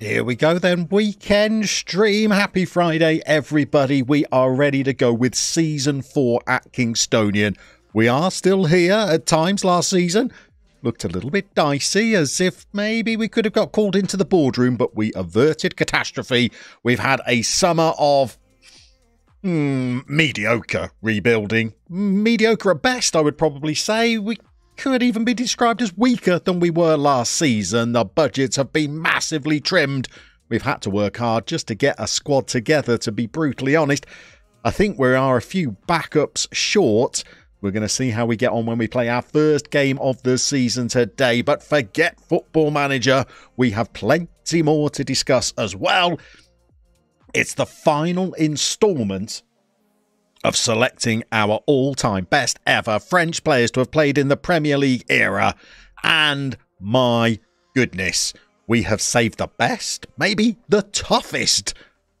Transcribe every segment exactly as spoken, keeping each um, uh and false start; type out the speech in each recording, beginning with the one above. Here we go then, weekend stream. Happy Friday, everybody. We are ready to go with season four at Kingstonian. We are still here at times. Last season looked a little bit dicey, as if maybe we could have got called into the boardroom, but we averted catastrophe. We've had a summer of hmm, mediocre rebuilding. Mediocre at best, I would probably say. We could even be described as weaker than we were last season. The budgets have been massively trimmed. We've had to work hard just to get a squad together, to be brutally honest. I think we are a few backups short. We're going to see how we get on when we play our first game of the season today. But forget Football Manager. We have plenty more to discuss as well. It's the final instalment of selecting our all-time best ever French players to have played in the Premier League era. And my goodness, we have saved the best, maybe the toughest,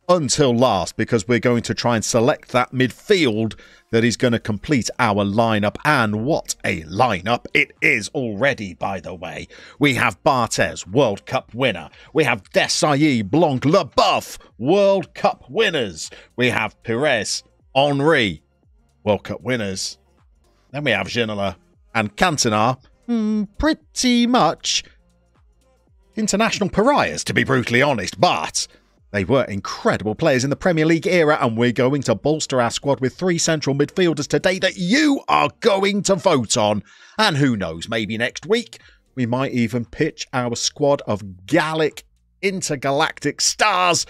until last, because we're going to try and select that midfield that is going to complete our lineup. And what a lineup it is already, by the way. We have Barthez, World Cup winner. We have Desailly, Blanc, Leboeuf, World Cup winners. We have Perez, Henry, World Cup winners. Then we have Ginola and Cantona, mm, pretty much international pariahs, to be brutally honest, but they were incredible players in the Premier League era, and we're going to bolster our squad with three central midfielders today that you are going to vote on. And who knows, maybe next week we might even pitch our squad of Gallic intergalactic stars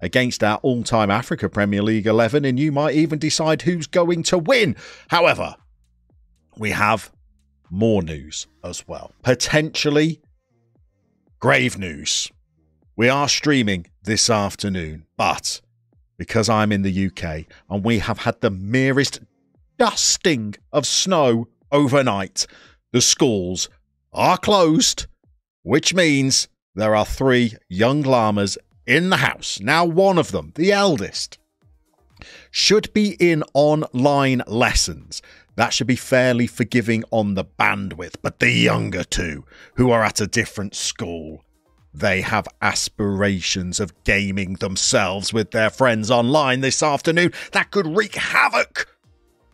against our all-time Africa Premier League eleven, and you might even decide who's going to win. However, we have more news as well. Potentially grave news. We are streaming this afternoon, but because I'm in the U K and we have had the merest dusting of snow overnight, the schools are closed, which means there are three young llamas in the house. Now, one of them, the eldest, should be in online lessons. That should be fairly forgiving on the bandwidth. But the younger two, who are at a different school, they have aspirations of gaming themselves with their friends online this afternoon. That could wreak havoc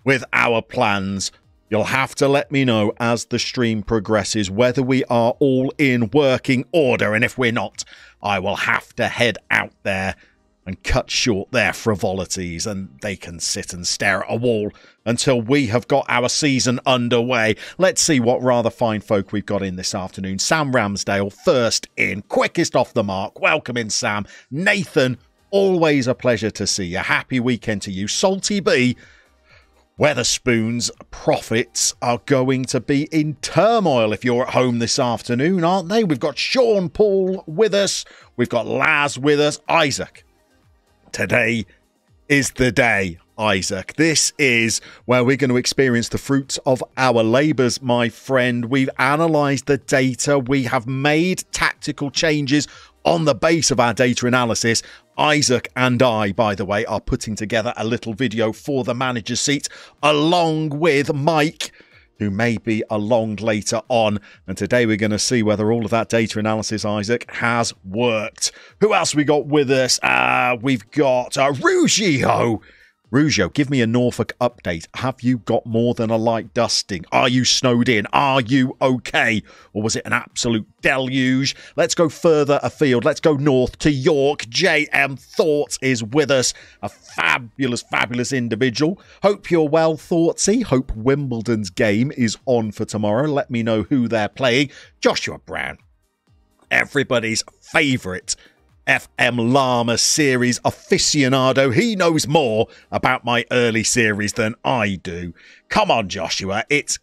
with our plans. You'll have to let me know as the stream progresses whether we are all in working order, and if we're not, I will have to head out there and cut short their frivolities, and they can sit and stare at a wall until we have got our season underway. Let's see what rather fine folk we've got in this afternoon. Sam Ramsdale, first in, quickest off the mark. Welcome in, Sam. Nathan, always a pleasure to see you. Happy weekend to you. Salty B, Weatherspoon's profits are going to be in turmoil if you're at home this afternoon, aren't they? We've got Sean Paul with us. We've got Laz with us. Isaac, today is the day, Isaac. This is where we're going to experience the fruits of our labours, my friend. We've analysed the data. We have made tactical changes on the base of our data analysis. Isaac and I, by the way, are putting together a little video for the manager's seat, along with Mike, who may be along later on. And today we're going to see whether all of that data analysis, Isaac, has worked. Who else we got with us? Uh, we've got uh, Rugio. Rugio, give me a Norfolk update. Have you got more than a light dusting? Are you snowed in? Are you okay? Or was it an absolute deluge? Let's go further afield. Let's go north to York. J M Thoughts is with us. A fabulous, fabulous individual. Hope you're well, Thoughtsy. Hope Wimbledon's game is on for tomorrow. Let me know who they're playing. Joshua Brown, everybody's favourite F M Llama series aficionado. He knows more about my early series than I do. Come on, Joshua. It's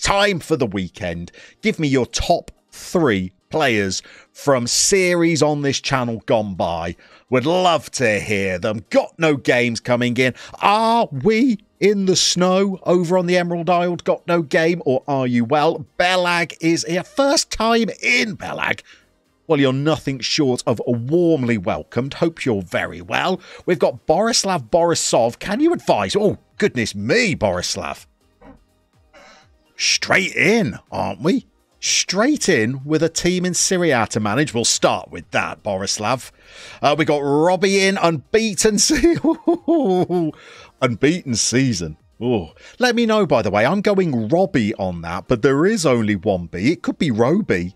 time for the weekend. Give me your top three players from series on this channel gone by. Would love to hear them. Got no games coming in. Are we in the snow over on the Emerald Isle? Got no game, or are you well? Belag is here. First time in, Belag. Well, you're nothing short of warmly welcomed. Hope you're very well. We've got Borislav Borisov. Can you advise? Oh, goodness me, Borislav. Straight in, aren't we? straight in with a team in Serie A to manage. We'll start with that, Borislav. Uh, we got Robbie in, unbeaten season. unbeaten season. Oh, let me know, by the way. I'm going Robbie on that, but there is only one B. It could be Roby.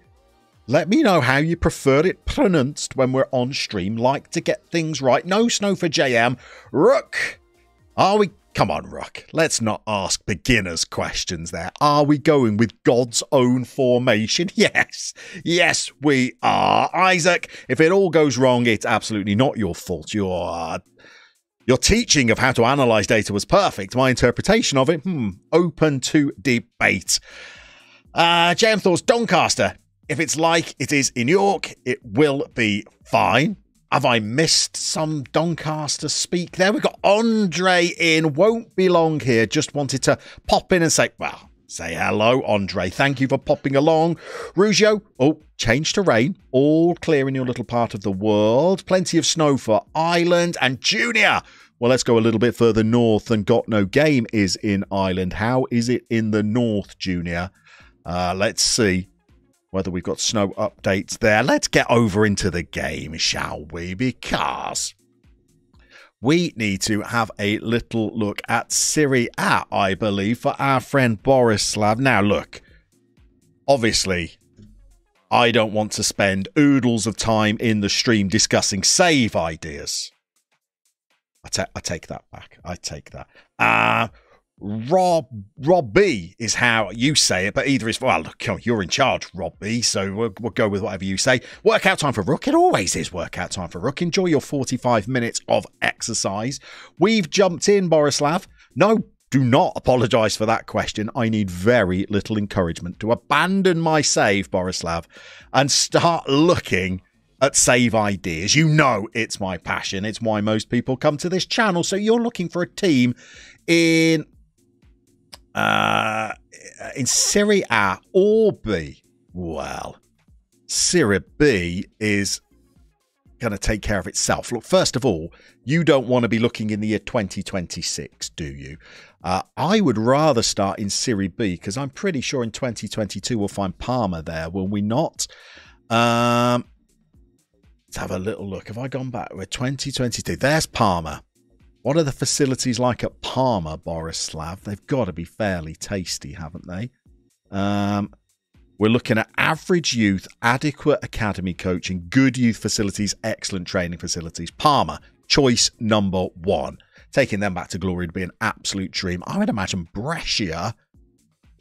Let me know how you prefer it pronounced when we're on stream. Like to get things right. No snow for J M. Rook. Are we... Come on, Rook. Let's not ask beginners questions there. Are we going with God's own formation? Yes. Yes, we are. Isaac, if it all goes wrong, it's absolutely not your fault. Your, your teaching of how to analyse data was perfect. My interpretation of it, hmm, open to debate. Uh, J M Thor's Doncaster. If it's like it is in York, it will be fine. Have I missed some Doncaster speak there? We've got Andre in. Won't be long here. Just wanted to pop in and say, well, say hello, Andre. Thank you for popping along. Rugio, oh, change to rain. All clear in your little part of the world. Plenty of snow for Ireland. And Junior, well, let's go a little bit further north and Got No Game is in Ireland. How is it in the north, Junior? Uh, let's see whether we've got snow updates there. Let's get over into the game, shall we? Because we need to have a little look at Serie A, I believe, for our friend Borislav. Now, look, obviously, I don't want to spend oodles of time in the stream discussing save ideas. I, ta I take that back. I take that. Uh... Rob, Robbie is how you say it, but either is, well, look, you're in charge, Robbie, so we'll, we'll go with whatever you say. Workout time for Rook. It always is workout time for Rook. Enjoy your forty-five minutes of exercise. We've jumped in, Borislav. No, do not apologise for that question. I need very little encouragement to abandon my save, Borislav, and start looking at save ideas. You know it's my passion. It's why most people come to this channel. So you're looking for a team in... Uh, in Serie A or B, well, Serie B is going to take care of itself. Look, first of all, you don't want to be looking in the year twenty twenty-six, do you? Uh, I would rather start in Serie B because I'm pretty sure in twenty twenty-two we'll find Parma there, will we not? Um, let's have a little look. Have I gone back? We're twenty twenty-two. There's Parma. What are the facilities like at Parma, Borislav? They've got to be fairly tasty, haven't they? Um, we're looking at average youth, adequate academy coaching, good youth facilities, excellent training facilities. Parma, choice number one. Taking them back to glory would be an absolute dream. I would imagine Brescia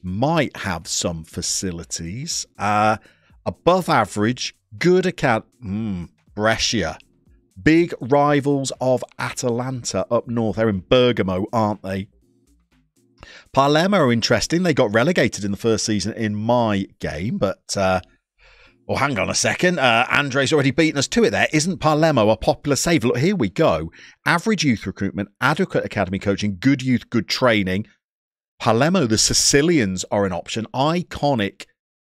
might have some facilities. Uh, above average, good academy. Mm, Brescia. Big rivals of Atalanta up north. They're in Bergamo, aren't they? Palermo are interesting. They got relegated in the first season in my game, but... Uh, oh, hang on a second. Uh, Andre's already beaten us to it there. Isn't Palermo a popular save? Look, here we go. Average youth recruitment, adequate academy coaching, good youth, good training. Palermo, the Sicilians, are an option. Iconic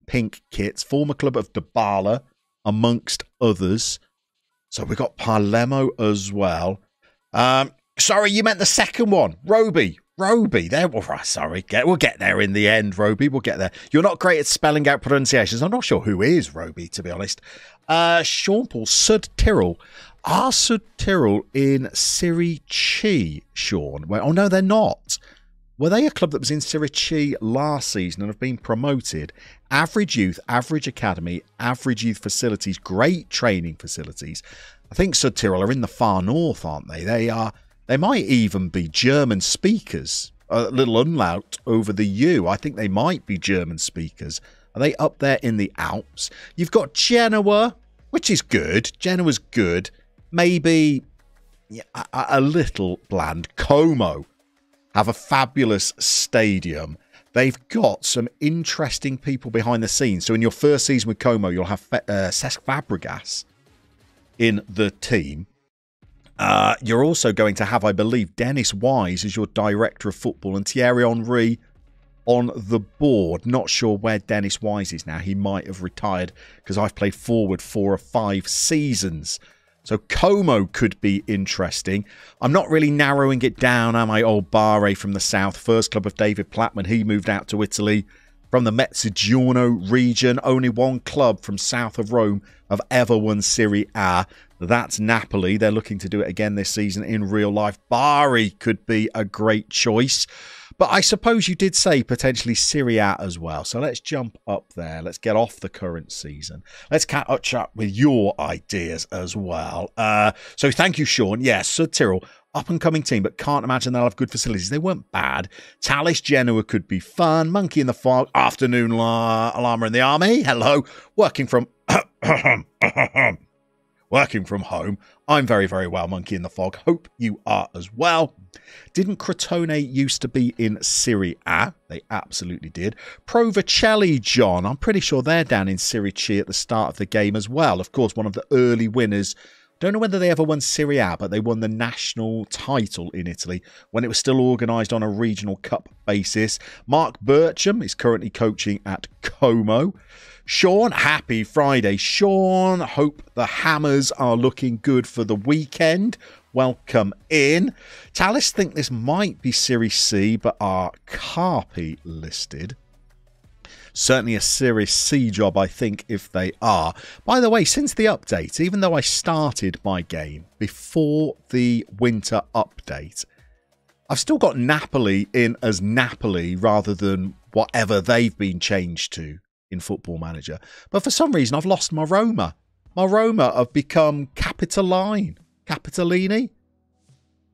pink kits. Former club of Dybala, amongst others. So we've got Palermo as well. Um, sorry, you meant the second one. Roby. Roby. There, well, sorry. Get, we'll get there in the end, Roby. We'll get there. You're not great at spelling out pronunciations. I'm not sure who is Roby, to be honest. Uh, Seanpaul, Südtirol. Are Südtirol in Serie C, Sean? Well, oh, no, they're not. Were they a club that was in Serie C last season and have been promoted? Average youth, average academy, average youth facilities, great training facilities. I think Südtirol are in the far north, aren't they? They are. They might even be German speakers. A little umlaut over the U. I think they might be German speakers. Are they up there in the Alps? You've got Genoa, which is good. Genoa's good. Maybe a, a little bland. Como have a fabulous stadium. They've got some interesting people behind the scenes. So in your first season with Como, you'll have uh, Cesc Fabregas in the team. Uh, you're also going to have, I believe, Dennis Wise as your director of football and Thierry Henry on the board. Not sure where Dennis Wise is now. He might have retired because I've played forward four or five seasons. So Como could be interesting. I'm not really narrowing it down, am I? Old Bari from the south. First club of David Plattman. He moved out to Italy. From the Mezzogiorno region, only one club from south of Rome have ever won Serie A. That's Napoli. They're looking to do it again this season in real life. Bari could be a great choice. But I suppose you did say potentially Serie A as well. So let's jump up there. Let's get off the current season. Let's catch up with your ideas as well. Uh, so thank you, Sean. Yes, yeah, Südtirol, up-and-coming team, but can't imagine they'll have good facilities. They weren't bad. Talis Genoa could be fun. Monkey in the Fog. Afternoon la Llama in the Army. Hello. Working from... Working from home. I'm very, very well, Monkey in the Fog. Hope you are as well. Didn't Crotone used to be in Serie A? They absolutely did. Provercelli, John. I'm pretty sure they're down in Serie C at the start of the game as well. Of course, one of the early winners. Don't know whether they ever won Serie A, but they won the national title in Italy when it was still organised on a regional cup basis. Mark Bertram is currently coaching at Como. Sean, happy Friday. Sean, hope the Hammers are looking good for the weekend. Welcome in. Talis think this might be Serie C, but are Carpi listed? Certainly a Serie C job, I think, if they are. By the way, since the update, even though I started my game before the winter update, I've still got Napoli in as Napoli rather than whatever they've been changed to in Football Manager. But for some reason, I've lost my Roma. My Roma have become Capitoline. Capitolini?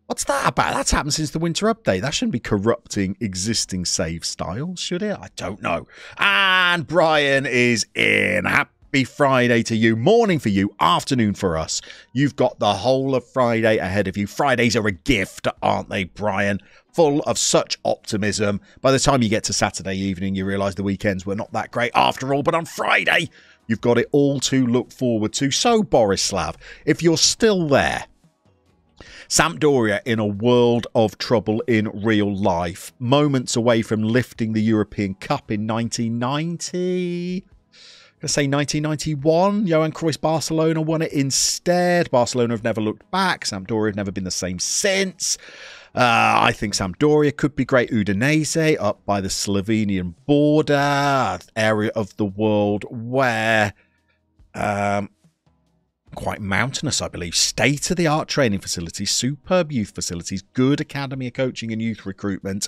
What's that about? That's happened since the winter update. That shouldn't be corrupting existing save styles, should it? I don't know. And Brian is in. Happy Friday to you. Morning for you. Afternoon for us. You've got the whole of Friday ahead of you. Fridays are a gift, aren't they, Brian? Full of such optimism. By the time you get to Saturday evening, you realise the weekends were not that great after all. But on Friday, you've got it all to look forward to. So, Borislav, if you're still there, Sampdoria in a world of trouble in real life. Moments away from lifting the European Cup in nineteen ninety. I'm going to say nineteen ninety-one. Johan Cruyff Barcelona won it instead. Barcelona have never looked back. Sampdoria have never been the same since. Uh, I think Sampdoria could be great. Udinese up by the Slovenian border, area of the world where um, quite mountainous, I believe. State-of-the-art training facilities, superb youth facilities, good academy of coaching and youth recruitment.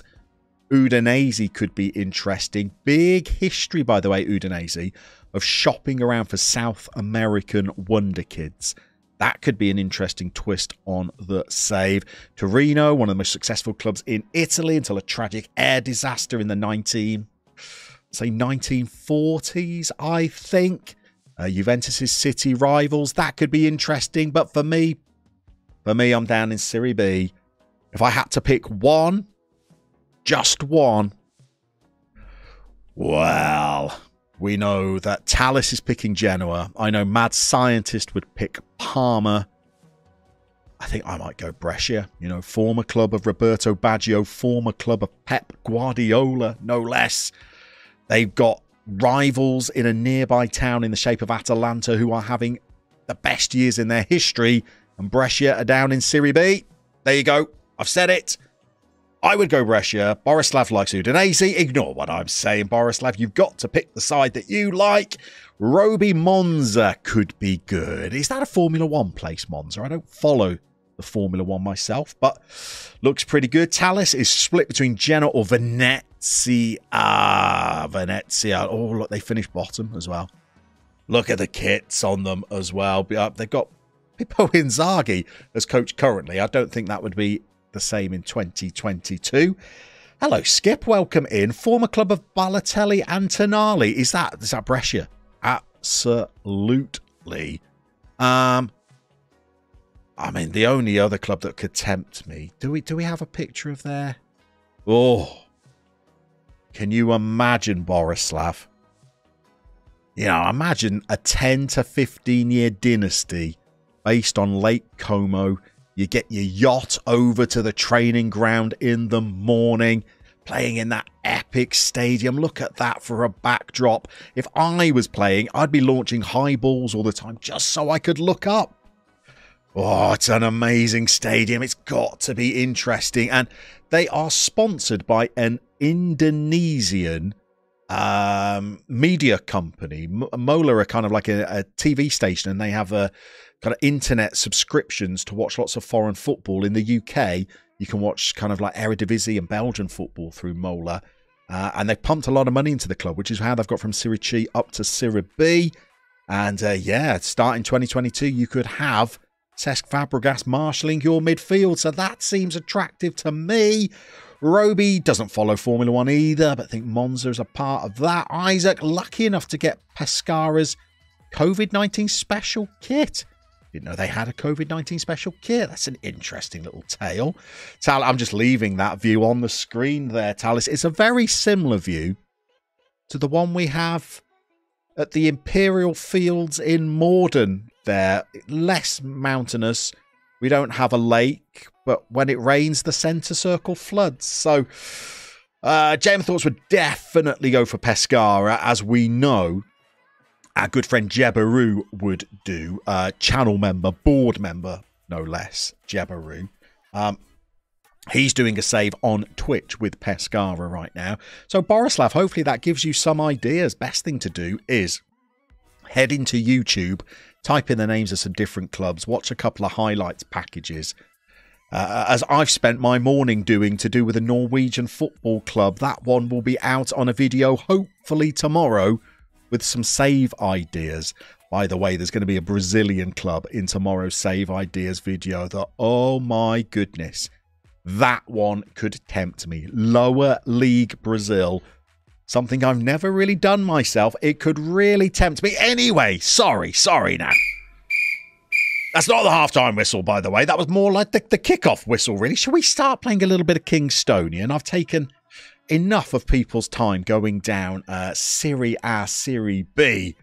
Udinese could be interesting. Big history, by the way, Udinese, of shopping around for South American wonder kids. That could be an interesting twist on the save. Torino, one of the most successful clubs in Italy until a tragic air disaster in the nineteen, say nineteen forties, I think. Uh, Juventus's City rivals, that could be interesting. But for me, for me, I'm down in Serie B. If I had to pick one, just one, well... We know that Talis is picking Genoa. I know Mad Scientist would pick Parma. I think I might go Brescia. You know, former club of Roberto Baggio, former club of Pep Guardiola, no less. They've got rivals in a nearby town in the shape of Atalanta who are having the best years in their history. And Brescia are down in Serie B. There you go. I've said it. I would go Brescia. Borislav likes Udinese. Ignore what I'm saying, Borislav. You've got to pick the side that you like. Roby Monza could be good. Is that a Formula One place, Monza? I don't follow the Formula One myself, but looks pretty good. Talis is split between Genoa or Venezia. Venezia. Oh, look, they finished bottom as well. Look at the kits on them as well. They've got Pippo Inzaghi as coach currently. I don't think that would be the same in twenty twenty-two. Hello, Skip. Welcome in. Former club of Balotelli and Tonali. Is that is that Brescia? Absolutely. Um, I mean, the only other club that could tempt me. Do we do we have a picture of their? Oh, can you imagine, Borislav? You know, imagine a ten to fifteen year dynasty based on Lake Como. You get your yacht over to the training ground in the morning, playing in that epic stadium. Look at that for a backdrop. If I was playing, I'd be launching high balls all the time just so I could look up. Oh, it's an amazing stadium. It's got to be interesting. And they are sponsored by an Indonesian um, media company. M Mola are kind of like a, a T V station, and they have a kind of internet subscriptions to watch lots of foreign football. In the U K, you can watch kind of like Eredivisie and Belgian football through Mola. Uh, and they've pumped a lot of money into the club, which is how they've got from Serie C up to Serie B. And uh, yeah, starting twenty twenty-two, you could have Cesc Fabregas marshalling your midfield. So that seems attractive to me. Roby doesn't follow Formula One either, but I think Monza is a part of that. Isaac, lucky enough to get Pescara's COVID nineteen special kit. Didn't know they had a COVID nineteen special kit. That's an interesting little tale. Tal, I'm just leaving that view on the screen there, Tal. It's, it's a very similar view to the one we have at the Imperial Fields in Morden there. Less mountainous. We don't have a lake, but when it rains, the centre circle floods. So, uh, James' thoughts would definitely go for Pescara, as we know our good friend Jebaru would do, uh, channel member, board member, no less, Jebaru. Um, he's doing a save on Twitch with Pescara right now. So, Borislav, hopefully that gives you some ideas. Best thing to do is head into YouTube, type in the names of some different clubs, watch a couple of highlights packages. Uh, as I've spent my morning doing to do with a Norwegian football club, that one will be out on a video hopefully tomorrow, with some save ideas. By the way, there's going to be a Brazilian club in tomorrow's save ideas video that, oh my goodness, that one could tempt me. Lower League Brazil, something I've never really done myself. It could really tempt me. Anyway, sorry, sorry now. That's not the halftime whistle, by the way. That was more like the, the kickoff whistle, really. Should we start playing a little bit of Kingstonian? I've taken enough of people's time going down uh, Serie A, Serie B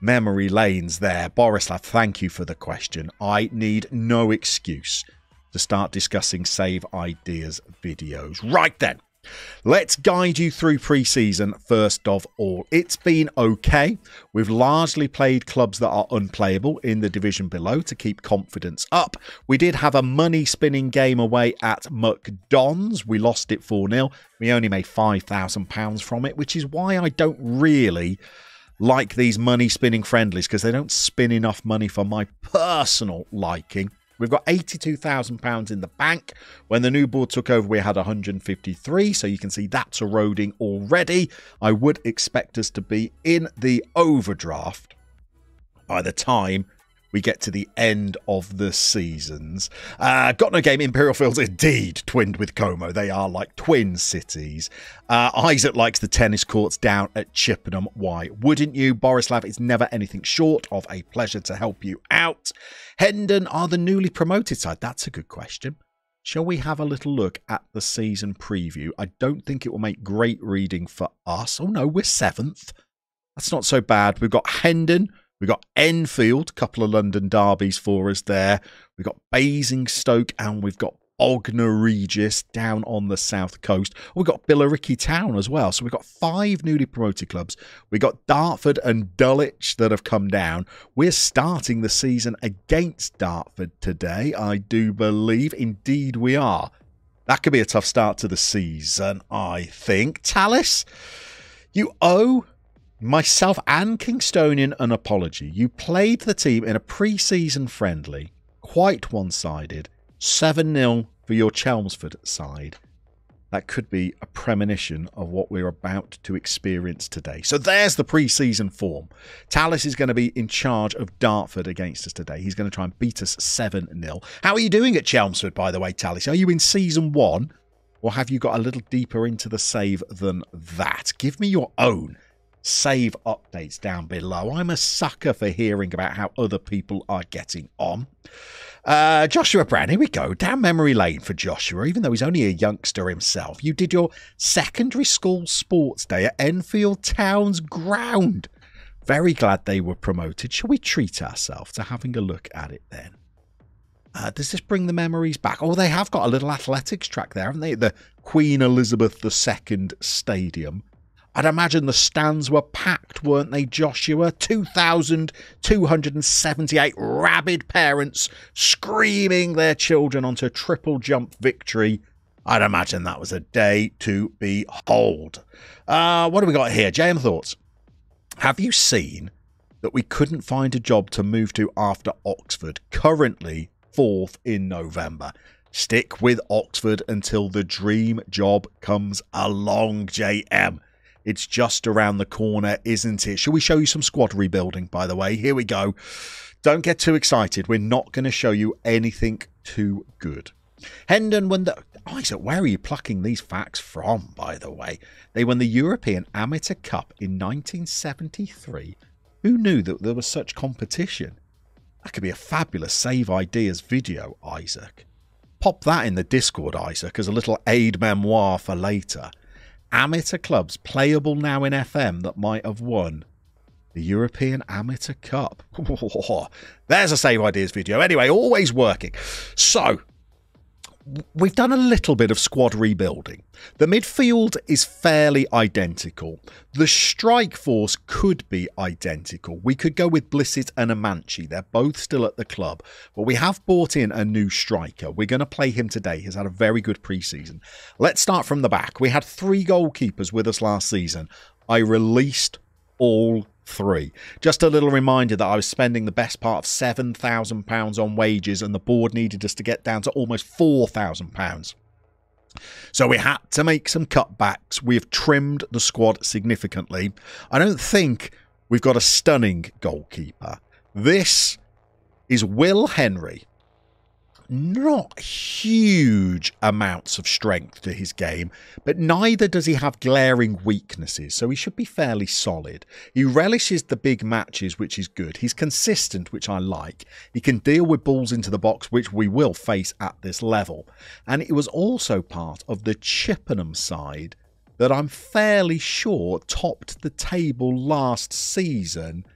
memory lanes there. Borislav, thank you for the question. I need no excuse to start discussing save ideas videos. Right then, let's guide you through pre-season first of all. It's been okay. We've largely played clubs that are unplayable in the division below to keep confidence up. We did have a money-spinning game away at McDonald's. We lost it four nil. We only made five thousand pounds from it, which is why I don't really like these money-spinning friendlies, because they don't spin enough money for my personal liking. We've got eighty-two thousand pounds in the bank. When the new board took over, we had one hundred fifty-three, so you can see that's eroding already. I would expect us to be in the overdraft by the time we get to the end of the seasons. Uh, got no game. Imperial Fields indeed twinned with Como. They are like twin cities. Uh, Isaac likes the tennis courts down at Chippenham. Why wouldn't you? Borislav, it's never anything short of a pleasure to help you out. Hendon are the newly promoted side. That's a good question. Shall we have a little look at the season preview? I don't think it will make great reading for us. Oh no, we're seventh. That's not so bad. We've got Hendon. We've got Enfield, a couple of London derbies for us there. We've got Basingstoke and we've got Bognor Regis down on the south coast. We've got Billericay Town as well. So we've got five newly promoted clubs. We've got Dartford and Dulwich that have come down. We're starting the season against Dartford today, I do believe. Indeed we are. That could be a tough start to the season, I think. Talis, you owe myself and Kingstonian an apology. You played the team in a pre-season friendly, quite one-sided, seven nil for your Chelmsford side. That could be a premonition of what we're about to experience today. So there's the pre-season form. Talis is going to be in charge of Dartford against us today. He's going to try and beat us seven nil. How are you doing at Chelmsford, by the way, Talis? Are you in season one, or have you got a little deeper into the save than that? Give me your own save updates down below. I'm a sucker for hearing about how other people are getting on. Uh, Joshua Brown, here we go. Down memory lane for Joshua, even though he's only a youngster himself. You did your secondary school sports day at Enfield Town's ground. Very glad they were promoted. Shall we treat ourselves to having a look at it then? Uh, does this bring the memories back? Oh, they have got a little athletics track there, haven't they? The Queen Elizabeth the second Stadium. I'd imagine the stands were packed, weren't they, Joshua? two thousand two hundred seventy-eight rabid parents screaming their children onto triple jump victory I'd imagine that was a day to behold. Uh, what do we got here? J M Thoughts. Have you seen that we couldn't find a job to move to after Oxford? Currently fourth in November. Stick with Oxford until the dream job comes along, J M. It's just around the corner, isn't it? Shall we show you some squad rebuilding, by the way? Here we go. Don't get too excited. We're not going to show you anything too good. Hendon won the... Isaac, where are you plucking these facts from, by the way? They won the European Amateur Cup in nineteen seventy-three. Who knew that there was such competition? That could be a fabulous Save Ideas video, Isaac. Pop that in the Discord, Isaac, as a little aid memoir for later. Amateur clubs playable now in F M that might have won the European Amateur Cup. There's a Save Ideas video. Anyway, always working. So, we've done a little bit of squad rebuilding. The midfield is fairly identical. The strike force could be identical. We could go with Blissett and Amanchi. They're both still at the club. But we have brought in a new striker. We're going to play him today. He's had a very good pre-season. Let's start from the back. We had three goalkeepers with us last season. I released all three. Just a little reminder that I was spending the best part of seven thousand pounds on wages and the board needed us to get down to almost four thousand pounds. So we had to make some cutbacks. We've trimmed the squad significantly. I don't think we've got a stunning goalkeeper. This is Will Henry. Not huge amounts of strength to his game, but neither does he have glaring weaknesses, so he should be fairly solid. He relishes the big matches, which is good. He's consistent, which I like. He can deal with balls into the box, which we will face at this level. And it was also part of the Chippenham side that I'm fairly sure topped the table last season.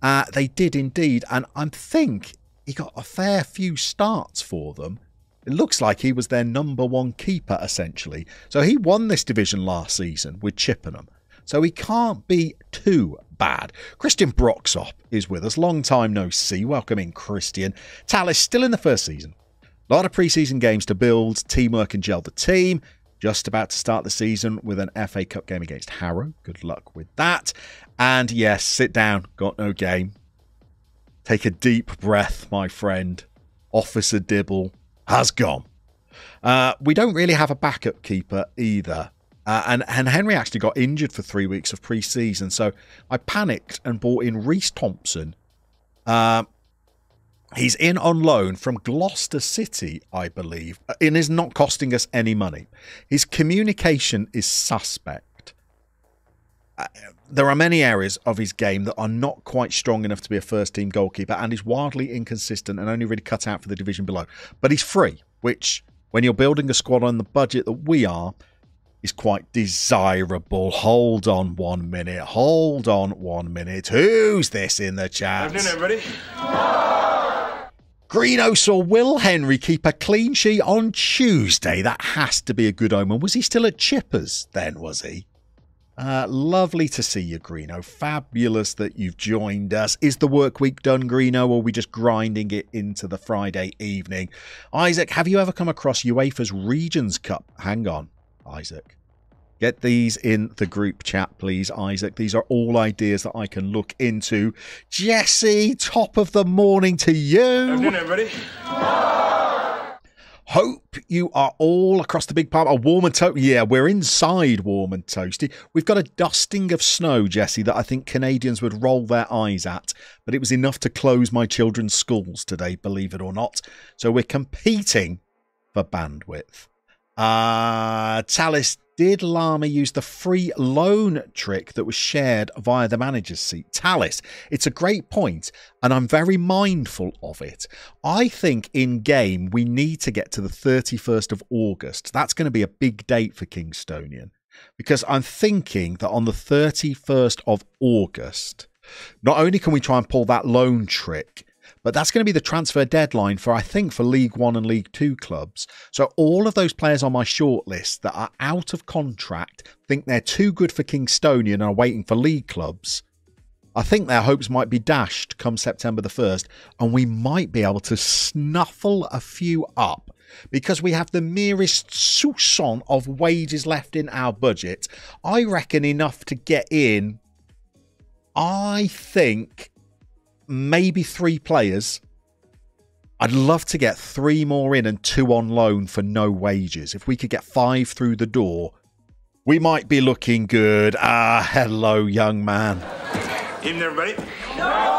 Uh, they did indeed, and I think he got a fair few starts for them. It looks like he was their number one keeper, essentially. So he won this division last season with Chippenham. So he can't be too bad. Christian Broxop is with us. Long time no see. Welcome in, Christian. Talis still in the first season. A lot of preseason games to build, teamwork and gel the team. Just about to start the season with an F A Cup game against Harrow. Good luck with that. And yes, sit down. Got no game. Take a deep breath, my friend. Officer Dibble has gone. Uh, we don't really have a backup keeper either. Uh, and, and Henry actually got injured for three weeks of pre-season. So I panicked and bought in Reece Thompson. Uh, he's in on loan from Gloucester City, I believe, and is not costing us any money. His communication is suspect. Uh, there are many areas of his game that are not quite strong enough to be a first-team goalkeeper and is wildly inconsistent and only really cut out for the division below. But he's free, which, when you're building a squad on the budget that we are, is quite desirable. Hold on one minute. Hold on one minute. Who's this in the chat? Good evening, everybody. Greeno saw Will Henry keep a clean sheet on Tuesday. That has to be a good omen. Was he still at Chippers then, was he? Uh, lovely to see you, Greeno. Fabulous that you've joined us. Is the work week done, Greeno, or are we just grinding it into the Friday evening? Isaac, have you ever come across UEFA's Regions Cup? Hang on, Isaac. Get these in the group chat, please, Isaac. These are all ideas that I can look into. Jesse, top of the morning to you. Good evening, everybody. Hope you are all across the big part of warm and toasty. Yeah, we're inside warm and toasty. We've got a dusting of snow, Jesse, that I think Canadians would roll their eyes at. But it was enough to close my children's schools today, believe it or not. So we're competing for bandwidth. Uh, Talis, did Lama use the free loan trick that was shared via the manager's seat? Talis, it's a great point, and I'm very mindful of it. I think in-game we need to get to the thirty-first of August. That's going to be a big date for Kingstonian, because I'm thinking that on the thirty-first of August, not only can we try and pull that loan trick, but that's going to be the transfer deadline for, I think, for League One and League Two clubs. So all of those players on my shortlist that are out of contract think they're too good for Kingstonian and are waiting for league clubs. I think their hopes might be dashed come September the first, and we might be able to snuffle a few up because we have the merest soupçon of wages left in our budget. I reckon enough to get in, I think, maybe three players. I'd love to get three more in and two on loan for no wages. If we could get five through the door, we might be looking good. Ah, hello, young man. Evening, everybody. No!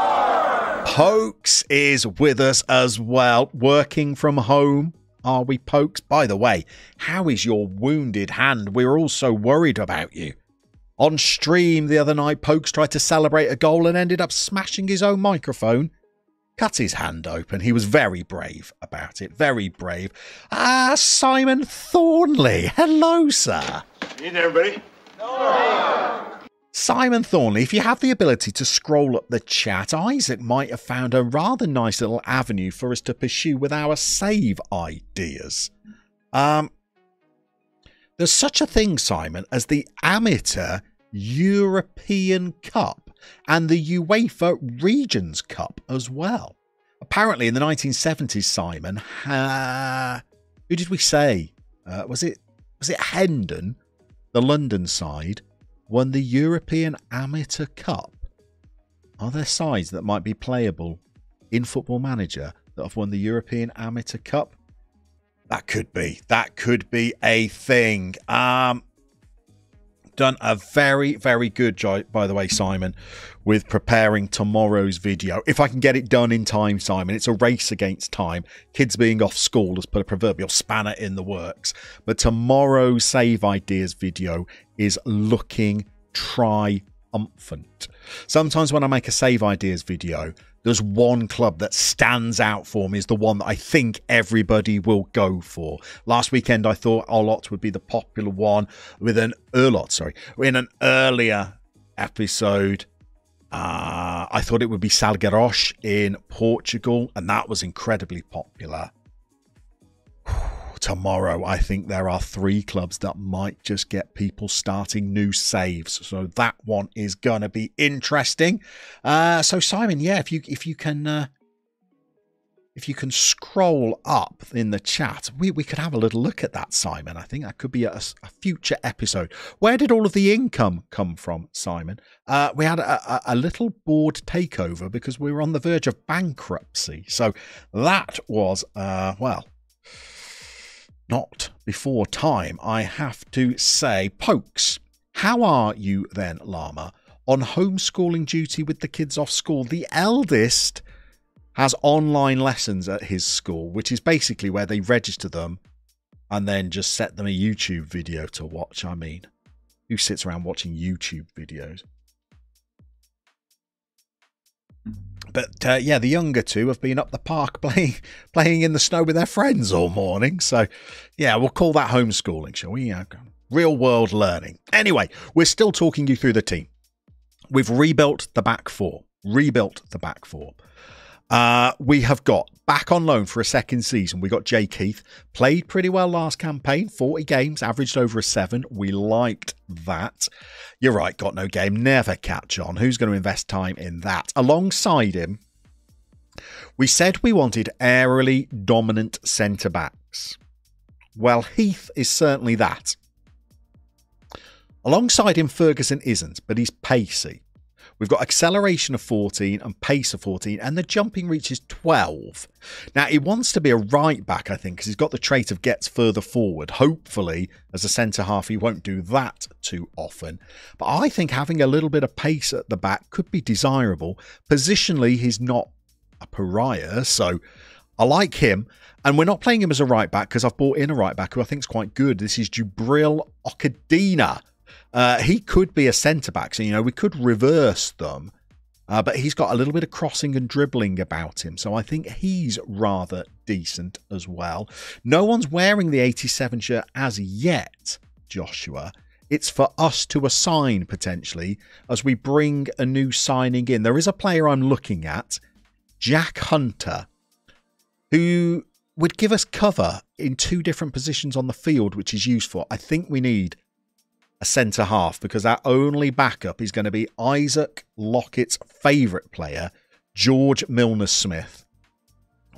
Pokes is with us as well. Working from home, are we, Pokes? By the way, how is your wounded hand? We're all so worried about you. On stream the other night, Pokes tried to celebrate a goal and ended up smashing his own microphone. Cut his hand open. He was very brave about it. Very brave. Ah, Simon Thornley. Hello, sir. Evening, everybody. No. Simon Thornley, if you have the ability to scroll up the chat, Isaac might have found a rather nice little avenue for us to pursue with our save ideas. Um, there's such a thing, Simon, as the Amateur European Cup. And the UEFA Regions Cup as well. Apparently in the nineteen seventies, Simon, uh, who did we say? Uh, was it was it Hendon, the London side, won the European Amateur Cup? Are there sides that might be playable in Football Manager that have won the European Amateur Cup? That could be. That could be a thing. Um... Done a very, very good job, by the way, Simon, with preparing tomorrow's video. If I can get it done in time, Simon, it's a race against time. Kids being off school has put a proverbial spanner in the works. But tomorrow's Save Ideas video is looking triumphant. Sometimes when I make a Save Ideas video, there's one club that stands out for me, is the one that I think everybody will go for. Last weekend, I thought Olot would be the popular one with an Olot, sorry, in an earlier episode. Uh, I thought it would be Salgueiros in Portugal, and that was incredibly popular. Tomorrow, I think there are three clubs that might just get people starting new saves. So that one is going to be interesting. Uh, so Simon, yeah, if you if you can uh, if you can scroll up in the chat, we we could have a little look at that, Simon. I think that could be a, a future episode. Where did all of the income come from, Simon? Uh, we had a, a, a little board takeover because we were on the verge of bankruptcy. So that was uh, well. Not before time, I have to say. Pokes, how are you then, Llama? On homeschooling duty with the kids off school, the eldest has online lessons at his school, which is basically where they register them and then just set them a YouTube video to watch. I mean, who sits around watching YouTube videos? But uh, yeah, the younger two have been up the park playing playing in the snow with their friends all morning. So yeah, we'll call that homeschooling, shall we? Yeah, real world learning. Anyway, we're still talking you through the team. We've rebuilt the back four. Rebuilt the back four. Uh, we have got back on loan for a second season. We got Jay Keith. Played pretty well last campaign. forty games, averaged over a seven. We liked that. You're right, got no game. Never catch on. Who's going to invest time in that? Alongside him, we said we wanted aerially dominant centre-backs. Well, Heath is certainly that. Alongside him, Ferguson isn't, but he's pacey. We've got acceleration of fourteen and pace of fourteen, and the jumping reach is twelve. Now, he wants to be a right back, I think, because he's got the trait of gets further forward. Hopefully, as a centre-half, he won't do that too often. But I think having a little bit of pace at the back could be desirable. Positionally, he's not a pariah, so I like him. And we're not playing him as a right back because I've brought in a right back who I think is quite good. This is Jubril Okadina. Uh, he could be a centre-back, so, you know, we could reverse them, uh, but he's got a little bit of crossing and dribbling about him, so I think he's rather decent as well. No one's wearing the eighty-seven shirt as yet, Joshua. It's for us to assign, potentially, as we bring a new signing in. There is a player I'm looking at, Jack Hunter, who would give us cover in two different positions on the field, which is useful. I think we need a centre half because our only backup is going to be Isaac Lockett's favourite player, George Milner Smith.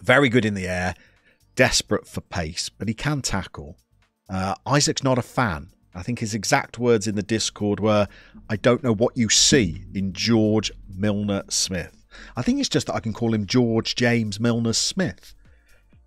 Very good in the air, desperate for pace, but he can tackle. Uh, Isaac's not a fan. I think his exact words in the Discord were, I don't know what you see in George Milner-Smith. I think it's just that I can call him George James Milner-Smith,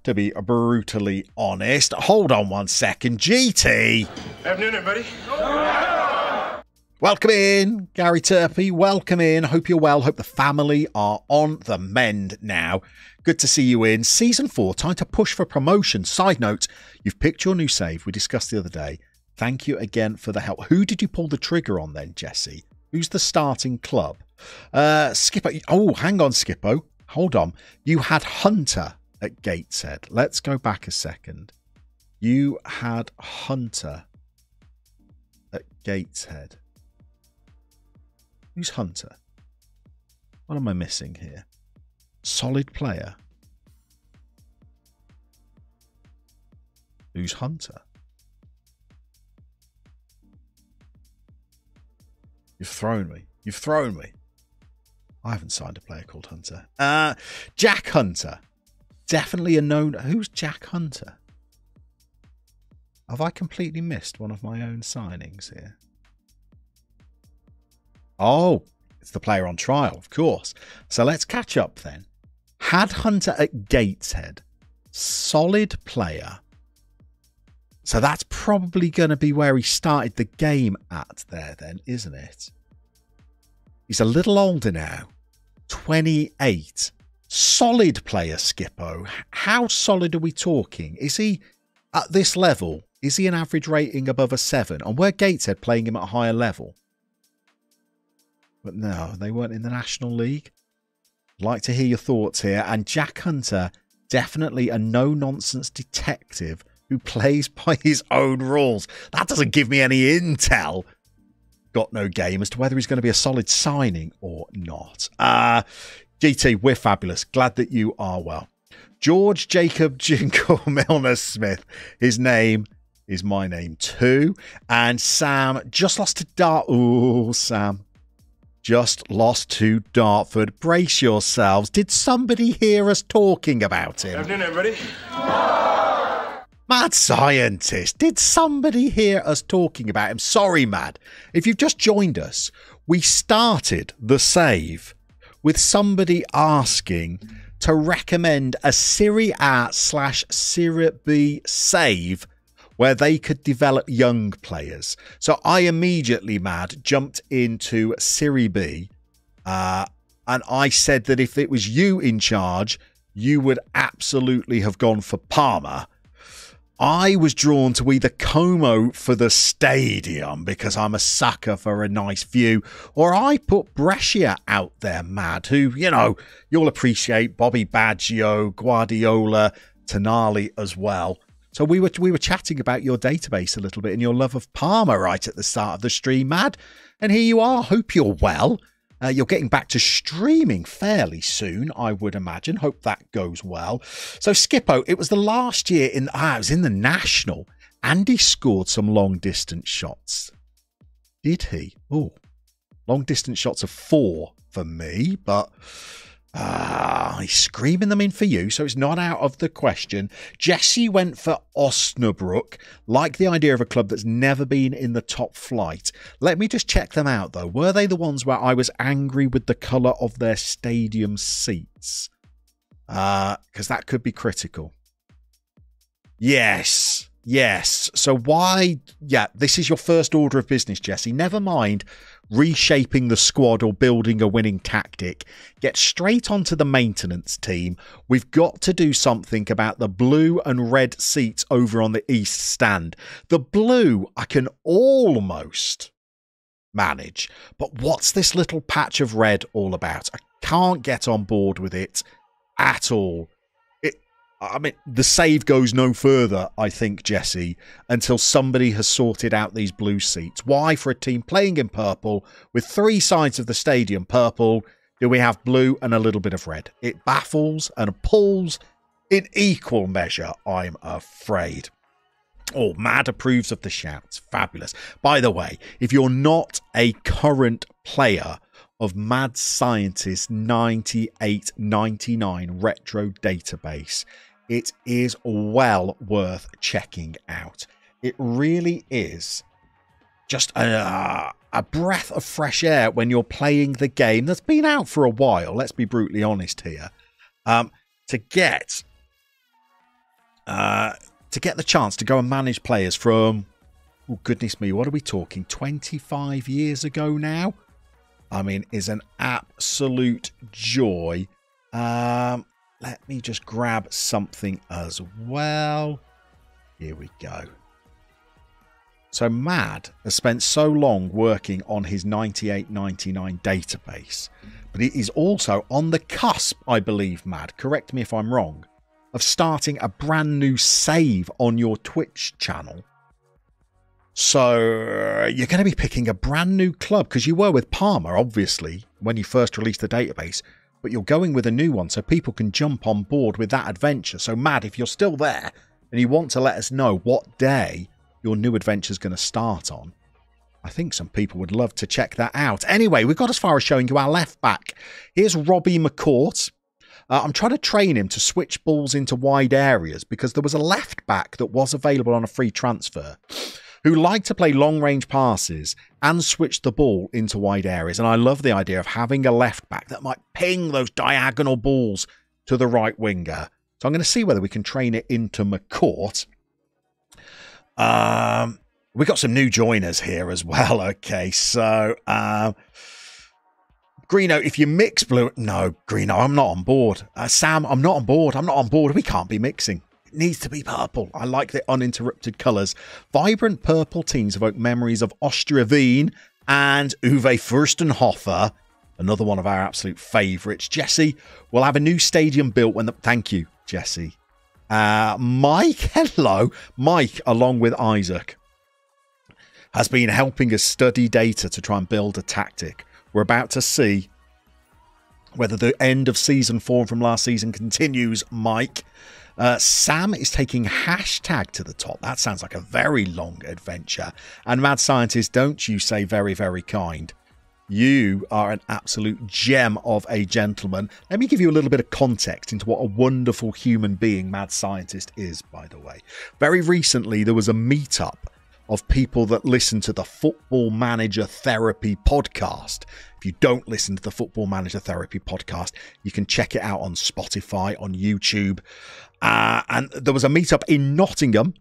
to be brutally honest. Hold on one second, G T! Afternoon, everybody. Oh. Welcome in, Gary Turpie. Welcome in. Hope you're well. Hope the family are on the mend now. Good to see you in. Season four, time to push for promotion. Side note, you've picked your new save. We discussed the other day. Thank you again for the help. Who did you pull the trigger on then, Jesse? Who's the starting club? Uh, Skippo. Oh, hang on, Skippo. Hold on. You had Hunter at Gateshead. Let's go back a second. You had Hunter at Gateshead. Who's Hunter? What am I missing here? Solid player. Who's Hunter? You've thrown me. You've thrown me. I haven't signed a player called Hunter. Uh, Jack Hunter. Definitely a known... Who's Jack Hunter? Have I completely missed one of my own signings here? Oh, it's the player on trial, of course. So let's catch up then. Had Hunter at Gateshead. Solid player. So that's probably going to be where he started the game at there then, isn't it? He's a little older now. twenty-eight. Solid player, Skippo. How solid are we talking? Is he at this level? Is he an average rating above a seven? And were Gateshead playing him at a higher level? But no, they weren't in the National League. I'd like to hear your thoughts here. And Jack Hunter, definitely a no-nonsense detective who plays by his own rules. That doesn't give me any intel. Got no game as to whether he's going to be a solid signing or not. Uh, G T, we're fabulous. Glad that you are well. George Jacob Jingle Milner-Smith. His name is my name too. And Sam just lost to Dart. Oh, Sam. Just lost to Dartford. Brace yourselves. Did somebody hear us talking about him? Good afternoon, everybody. Mad Scientist, did somebody hear us talking about him? Sorry, Mad. If you've just joined us, we started the save with somebody asking to recommend a Serie A slash Serie B save where they could develop young players. So I immediately, Mad, jumped into Serie B uh, and I said that if it was you in charge, you would absolutely have gone for Parma. I was drawn to either Como for the stadium, because I'm a sucker for a nice view, or I put Brescia out there, Mad, who, you know, you'll appreciate Bobby Baggio, Guardiola, Tonali as well. So we were, we were chatting about your database a little bit and your love of Parma right at the start of the stream, Mad. And here you are. Hope you're well. Uh, you're getting back to streaming fairly soon, I would imagine. Hope that goes well. So, Skippo, it was the last year in... Ah, it was in the National. Andy scored some long-distance shots. Did he? Oh, long-distance shots are four for me, but... Ah, he's screaming them in for you, so it's not out of the question. Jesse went for Osnabrück. Like the idea of a club that's never been in the top flight. Let me just check them out, though. Were they the ones where I was angry with the colour of their stadium seats? Uh, because that could be critical. Yes, yes. So why... Yeah, this is your first order of business, Jesse. Never mind reshaping the squad or building a winning tactic. Get straight onto the maintenance team. We've got to do something about the blue and red seats over on the east stand. The blue I can almost manage, but what's this little patch of red all about? I can't get on board with it at all. I mean, the save goes no further, I think, Jesse, until somebody has sorted out these blue seats. Why, for a team playing in purple, with three sides of the stadium purple, do we have blue and a little bit of red? It baffles and appalls in equal measure, I'm afraid. Oh, Mad approves of the shouts. Fabulous. By the way, if you're not a current player of Mad Scientist ninety-eight ninety-nine retro database, it is well worth checking out. It really is just a, a breath of fresh air when you're playing the game that's been out for a while, let's be brutally honest here, um, to get uh, to get the chance to go and manage players from, oh goodness me, what are we talking, twenty-five years ago now? I mean, is an absolute joy. Um, let me just grab something as well. Here we go. So Mad has spent so long working on his ninety-eight ninety-nine database, but it is also on the cusp, I believe, Mad, correct me if I'm wrong, of starting a brand new save on your Twitch channel. So you're going to be picking a brand new club, because you were with Parma, obviously, when you first released the database, but you're going with a new one so people can jump on board with that adventure. So Mad, if you're still there and you want to let us know what day your new adventure is going to start on, I think some people would love to check that out. Anyway, we've got as far as showing you our left back. Here's Robbie McCourt. Uh, I'm trying to train him to switch balls into wide areas, because there was a left back that was available on a free transfer who liked to play long-range passes and switch the ball into wide areas. And I love the idea of having a left back that might ping those diagonal balls to the right winger. So I'm going to see whether we can train it into McCourt. Um, we got some new joiners here as well. Okay, so um, Greeno, if you mix blue... No, Greeno, I'm not on board. Uh, Sam, I'm not on board. I'm not on board. We can't be mixing. It needs to be purple. I like the uninterrupted colours. Vibrant purple teams evoke memories of Austria Wien and Uwe Fürstenhofer, another one of our absolute favourites. Jesse, we'll have a new stadium built when the... Thank you, Jesse. Uh, Mike, hello. Mike, along with Isaac, has been helping us study data to try and build a tactic. We're about to see whether the end of season form from last season continues, Mike. Uh, Sam is taking hashtag to the top. That sounds like a very long adventure. And Mad Scientist, don't you say very, very kind. You are an absolute gem of a gentleman. Let me give you a little bit of context into what a wonderful human being Mad Scientist is, by the way. Very recently, there was a meetup of people that listen to the Football Manager Therapy podcast. If you don't listen to the Football Manager Therapy podcast, you can check it out on Spotify, on YouTube. Uh, and there was a meetup in Nottingham.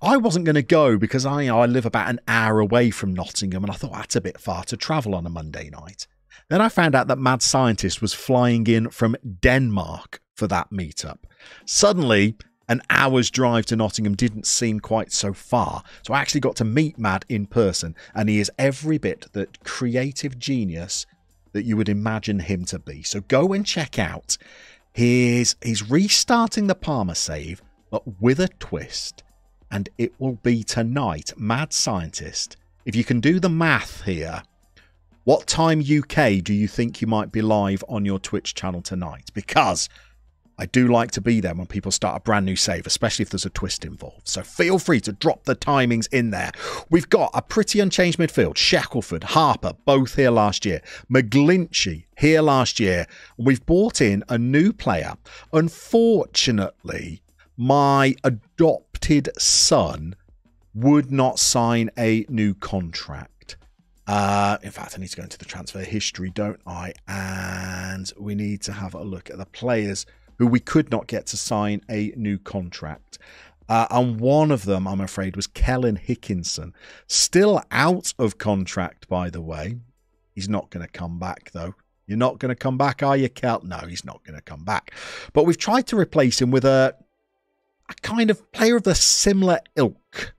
I wasn't going to go because I, you know, I live about an hour away from Nottingham, and I thought that's a bit far to travel on a Monday night. Then I found out that Mad Scientist was flying in from Denmark for that meetup. Suddenly, an hour's drive to Nottingham didn't seem quite so far. So I actually got to meet Mad in person, and he is every bit that creative genius that you would imagine him to be. So go and check out. He's, he's restarting the Parma save, but with a twist, and it will be tonight. Mad Scientist, if you can do the math here, what time U K do you think you might be live on your Twitch channel tonight? Because I do like to be there when people start a brand new save, especially if there's a twist involved. So feel free to drop the timings in there. We've got a pretty unchanged midfield. Shackelford, Harper, both here last year. McGlinchey, here last year. We've brought in a new player. Unfortunately, my adopted son would not sign a new contract. Uh, in fact, I need to go into the transfer history, don't I? And we need to have a look at the players who we could not get to sign a new contract. Uh, and one of them, I'm afraid, was Kellen Hickinson. Still out of contract, by the way. He's not going to come back, though. You're not going to come back, are you, Kel? No, he's not going to come back. But we've tried to replace him with a, a kind of player of a similar ilk.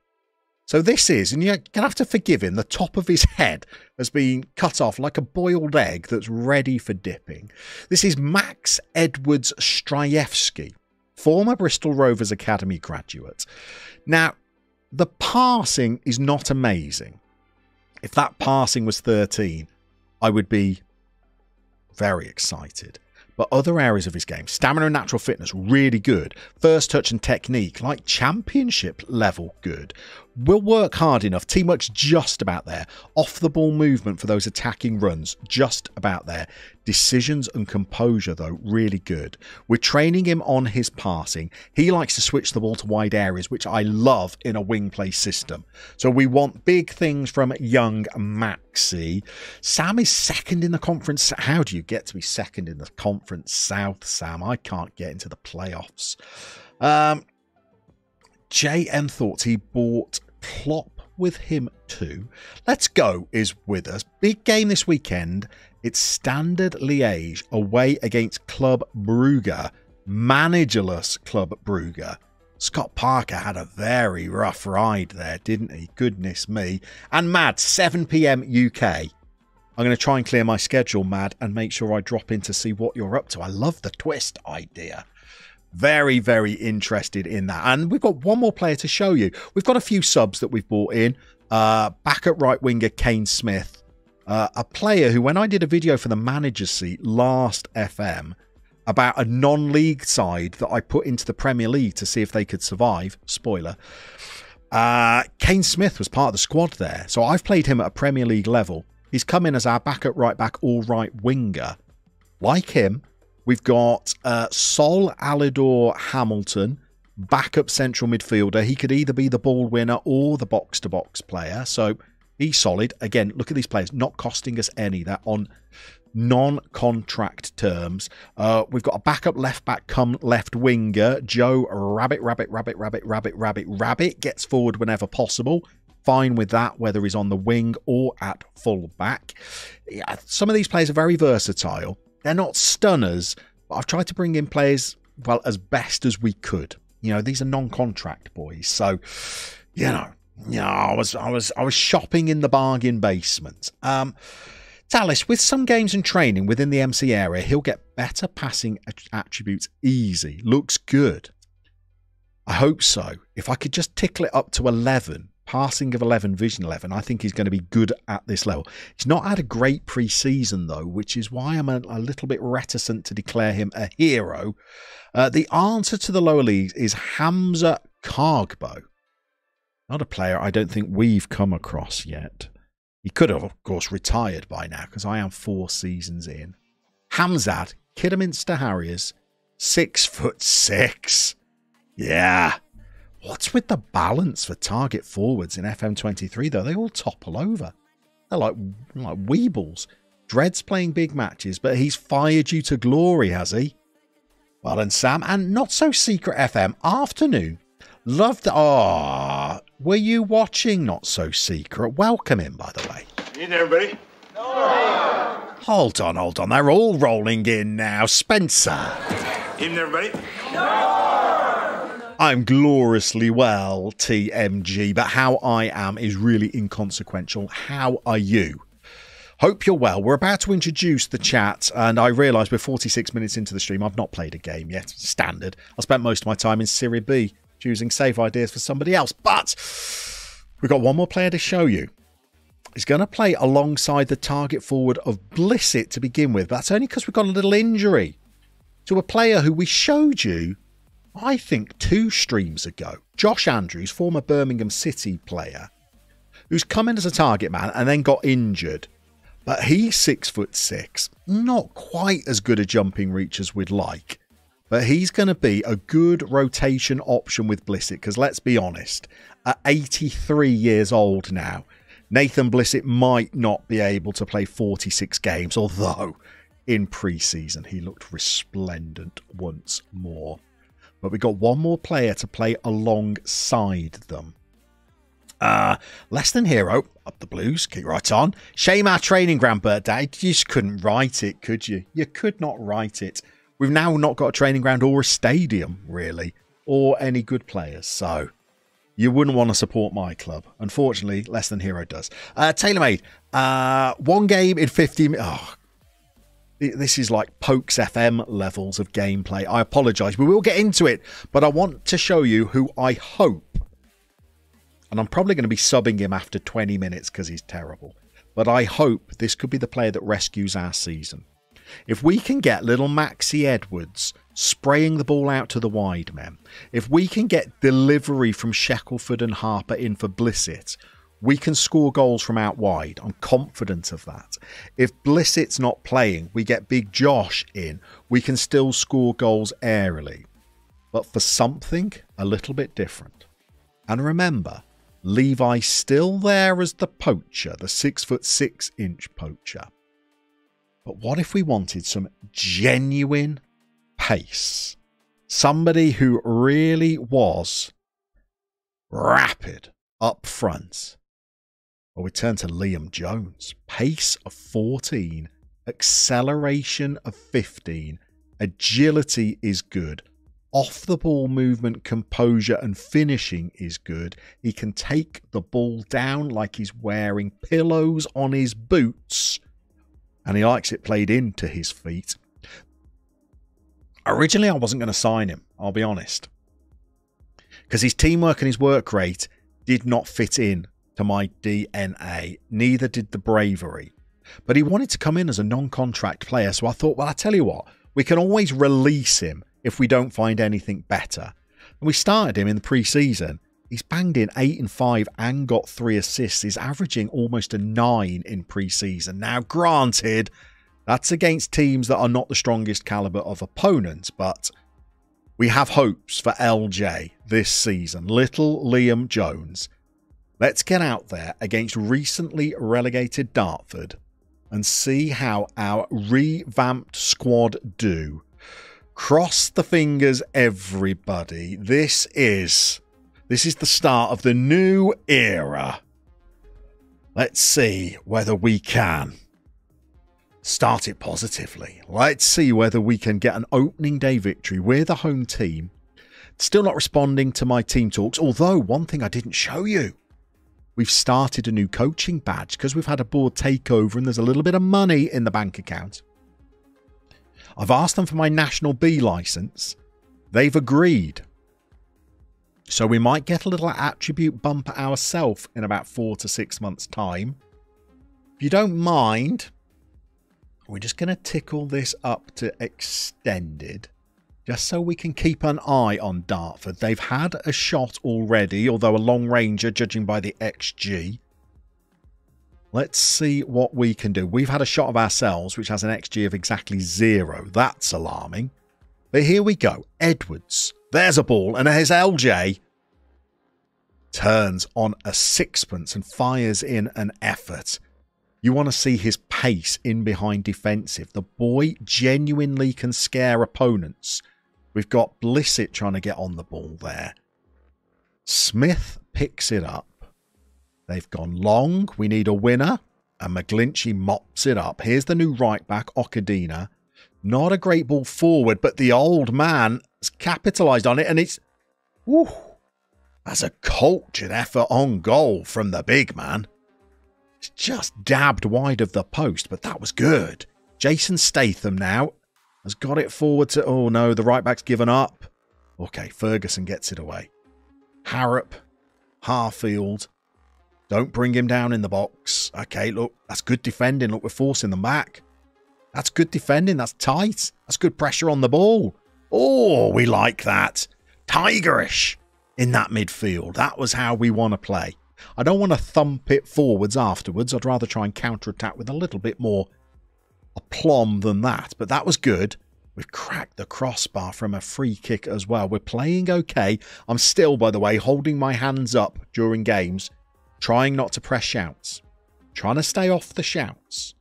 So this is, and you're going to have to forgive him, the top of his head has been cut off like a boiled egg that's ready for dipping. This is Max Edwards Strajewski, former Bristol Rovers Academy graduate. Now, the passing is not amazing. If that passing was thirteen, I would be very excited. But other areas of his game, stamina and natural fitness, really good. First touch and technique, like championship level good. will work hard enough. T-Much just about there. Off the ball movement for those attacking runs, just about there. Decisions and composure, though, really good. We're training him on his passing. He likes to switch the ball to wide areas, which I love in a wing play system. So we want big things from young Maxi. Sam is second in the conference. How do you get to be second in the conference south, Sam? I can't get into the playoffs. Um, J M thought he bought Klopp with him too. Let's Go is with us. Big game this weekend. It's Standard Liège away against Club Brugge, managerless Club Brugge. Scott Parker had a very rough ride there, didn't he? Goodness me. And Mad, seven p m U K. I'm going to try and clear my schedule, Mad, and make sure I drop in to see what you're up to. I love the twist idea. Very, very interested in that. And we've got one more player to show you. We've got a few subs that we've brought in. Uh, back at right winger, Kane Smith. Uh, a player who, when I did a video for the manager seat last F M about a non-league side that I put into the Premier League to see if they could survive, spoiler, uh, Kane Smith was part of the squad there. So I've played him at a Premier League level. He's come in as our back at right back, all right winger. Like him, we've got uh, Sol Alidor Hamilton, backup central midfielder. He could either be the ball winner or the box-to-box player. So he's solid. Again, look at these players, not costing us any. They're on non-contract terms. Uh, we've got a backup left-back come left winger. Joe Rabbit, Rabbit, Rabbit, Rabbit, Rabbit, Rabbit, Rabbit gets forward whenever possible. Fine with that, whether he's on the wing or at full-back. Yeah, some of these players are very versatile. They're not stunners, but I've tried to bring in players, well, as best as we could. You know, these are non-contract boys. So, you know. Yeah, I was, I was, I was shopping in the bargain basement. Um, Talis, with some games and training within the M C area, he'll get better passing attributes easy. Looks good. I hope so. If I could just tickle it up to eleven, passing of eleven, vision eleven, I think he's going to be good at this level. He's not had a great pre-season, though, which is why I'm a, a little bit reticent to declare him a hero. Uh, the answer to the lower leagues is Hamza Kargbo. Not a player I don't think we've come across yet. He could have, of course, retired by now because I am four seasons in. Hamzad, Kidderminster Harriers, six foot six. Yeah. What's with the balance for target forwards in F M twenty-three, though? They all topple over. They're like, like weebles. Dread's playing big matches, but he's fired you to glory, has he? Well, and Sam, and not so secret F M, afternoon. Love that. Ah, oh, were you watching Not So Secret? Welcome in, by the way. You need everybody? No. Hold on, hold on. They're all rolling in now. Spencer. You need everybody? No. I'm gloriously well, T M G, but how I am is really inconsequential. How are you? Hope you're well. We're about to introduce the chat, and I realise we're forty-six minutes into the stream. I've not played a game yet. Standard. I spent most of my time in Serie B, using save ideas for somebody else. But we've got one more player to show you. He's going to play alongside the target forward of Blissett to begin with. But that's only because we've got a little injury to a player who we showed you, I think, two streams ago. Josh Andrews, former Birmingham City player, who's come in as a target man and then got injured. But he's six foot six. Not quite as good a jumping reach as we'd like. But he's going to be a good rotation option with Blissett because, let's be honest, at eighty-three years old now, Nathan Blissett might not be able to play forty-six games, although in pre-season he looked resplendent once more. But we've got one more player to play alongside them. Uh, less than hero, up the Blues, keep right on. Shame our training ground birthday. You just couldn't write it, could you? You could not write it. We've now not got a training ground or a stadium, really, or any good players. So you wouldn't want to support my club. Unfortunately, Less Than Hero does. Uh, TaylorMade, uh, one game in fifty... Oh, this is like Pokes F M levels of gameplay. I apologise. We will get into it, but I want to show you who I hope... And I'm probably going to be subbing him after twenty minutes because he's terrible. But I hope this could be the player that rescues our season. If we can get little Maxie Edwards spraying the ball out to the wide men, if we can get delivery from Shackelford and Harper in for Blissett, we can score goals from out wide. I'm confident of that. If Blissett's not playing, we get Big Josh in. We can still score goals airily. But for something a little bit different. And remember, Levi's still there as the poacher, the six foot six inch poacher. But what if we wanted some genuine pace? Somebody who really was rapid up front. Well, we turn to Liam Jones. Pace of fourteen, acceleration of fifteen, agility is good, off the ball movement, composure and finishing is good. He can take the ball down like he's wearing pillows on his boots, and he likes it played into his feet. Originally, I wasn't going to sign him, I'll be honest, because his teamwork and his work rate did not fit in to my D N A. Neither did the bravery. But he wanted to come in as a non-contract player, so I thought, well, I tell you what, we can always release him if we don't find anything better. And we started him in the pre-season. He's banged in eight and five and got three assists. He's averaging almost a nine in pre-season. Now, granted, that's against teams that are not the strongest calibre of opponents, but we have hopes for L J this season. Little Liam Jones. Let's get out there against recently relegated Dartford and see how our revamped squad do. Cross the fingers, everybody. This is, this is the start of the new era. Let's see whether we can start it positively. Let's see whether we can get an opening day victory. We're the home team. Still not responding to my team talks. Although, one thing I didn't show you. We've started a new coaching badge because we've had a board takeover and there's a little bit of money in the bank account. I've asked them for my National B licence. They've agreed. So we might get a little attribute bump ourselves in about four to six months' time. If you don't mind, we're just going to tickle this up to extended, just so we can keep an eye on Dartford. They've had a shot already, although a long ranger, judging by the X G. Let's see what we can do. We've had a shot of ourselves, which has an X G of exactly zero. That's alarming. But here we go. Edwards. There's a ball, and there's L J. Turns on a sixpence and fires in an effort. You want to see his pace in behind defensive. The boy genuinely can scare opponents. We've got Blissett trying to get on the ball there. Smith picks it up. They've gone long. We need a winner. And McGlinchey mops it up. Here's the new right back, Occadina. Not a great ball forward, but the old man has capitalised on it. And it's... Whew, that's a cultured effort on goal from the big man. It's just dabbed wide of the post, but that was good. Jason Statham now has got it forward to... Oh, no, the right back's given up. Okay, Ferguson gets it away. Harrop, Harfield. Don't bring him down in the box. Okay, look, that's good defending. Look, we're forcing them back. That's good defending. That's tight. That's good pressure on the ball. Oh, we like that. Tigerish in that midfield. That was how we want to play. I don't want to thump it forwards afterwards. I'd rather try and counter-attack with a little bit more aplomb than that. But that was good. We've cracked the crossbar from a free kick as well. We're playing okay. I'm still, by the way, holding my hands up during games, trying not to press shouts. Trying to stay off the shouts.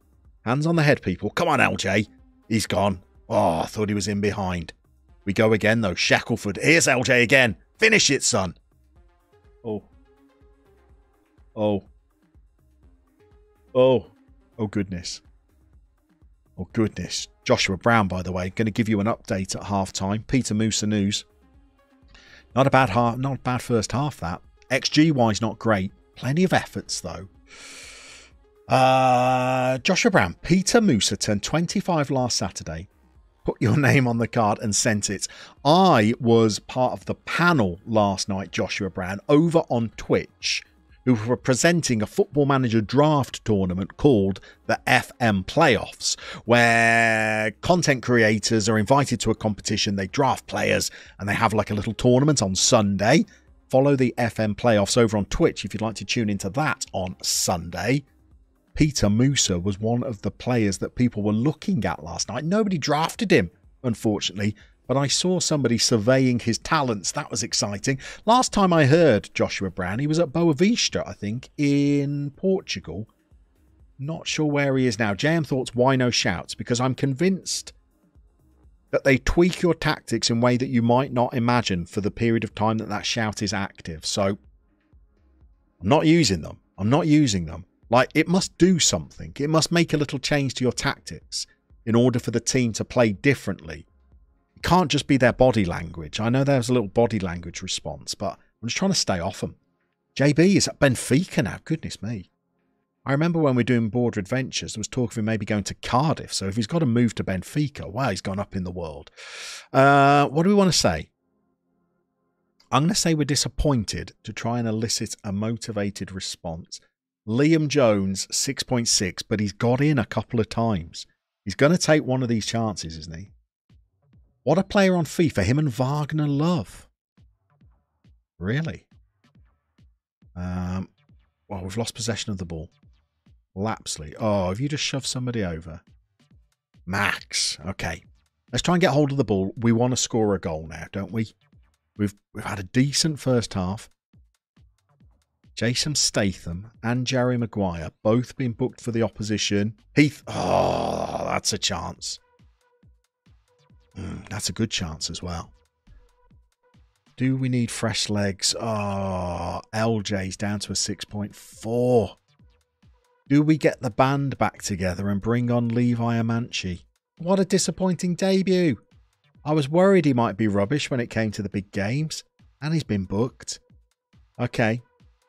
Hands on the head, people. Come on, L J. He's gone. Oh, I thought he was in behind. We go again, though. Shackelford. Here's L J again. Finish it, son. Oh. Oh. Oh. Oh, goodness. Oh, goodness. Joshua Brown, by the way, going to give you an update at half-time. Peter Musa News. Not a bad half, not a bad first half, that. X G-wise, not great. Plenty of efforts, though. Uh, Joshua Brown. Peter Musa turned twenty-five last Saturday. Put your name on the card and sent it. I was part of the panel last night, Joshua Brown, over on Twitch. who were presenting a Football Manager draft tournament called the F M Playoffs, where content creators are invited to a competition, they draft players, and they have like a little tournament on Sunday. Follow the F M Playoffs over on Twitch if you'd like to tune into that on Sunday. Peter Musa was one of the players that people were looking at last night. Nobody drafted him, unfortunately, but I saw somebody surveying his talents. That was exciting. Last time I heard Joshua Brown, he was at Boa Vista, I think, in Portugal. Not sure where he is now. J M Thoughts, why no shouts? Because I'm convinced that they tweak your tactics in a way that you might not imagine for the period of time that that shout is active. So I'm not using them. I'm not using them. Like, it must do something. It must make a little change to your tactics in order for the team to play differently. It can't just be their body language. I know there's a little body language response, but I'm just trying to stay off them. J B is at Benfica now. Goodness me. I remember when we were doing Border Adventures, there was talk of him maybe going to Cardiff. So if he's got to move to Benfica, wow, he's gone up in the world. Uh, what do we want to say? I'm going to say we're disappointed to try and elicit a motivated response. Liam Jones, six point six, but he's got in a couple of times. He's going to take one of these chances, isn't he? What a player on FIFA. Him and Wagner Love. Really? Um, well, we've lost possession of the ball. Lapsley. Oh, have you just shoved somebody over? Max. Okay. Let's try and get hold of the ball. We want to score a goal now, don't we? We've, we've had a decent first half. Jason Statham and Jerry Maguire both been booked for the opposition. Heath. Oh, that's a chance. Mm, that's a good chance as well. Do we need fresh legs? Oh, L J's down to a six point four. Do we get the band back together and bring on Levi Amanchi? What a disappointing debut. I was worried he might be rubbish when it came to the big games. And he's been booked. Okay.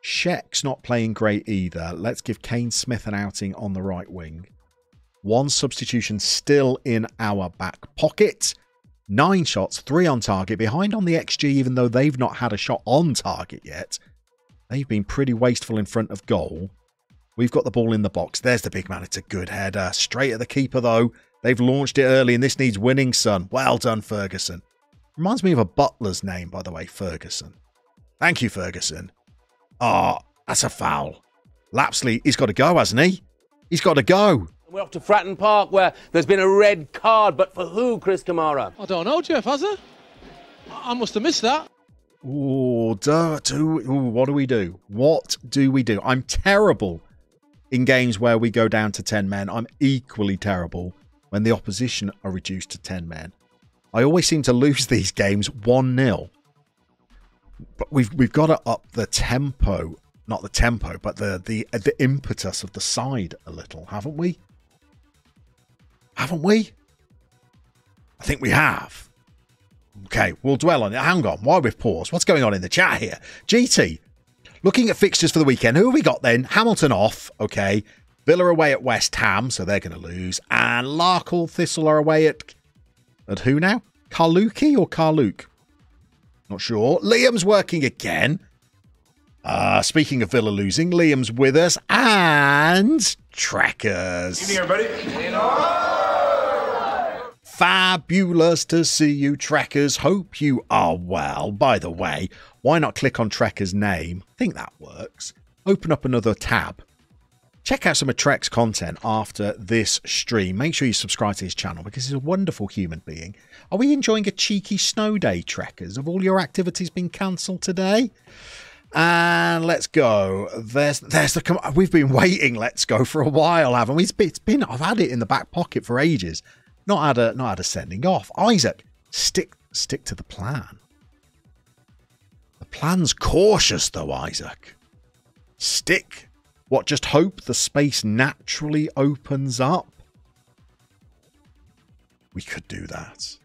Sheck's not playing great either. Let's give Kane Smith an outing on the right wing. One substitution still in our back pocket. Nine shots, three on target. Behind on the X G, even though they've not had a shot on target yet. They've been pretty wasteful in front of goal. We've got the ball in the box. There's the big man. It's a good header. Straight at the keeper, though. They've launched it early, and this needs winning, son. Well done, Ferguson. Reminds me of a butler's name, by the way, Ferguson. Thank you, Ferguson. Oh, that's a foul. Lapsley, he's got to go, hasn't he? He's got to go. We're off to Fratton Park, where there's been a red card. But for who, Chris Kamara? I don't know, Jeff, has there? I must have missed that. Ooh, duh, do, ooh, what do we do? What do we do? I'm terrible in games where we go down to ten men. I'm equally terrible when the opposition are reduced to ten men. I always seem to lose these games one nil. But we've we've got to up the tempo, not the tempo, but the the the impetus of the side a little, haven't we? Haven't we? I think we have. Okay, we'll dwell on it. Hang on, why we've paused? What's going on in the chat here? G T, looking at fixtures for the weekend. Who have we got then? Hamilton off, okay. Villa away at West Ham, so they're going to lose, and Larkall Thistle are away at at who now? Carluke or Carluke? Not sure. Liam's working again. Uh, speaking of Villa losing, Liam's with us and Trackers. Good evening, everybody. Fabulous to see you, Trackers. Hope you are well. By the way, why not click on Trekker's name? I think that works. Open up another tab. Check out some of Trek's content after this stream. Make sure you subscribe to his channel because he's a wonderful human being. Are we enjoying a cheeky snow day, Trekkers? Have all your activities been cancelled today? And let's go. There's there's the... We've been waiting, let's go, for a while, haven't we? It's been, it's been... I've had it in the back pocket for ages. Not had a, not had a sending off. Isaac, stick, stick to the plan. The plan's cautious, though, Isaac. Stick... What, just hope the space naturally opens up? We could do that.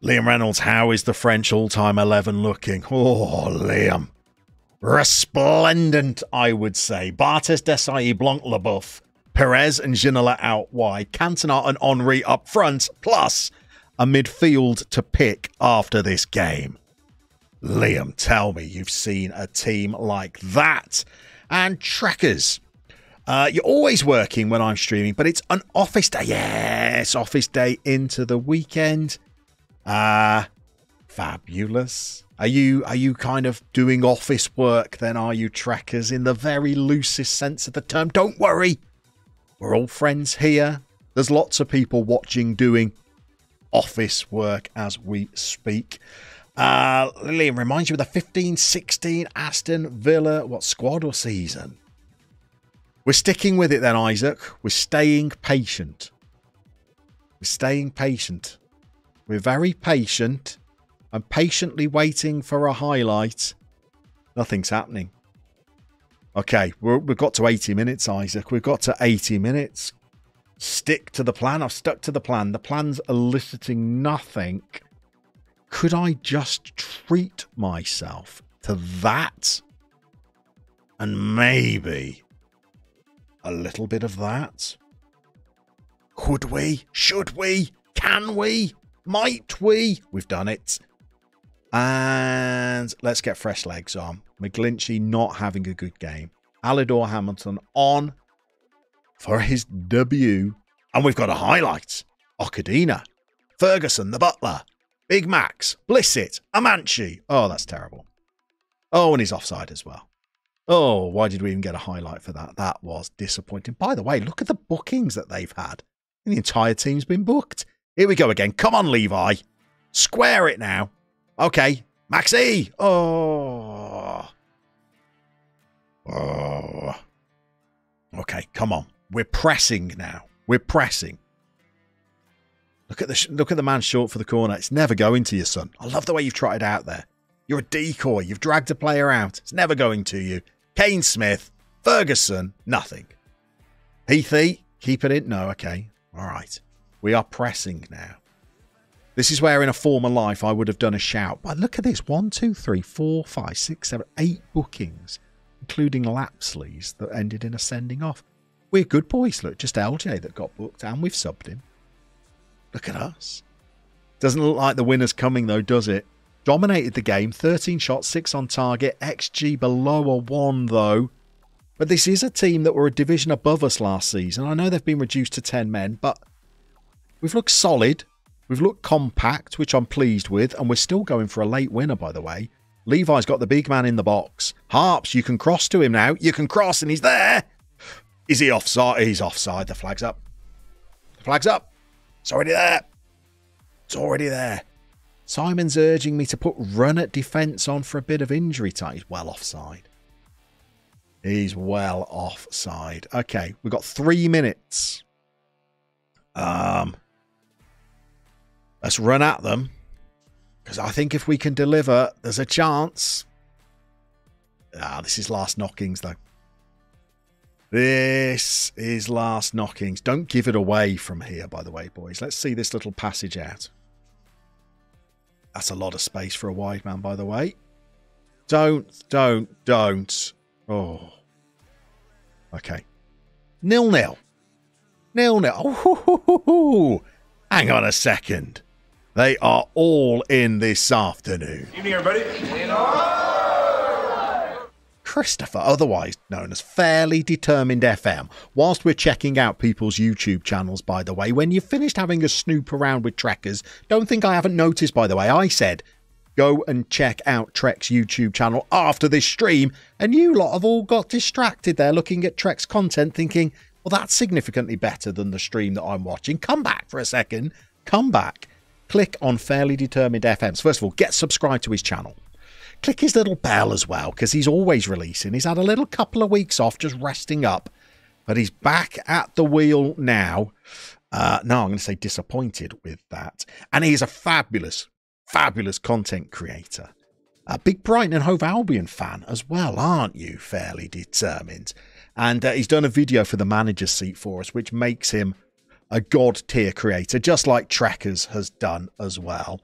Liam Reynolds, how is the French all-time eleven looking? Oh, Liam. Resplendent, I would say. Barthez, Desailly, Blanc, Leboeuf, Perez and Ginola out wide. Cantona and Henry up front, plus a midfield to pick after this game. Liam, tell me you've seen a team like that. And trackers. Uh, you're always working when I'm streaming, but it's an office day. Yes, office day into the weekend. Uh, fabulous. Are you, are you kind of doing office work then, are you, trackers, in the very loosest sense of the term? Don't worry. We're all friends here. There's lots of people watching doing office work as we speak. Uh, Liam reminds you of the fifteen sixteen Aston Villa. What squad or season? We're sticking with it then, Isaac. We're staying patient. We're staying patient. We're very patient. I'm patiently waiting for a highlight. Nothing's happening. Okay, we're, we've got to eighty minutes, Isaac. We've got to eighty minutes. Stick to the plan. I've stuck to the plan. The plan's eliciting nothing. Could I just treat myself to that? And maybe a little bit of that? Could we? Should we? Can we? Might we? We've done it. And let's get fresh legs on. McGlinchey not having a good game. Alidor Hamilton on for his debut. And we've got a highlight. Occadina. Ferguson, the butler. Big Max. Blissett. Amanchi. Oh, that's terrible. Oh, and he's offside as well. Oh, why did we even get a highlight for that? That was disappointing. By the way, look at the bookings that they've had. The entire team's been booked. Here we go again. Come on, Levi. Square it now. Okay. Maxi. Oh. Oh. Okay, come on. We're pressing now. We're pressing. Look at the look at the man short for the corner. It's never going to you, son. I love the way you've trotted out there. You're a decoy. You've dragged a player out. It's never going to you. Kane Smith. Ferguson. Nothing. Heathy. Keep it in. No, okay. All right. We are pressing now. This is where in a former life I would have done a shout. But look at this. One, two, three, four, five, six, seven, eight bookings, including Lapsley's that ended in a sending off. We're good boys. Look, just L J that got booked and we've subbed him. Look at us. Doesn't look like the winner's coming though, does it? Dominated the game. thirteen shots, six on target. X G below a one though. But this is a team that were a division above us last season. I know they've been reduced to ten men, but we've looked solid, we've looked compact, which I'm pleased with, and we're still going for a late winner, by the way. Levi's got the big man in the box. Harps, you can cross to him now. You can cross, and he's there. Is he offside? He's offside. The flag's up. The flag's up. It's already there. It's already there. Simon's urging me to put run at defence on for a bit of injury time. He's well offside. He's well offside. Okay, we've got three minutes. Um... Let's run at them, because I think if we can deliver, there's a chance. Ah, this is last knockings, though. This is last knockings. Don't give it away from here, by the way, boys. Let's see this little passage out. That's a lot of space for a wide man, by the way. Don't, don't, don't. Oh. Okay. nil nil. nil nil. Oh, hoo, hoo, hoo, hoo. Hang on a second. They are all in this afternoon. Evening, everybody. Christopher, otherwise known as Fairly Determined F M. Whilst we're checking out people's YouTube channels, by the way, when you've finished having a snoop around with Trekkers, don't think I haven't noticed, by the way, I said, go and check out Trek's YouTube channel after this stream, and you lot have all got distracted there looking at Trek's content thinking, well, that's significantly better than the stream that I'm watching. Come back for a second. Come back. Click on Fairly Determined F Ms. First of all, get subscribed to his channel. Click his little bell as well, because he's always releasing. He's had a little couple of weeks off just resting up, but he's back at the wheel now. Uh, no, I'm going to say disappointed with that. And he is a fabulous, fabulous content creator. A big Brighton and Hove Albion fan as well, aren't you, Fairly Determined? And uh, he's done a video for the manager's seat for us, which makes him a god tier creator, just like Trekkers has done as well.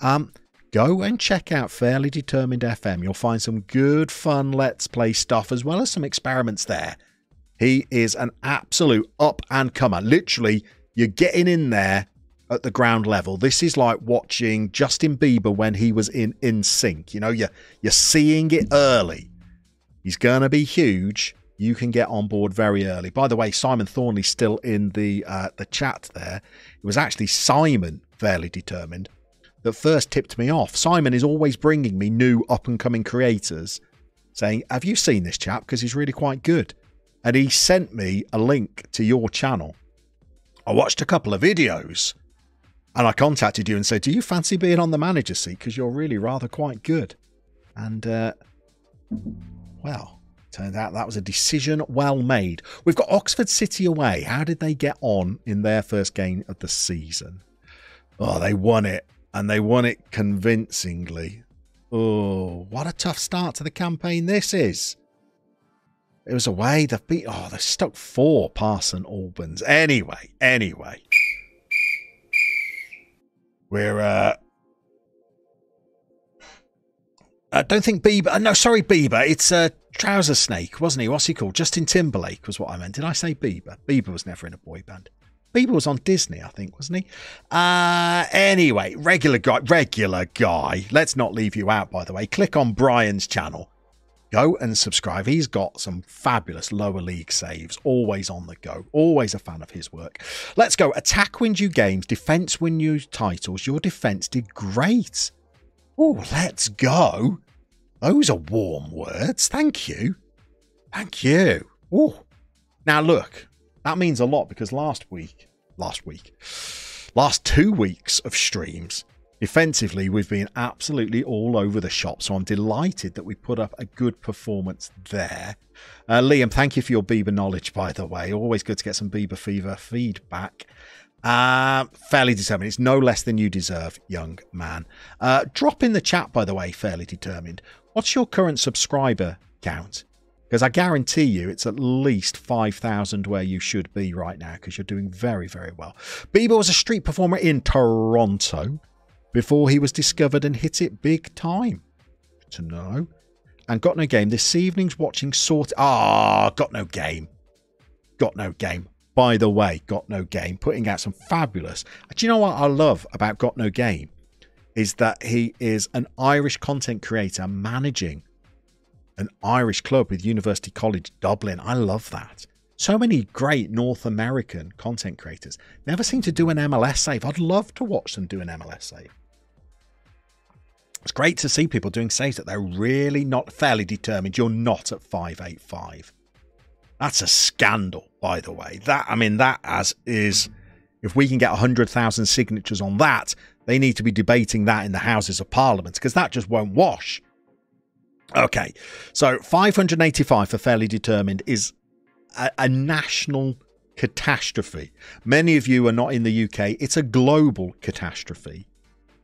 Um, go and check out Fairly Determined F M. You'll find some good fun Let's Play stuff, as well as some experiments there. He is an absolute up and comer. Literally, you're getting in there at the ground level. This is like watching Justin Bieber when he was in N Sync. You know, you're, you're seeing it early. He's going to be huge. You can get on board very early. By the way, Simon Thornley's still in the uh, the chat there. It was actually Simon, fairly determined, that first tipped me off. Simon is always bringing me new up-and-coming creators saying, have you seen this chap? Because he's really quite good. And he sent me a link to your channel. I watched a couple of videos and I contacted you and said, do you fancy being on the manager seat? Because you're really rather quite good. And, uh, well, turned out that was a decision well made. We've got Oxford City away. How did they get on in their first game of the season? Oh, they won it. And they won it convincingly. Oh, what a tough start to the campaign this is. It was away. They've beat, oh, they've stuck four past Saint Albans. Anyway, anyway. We're, uh... I don't think Bieber, no, sorry, Bieber. It's uh, Trouser Snake, wasn't he? What's he called? Justin Timberlake was what I meant. Did I say Bieber? Bieber was never in a boy band. Bieber was on Disney, I think, wasn't he? Uh, anyway, regular guy, regular guy. Let's not leave you out, by the way. Click on Brian's channel. Go and subscribe. He's got some fabulous lower league saves. Always on the go. Always a fan of his work. Let's go. Attack wins you games. Defence wins you titles. Your defence did great. Oh, let's go. Those are warm words. Thank you. Thank you. Oh, now look. That means a lot because last week, last week, last two weeks of streams, defensively, we've been absolutely all over the shop. So I'm delighted that we put up a good performance there. Uh, Liam, thank you for your Bieber knowledge, by the way. Always good to get some Bieber fever feedback. Uh, fairly determined. It's no less than you deserve, young man. Uh, drop in the chat, by the way, fairly determined. What's your current subscriber count? Because I guarantee you it's at least five thousand where you should be right now because you're doing very, very well. Bieber was a street performer in Toronto before he was discovered and hit it big time. Good to know. And Got No Game. This evening's watching sort... Ah, Got No Game. Got No Game. By the way, Got No Game. Putting out some fabulous... Do you know what I love about Got No Game? Is that he is an Irish content creator managing an Irish club with University College Dublin. I love that. So many great North American content creators never seem to do an M L S save. I'd love to watch them do an M L S save. It's great to see people doing saves that they're really not fairly determined. You're not at five eight five. That's a scandal, by the way. That, I mean, that as is, if we can get one hundred thousand signatures on that, they need to be debating that in the Houses of Parliament because that just won't wash. Okay, so five hundred eighty-five for fairly determined is a, a national catastrophe. Many of you are not in the U K. It's a global catastrophe.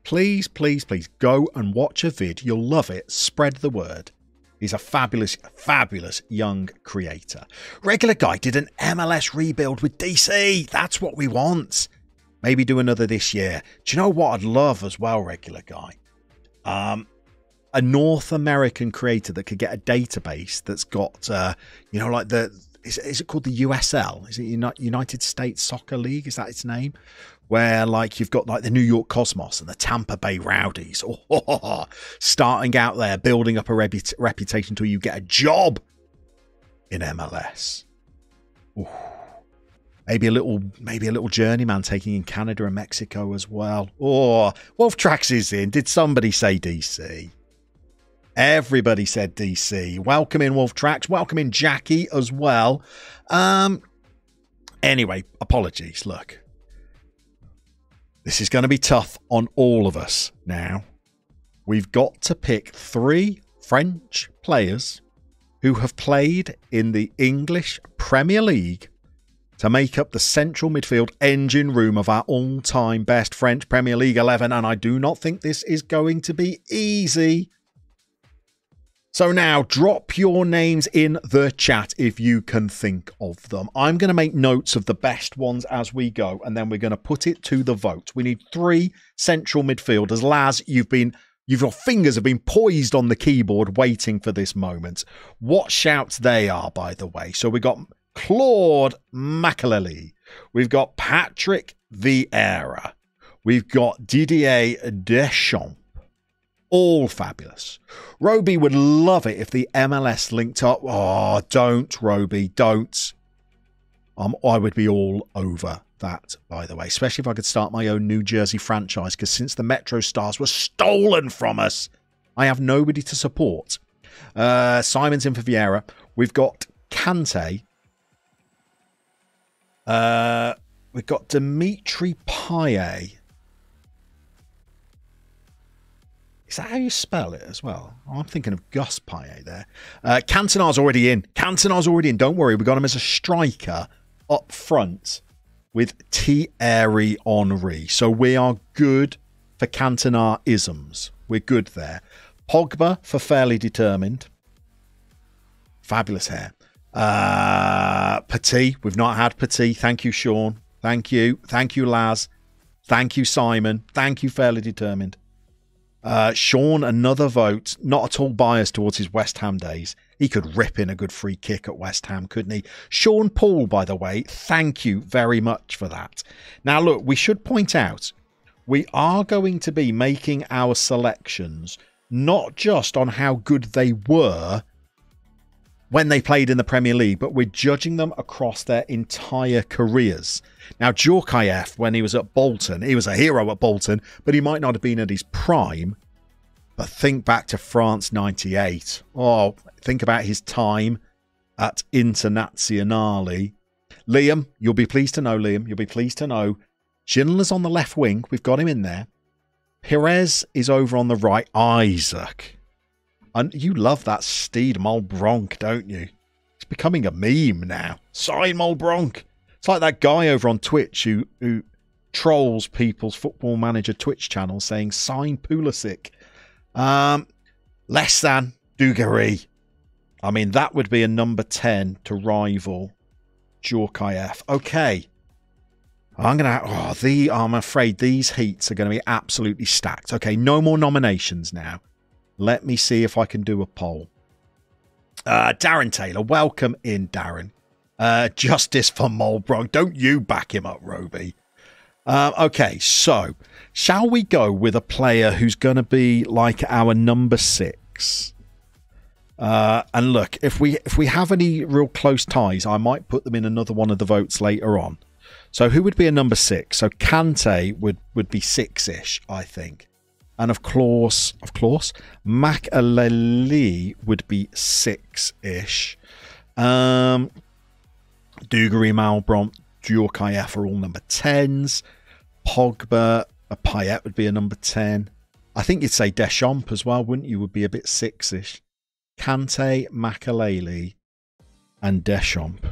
Please, please, please go and watch a vid. You'll love it. Spread the word. He's a fabulous, fabulous young creator. Regular guy did an M L S rebuild with D C. That's what we want. Maybe do another this year. Do you know what I'd love as well, regular guy? Um... A North American creator that could get a database that's got, uh, you know, like the, is, is it called the U S L? Is it United States Soccer League? Is that its name? Where like you've got like the New York Cosmos and the Tampa Bay Rowdies oh, starting out there, building up a repu reputation until you get a job in M L S. Ooh. Maybe a little, maybe a little journeyman taking in Canada and Mexico as well. Or oh, Wolf Trax is in. Did somebody say D C? Everybody said D C. Welcome in, Wolf Tracks. Welcome in, Jackie, as well. Um, anyway, apologies. Look, this is going to be tough on all of us now. We've got to pick three French players who have played in the English Premier League to make up the central midfield engine room of our all-time best French Premier League eleven. And I do not think this is going to be easy. So now, drop your names in the chat if you can think of them. I'm going to make notes of the best ones as we go, and then we're going to put it to the vote. We need three central midfielders. Laz, you've been, you've, your fingers have been poised on the keyboard waiting for this moment. What shouts they are, by the way. So we've got Claude Makélélé. We've got Patrick Vieira. We've got Didier Deschamps. All fabulous. Roby would love it if the M L S linked up. Oh, don't, Roby, don't. Um, I would be all over that, by the way, especially if I could start my own New Jersey franchise, because since the Metro Stars were stolen from us, I have nobody to support. Uh, Simon's in for Vieira. We've got Kante. Uh, we've got Dimitri Payet. Is that how you spell it as well? Oh, I'm thinking of Gus Payet there. Uh, Cantona's already in. Cantona's already in. Don't worry. We got him as a striker up front with Thierry Henry. So we are good for Cantona-isms. We're good there. Pogba for fairly determined. Fabulous hair. Uh, Petit. We've not had Petit. Thank you, Sean. Thank you. Thank you, Laz. Thank you, Simon. Thank you, fairly determined. Uh, Sean, another vote, not at all biased towards his West Ham days. He could rip in a good free kick at West Ham, couldn't he? Sean Paul, by the way, thank you very much for that. Now, look, we should point out we are going to be making our selections not just on how good they were when they played in the Premier League, but we're judging them across their entire careers. Now, Djorkaeff, when he was at Bolton, he was a hero at Bolton, but he might not have been at his prime. But think back to France ninety-eight. Oh, think about his time at Internazionale. Liam, you'll be pleased to know, Liam, you'll be pleased to know. Gino's on the left wing. We've got him in there. Perez is over on the right. Isaac. And you love that Steed Malbronk, don't you? It's becoming a meme now. Sign Malbronk. It's like that guy over on Twitch who, who trolls people's Football Manager Twitch channel saying, sign Pulisic. Um, less than Dugarry. I mean, that would be a number ten to rival Djorkaeff. Okay. I'm going to... Oh, the, I'm afraid these heats are going to be absolutely stacked. Okay, no more nominations now. Let me see if I can do a poll. Uh, Darren Taylor. Welcome in, Darren. Uh, justice for Malbronk. Don't you back him up, Roby. Uh, okay, so shall we go with a player who's going to be like our number six? Uh, and look, if we, if we have any real close ties, I might put them in another one of the votes later on. So who would be a number six? So Kante would, would be six-ish, I think. And of course, of course, Makaleli would be six-ish. Um, Dugarry, Malbronk, Djorkaeff are all number tens. Pogba, a Payet would be a number ten. I think you'd say Deschamps as well, wouldn't you? Would be a bit six-ish. Kante, Makaleli, and Deschamps.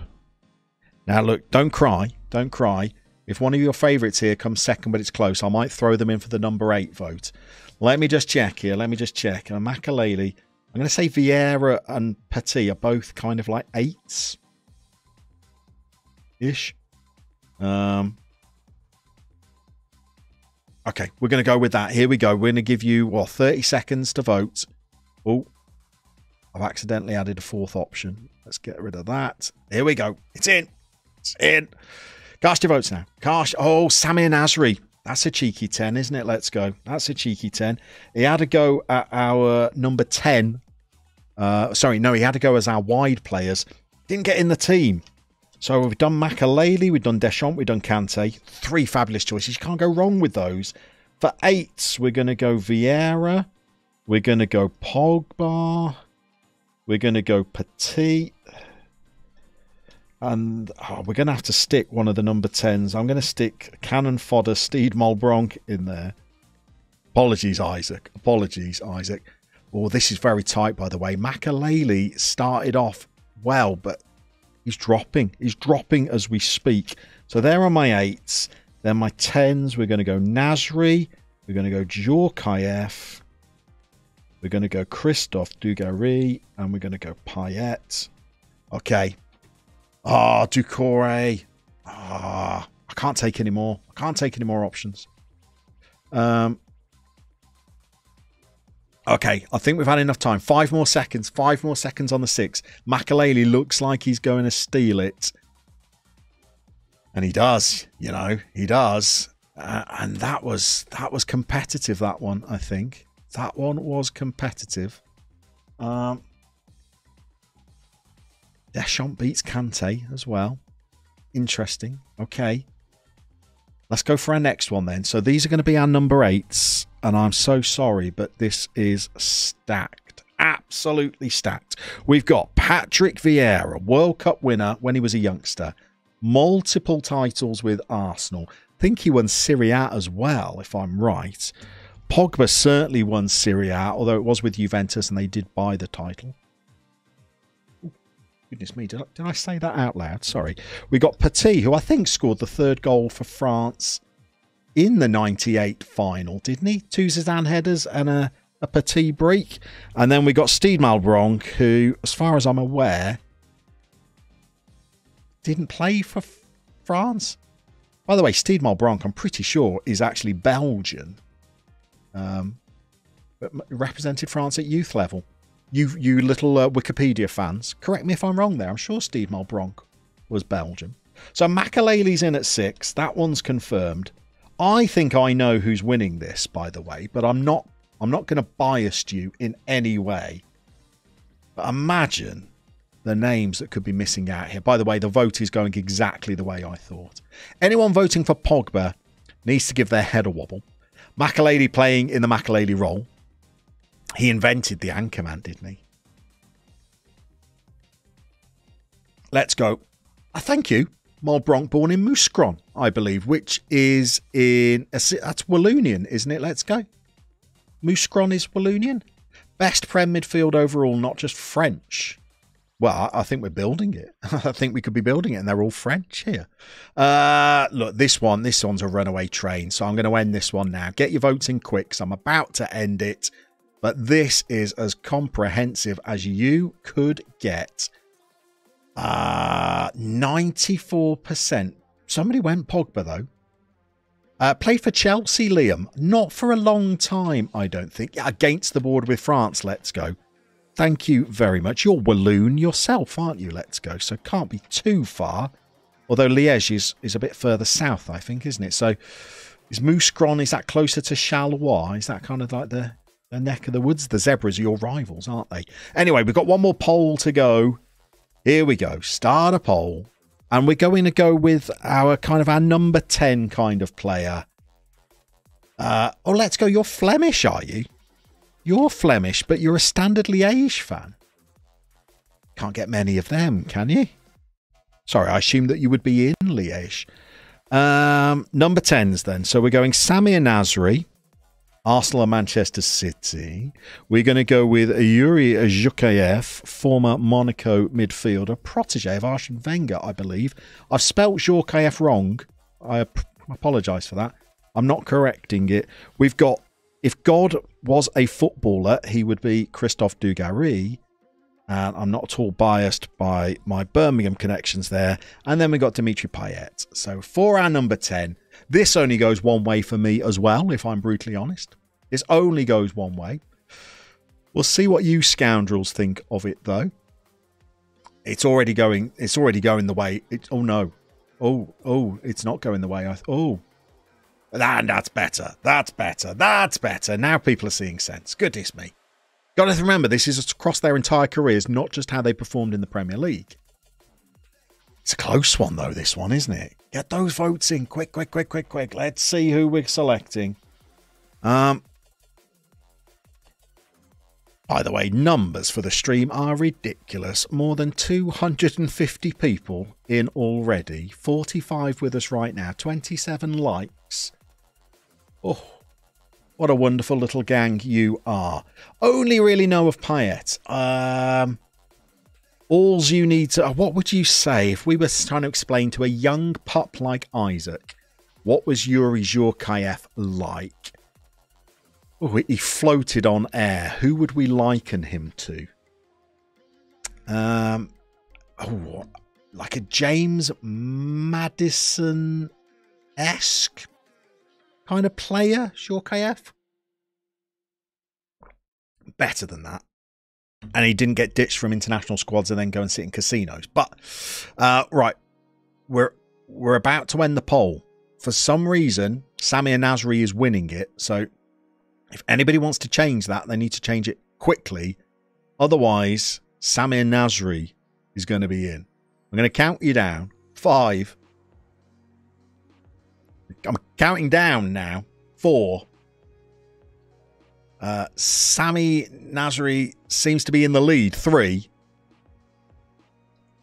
Now look, don't cry, don't cry. If one of your favourites here comes second, but it's close, I might throw them in for the number eight vote. Let me just check here. Let me just check. And Makaleli, I'm going to say Vieira and Petit are both kind of like eights-ish. Um, okay, we're going to go with that. Here we go. We're going to give you, what, thirty seconds to vote. Oh, I've accidentally added a fourth option. Let's get rid of that. Here we go. It's in. It's in. Cast your votes now. Cast. Oh, Samir Nasri. That's a cheeky ten, isn't it? Let's go. That's a cheeky ten. He had to go at our number ten. Uh, sorry, no, he had to go as our wide players. Didn't get in the team. So we've done Makaleli, we've done Deschamps, we've done Kante. Three fabulous choices. You can't go wrong with those. For eights, we're going to go Vieira. We're going to go Pogba. We're going to go Petit. And oh, we're going to have to stick one of the number tens. I'm going to stick Cannon Fodder, Steed Malbronk in there. Apologies, Isaac. Apologies, Isaac. Oh, this is very tight, by the way. Makaleli started off well, but he's dropping. He's dropping as we speak. So there are my eights. Then my tens. We're going to go Nasri. We're going to go Djorkaeff. We're going to go Christophe Dugarry. And we're going to go Payet. Okay. Ah, oh, Ducoré. Ah, oh, I can't take any more. I can't take any more options. Um. Okay, I think we've had enough time. Five more seconds. Five more seconds on the six. Makaleli looks like he's going to steal it. And he does, you know, he does. Uh, and that was that was competitive, that one, I think. That one was competitive. Um, Deschamps beats Kanté as well. Interesting. Okay. Let's go for our next one then. So these are going to be our number eights. And I'm so sorry, but this is stacked. Absolutely stacked. We've got Patrick Vieira, World Cup winner when he was a youngster. Multiple titles with Arsenal. I think he won Serie A as well, if I'm right. Pogba certainly won Serie A, although it was with Juventus and they did buy the title. Goodness me, did I, did I say that out loud? Sorry. We got Petit, who I think scored the third goal for France in the ninety-eight final, didn't he? Two Zidane headers and a, a Petit break. And then we got Steve Malbronk, who, as far as I'm aware, didn't play for France. By the way, Steve Malbronk, I'm pretty sure, is actually Belgian, um, but represented France at youth level. You, you little uh, Wikipedia fans, correct me if I'm wrong there. I'm sure Steve Malbronk was Belgium. So Makalele's in at six. That one's confirmed. I think I know who's winning this, by the way, but I'm not. I'm not going to bias you in any way. But imagine the names that could be missing out here. By the way, the vote is going exactly the way I thought. Anyone voting for Pogba needs to give their head a wobble. Makalele playing in the Makalele role. He invented the Anchorman, didn't he? Let's go. I thank you. Malbronk, born in Mouscron, I believe, which is in... That's Wallonian, isn't it? Let's go. Mouscron is Wallonian. Best Prem midfield overall, not just French. Well, I think we're building it. I think we could be building it, and they're all French here. Uh, look, this one, this one's a runaway train, so I'm going to end this one now. Get your votes in quick, because I'm about to end it. But this is as comprehensive as you could get. Uh, ninety-four percent. Somebody went Pogba, though. Uh, played for Chelsea, Liam. Not for a long time, I don't think. Against the board with France, let's go. Thank you very much. You're Walloon yourself, aren't you? Let's go. So can't be too far. Although Liège is, is a bit further south, I think, isn't it? So is Mouscron, is that closer to Charleroi? Is that kind of like the... the neck of the woods? The Zebras are your rivals, aren't they? Anyway, we've got one more poll to go. Here we go. Start a poll. And we're going to go with our kind of our number ten kind of player. Uh, oh, let's go. You're Flemish, are you? You're Flemish, but you're a Standard Liège fan. Can't get many of them, can you? Sorry, I assumed that you would be in Liège. Um, number tens then. So we're going Samir Nasri. Arsenal and Manchester City. We're going to go with Yuri Zhukayev, former Monaco midfielder, protege of Arsene Wenger, I believe. I've spelt Zhukayev wrong. I apologise for that. I'm not correcting it. We've got, if God was a footballer, he would be Christophe Dugarry. And I'm not at all biased by my Birmingham connections there. And then we got Dimitri Payet. So for our number ten, this only goes one way for me as well, if I'm brutally honest. This only goes one way. We'll see what you scoundrels think of it, though. It's already going. It's already going the way. It, oh, no. Oh, oh, it's not going the way. I th oh, and that's better. That's better. That's better. Now people are seeing sense. Goodness me. Got to remember, this is across their entire careers, not just how they performed in the Premier League. It's a close one, though, this one, isn't it? Get those votes in. Quick, quick, quick, quick, quick. Let's see who we're selecting. Um, by the way, numbers for the stream are ridiculous. More than two hundred fifty people in already. forty-five with us right now. twenty-seven likes. Oh. What a wonderful little gang you are. Only really know of Payet. Um, all's you need to... What would you say if we were trying to explain to a young pup like Isaac, what was Yuri Zhukayev like? Oh, he floated on air. Who would we liken him to? Um, oh, like a James Maddison-esque kind of player, Zhukayev? Better than that. And he didn't get ditched from international squads and then go and sit in casinos. But, uh, right, we're, we're about to end the poll. for some reason, Samir Nasri is winning it. So if anybody wants to change that, they need to change it quickly. Otherwise, Samir Nasri is going to be in. I'm going to count you down. Five. I'm counting down now. Four. Uh, Samir Nasri seems to be in the lead. Three.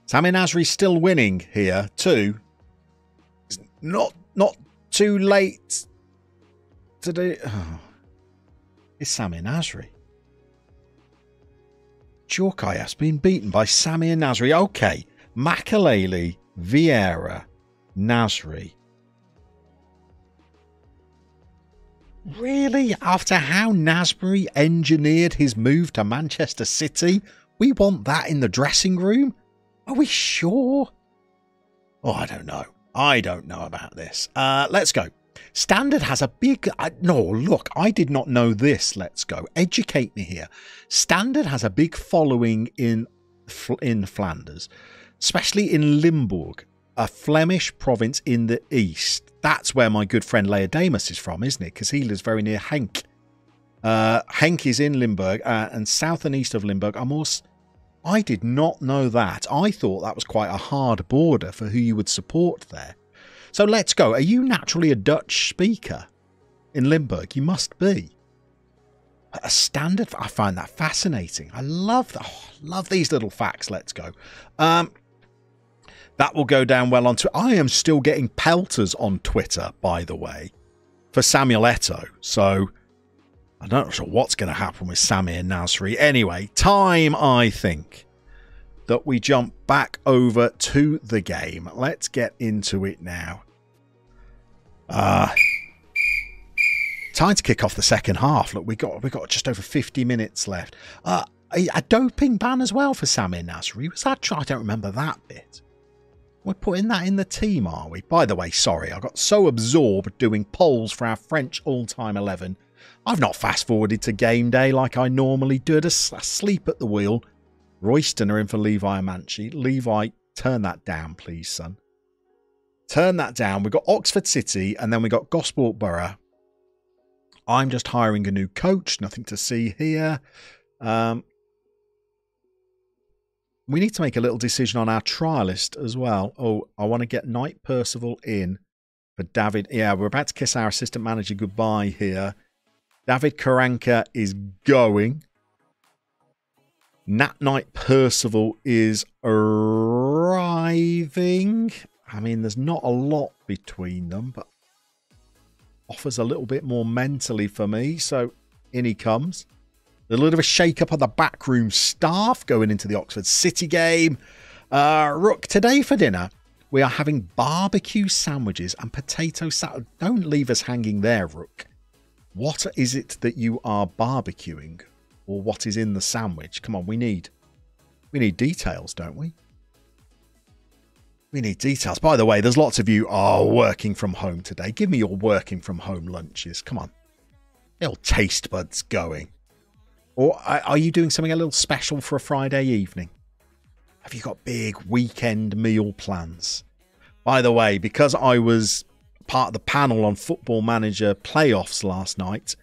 Samir Nasri still winning here. Two. It's not not too late to do. Oh. It's Samir Nasri. Djorkaev's been beaten by Samir Nasri. Okay. Makaleli, Vieira, Nasri. Really? After how Nasri engineered his move to Manchester City? We want that in the dressing room? Are we sure? Oh, I don't know. I don't know about this. Uh, let's go. Standard has a big... Uh, no, look, I did not know this. Let's go. Educate me here. Standard has a big following in in Flanders, especially in Limburg, a Flemish province in the east. That's where my good friend Laodamus is from, isn't it? Because he lives very near Henk. Uh, Henk is in Limburg, uh, and south and east of Limburg are more... I did not know that. I thought that was quite a hard border for who you would support there. So let's go. Are you naturally a Dutch speaker in Limburg? You must be. A standard... I find that fascinating. I love that. Oh, love these little facts. Let's go. Um, that will go down well on Twitter. I am still getting pelters on Twitter, by the way, for Samuel Eto'o. So... I'm not sure what's going to happen with Samir Nasri. Anyway, time, I think, that we jump back over to the game. Let's get into it now. Uh, time to kick off the second half. Look, we got we got just over fifty minutes left. Uh, a, a doping ban as well for Samir Nasri. Was that true? I don't remember that bit. We're putting that in the team, are we? By the way, sorry, I got so absorbed doing polls for our French all-time eleven. I've not fast-forwarded to game day like I normally do. I sleep at the wheel. Royston are in for Levi Amanchi. Levi, turn that down, please, son. Turn that down. We've got Oxford City, and then we've got Gosport Borough. I'm just hiring a new coach. Nothing to see here. Um, we need to make a little decision on our trialist as well. Oh, I want to get Knight Percival in for David. Yeah, we're about to kiss our assistant manager goodbye here. David Karanka is going. Nat Knight Percival is arriving. I mean, there's not a lot between them, but offers a little bit more mentally for me. So in he comes. A little bit of a shake-up of the backroom staff going into the Oxford City game. Uh, Rook, today for dinner, we are having barbecue sandwiches and potato salad. Don't leave us hanging there, Rook. What is it that you are barbecuing, or what is in the sandwich? Come on, we need we need details, don't we? We need details. By the way, there's lots of you are working from home today. Give me your working from home lunches. Come on. Little taste buds going. Or are you doing something a little special for a Friday evening? Have you got big weekend meal plans? By the way, because I was... part of the panel on Football Manager playoffs last night.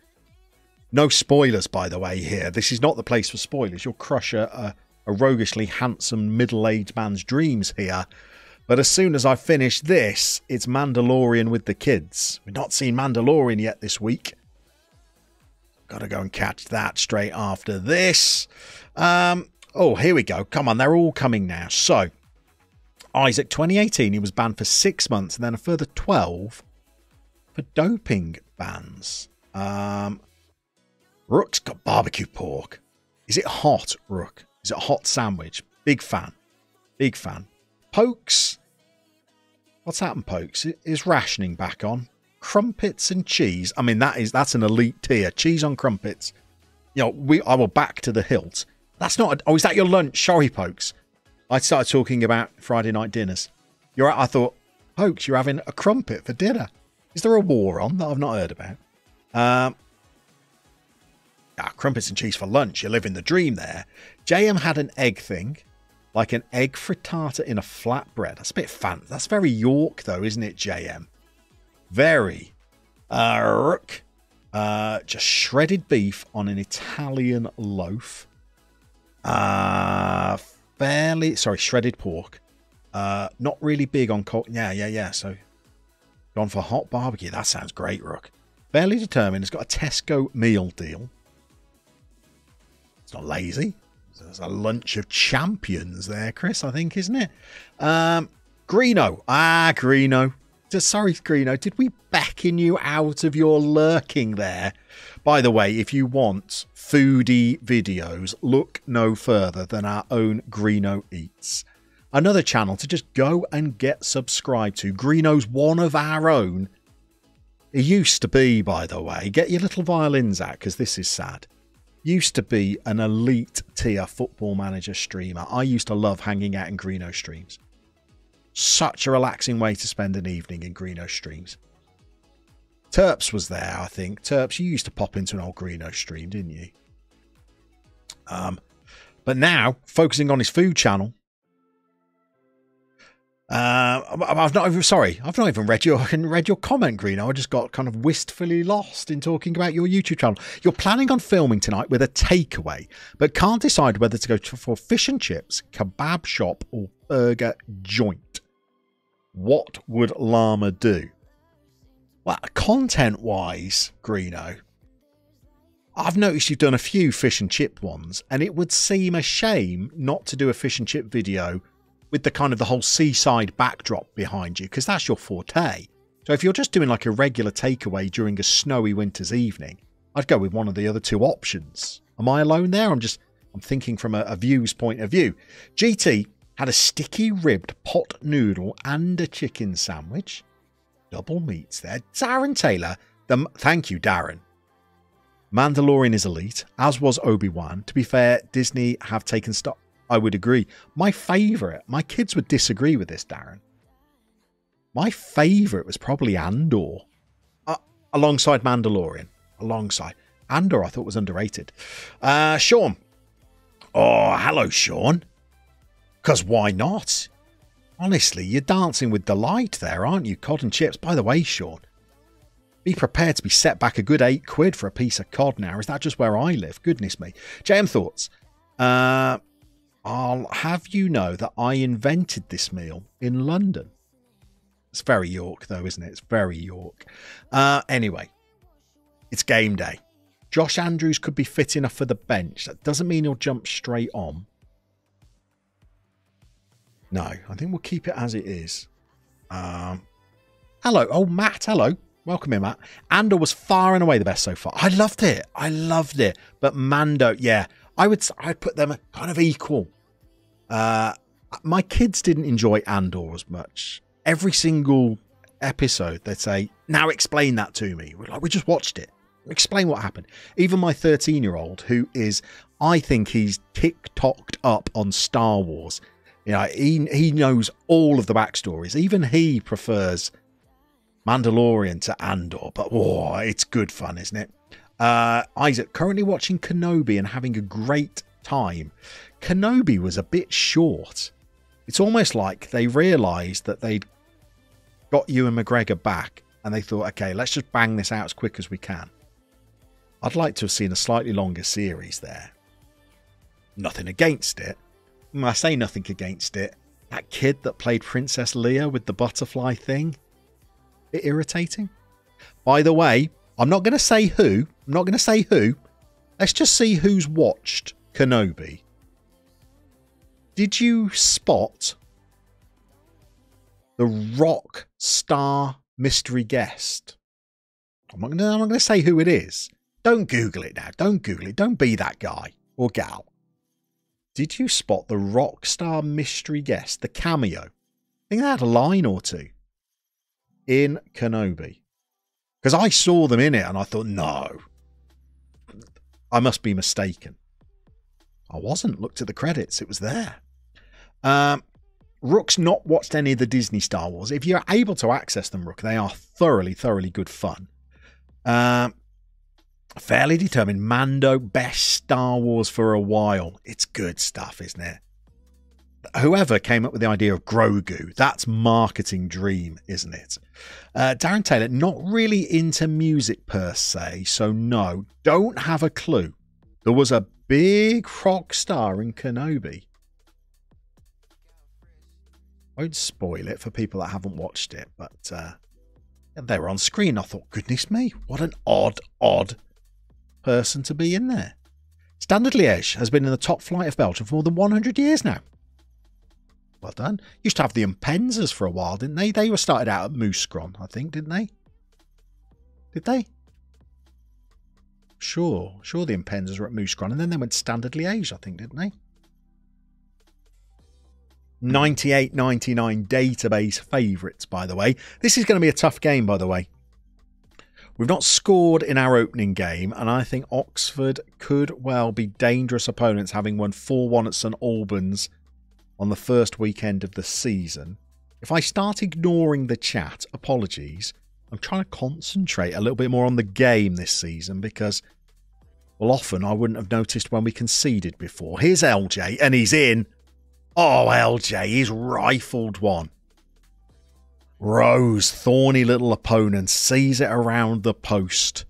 No spoilers, by the way, here. This is not the place for spoilers. You'll crush a, a, a roguishly handsome middle-aged man's dreams here. But as soon as I finish this, it's Mandalorian with the kids. We've not seen Mandalorian yet this week. Got to go and catch that straight after this. Um, oh, here we go. Come on, they're all coming now. So... Isaac, twenty eighteen, he was banned for six months and then a further twelve for doping bans. Um, Rook's got barbecue pork. Is it hot, Rook? Is it a hot sandwich? Big fan. Big fan. Pokes. What's happened, Pokes? Is rationing back on? Crumpets and cheese. I mean, that is that's an elite tier. Cheese on crumpets. You know, we I will back to the hilt. That's not... A, oh, is that your lunch? Sorry, Pokes. I started talking about Friday night dinners. You're right, I thought, Pokes, you're having a crumpet for dinner. Is there a war on that I've not heard about? Um, ah, crumpets and cheese for lunch. You're living the dream there. J M had an egg thing, like an egg frittata in a flatbread. That's a bit fancy. That's very York, though, isn't it, J M? Very. Uh, uh, just shredded beef on an Italian loaf. Uh, fairly, sorry, shredded pork. Uh, not really big on cold. Yeah, yeah, yeah. So gone for hot barbecue. That sounds great, Rook. Fairly determined. It's got a Tesco meal deal. It's not lazy. There's a lunch of champions there, Chris, I think, isn't it? Um, Greeno. Ah, Greeno. Sorry, Greeno. Did we beckon you out of your lurking there? By the way, if you want foodie videos, look no further than our own Greeno Eats. Another channel to just go and get subscribed to. Greeno's one of our own. It used to be, by the way. Get your little violins out, because this is sad. Used to be an elite tier Football Manager streamer. I used to love hanging out in Greeno streams. Such a relaxing way to spend an evening in Greeno streams. Terps was there, I think. Terps, you used to pop into an old Greeno stream, didn't you? Um, but now, focusing on his food channel. Uh, I've not even, sorry, I've not even read your read your comment, Greeno. I just got kind of wistfully lost in talking about your YouTube channel. You're planning on filming tonight with a takeaway, but can't decide whether to go to, for fish and chips, kebab shop, or burger joint. What would Llama do? Well, content-wise, Greeno, I've noticed you've done a few fish and chip ones, and it would seem a shame not to do a fish and chip video with the kind of the whole seaside backdrop behind you, because that's your forte. So if you're just doing like a regular takeaway during a snowy winter's evening, I'd go with one of the other two options. Am I alone there? I'm just, I'm thinking from a, a views point of view. G T had a sticky ribbed pot noodle and a chicken sandwich. Double meats there. Darren Taylor, the, thank you, Darren. Mandalorian is elite, as was Obi-Wan. To be fair, Disney have taken stock. I would agree. My favourite, my kids would disagree with this, Darren. My favourite was probably Andor, uh, alongside Mandalorian, alongside. Andor I thought was underrated. Uh, Sean. Oh, hello, Sean. Because why not? Honestly, you're dancing with delight there, aren't you? Cod and chips. By the way, Sean, be prepared to be set back a good eight quid for a piece of cod now. Is that just where I live? Goodness me. J M Thoughts. Uh... I'll have you know that I invented this meal in London. It's very York, though, isn't it? It's very York. Uh, anyway, it's game day. Josh Andrews could be fit enough for the bench. That doesn't mean he'll jump straight on. No, I think we'll keep it as it is. Um, hello. Oh, Matt, hello. Welcome in, Matt. Andor was far and away the best so far. I loved it. I loved it. But Mando, yeah, I would I'd put them kind of equal. Uh, my kids didn't enjoy Andor as much. Every single episode, they'd say, now explain that to me. We're like, we just watched it. Explain what happened. Even my thirteen-year-old, who is, I think he's tick-tocked up on Star Wars. You know, he, he knows all of the backstories. Even he prefers Mandalorian to Andor. But, oh, it's good fun, isn't it? Uh, Isaac, currently watching Kenobi and having a great time. Kenobi was a bit short. It's almost like they realised that they'd got Ewan McGregor back and they thought, okay, let's just bang this out as quick as we can. I'd like to have seen a slightly longer series there. Nothing against it. I say nothing against it. That kid that played Princess Leia with the butterfly thing. Bit irritating. By the way, I'm not going to say who. I'm not going to say who. Let's just see who's watched Kenobi. Did you spot the rock star mystery guest? I'm not going to say who it is. Don't Google it now. Don't Google it. Don't be that guy or gal. Did you spot the rock star mystery guest, the cameo? I think they had a line or two in Kenobi. Because I saw them in it and I thought, no, I must be mistaken. I wasn't. Looked at the credits. It was there. Um, Rook's not watched any of the Disney Star Wars. If you're able to access them, Rook, they are thoroughly, thoroughly good fun. Um, fairly determined. Mando, best Star Wars for a while. It's good stuff, isn't it? whoever came up with the idea of Grogu, that's marketing dream, isn't it? Uh, Darren Taylor, not really into music per se, so no, don't have a clue. There was a big rock star in Kenobi. Won't spoil it for people that haven't watched it, but uh, they were on screen. I thought, goodness me, what an odd, odd person to be in there. Standard Liège has been in the top flight of Belgium for more than one hundred years now. Well done. Used to have the Impensers for a while, didn't they? They were started out at Mouscron, I think, didn't they? Did they? Sure. Sure, the Impensers were at Mouscron, and then they went to Standard Liège, I think, didn't they? ninety-eight ninety-nine database favourites, by the way. This is going to be a tough game, by the way. We've not scored in our opening game, and I think Oxford could well be dangerous opponents, having won four one at Saint Albans on the first weekend of the season. If I start ignoring the chat, apologies. I'm trying to concentrate a little bit more on the game this season because, well, often I wouldn't have noticed when we conceded before. Here's L J, and he's in. Oh, L J, he's rifled one. Rose, thorny little opponent, sees it around the post.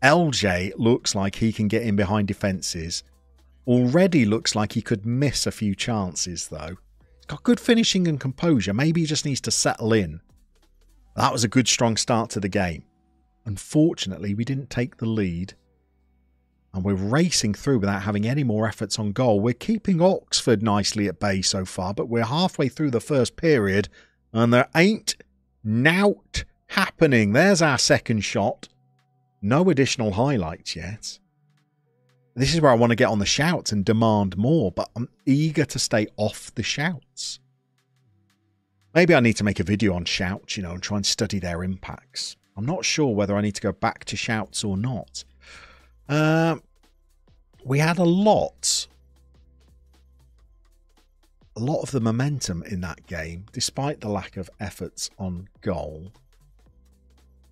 L J looks like he can get in behind defences. Already looks like he could miss a few chances, though. He's got good finishing and composure. Maybe he just needs to settle in. That was a good, strong start to the game. Unfortunately, we didn't take the lead. And we're racing through without having any more efforts on goal. We're keeping Oxford nicely at bay so far, but we're halfway through the first period. And there ain't nowt happening. There's our second shot. No additional highlights yet. This is where I want to get on the shouts and demand more, but I'm eager to stay off the shouts. Maybe I need to make a video on shouts, you know, and try and study their impacts. I'm not sure whether I need to go back to shouts or not. Uh, we had a lot... A lot of the momentum in that game, despite the lack of efforts on goal.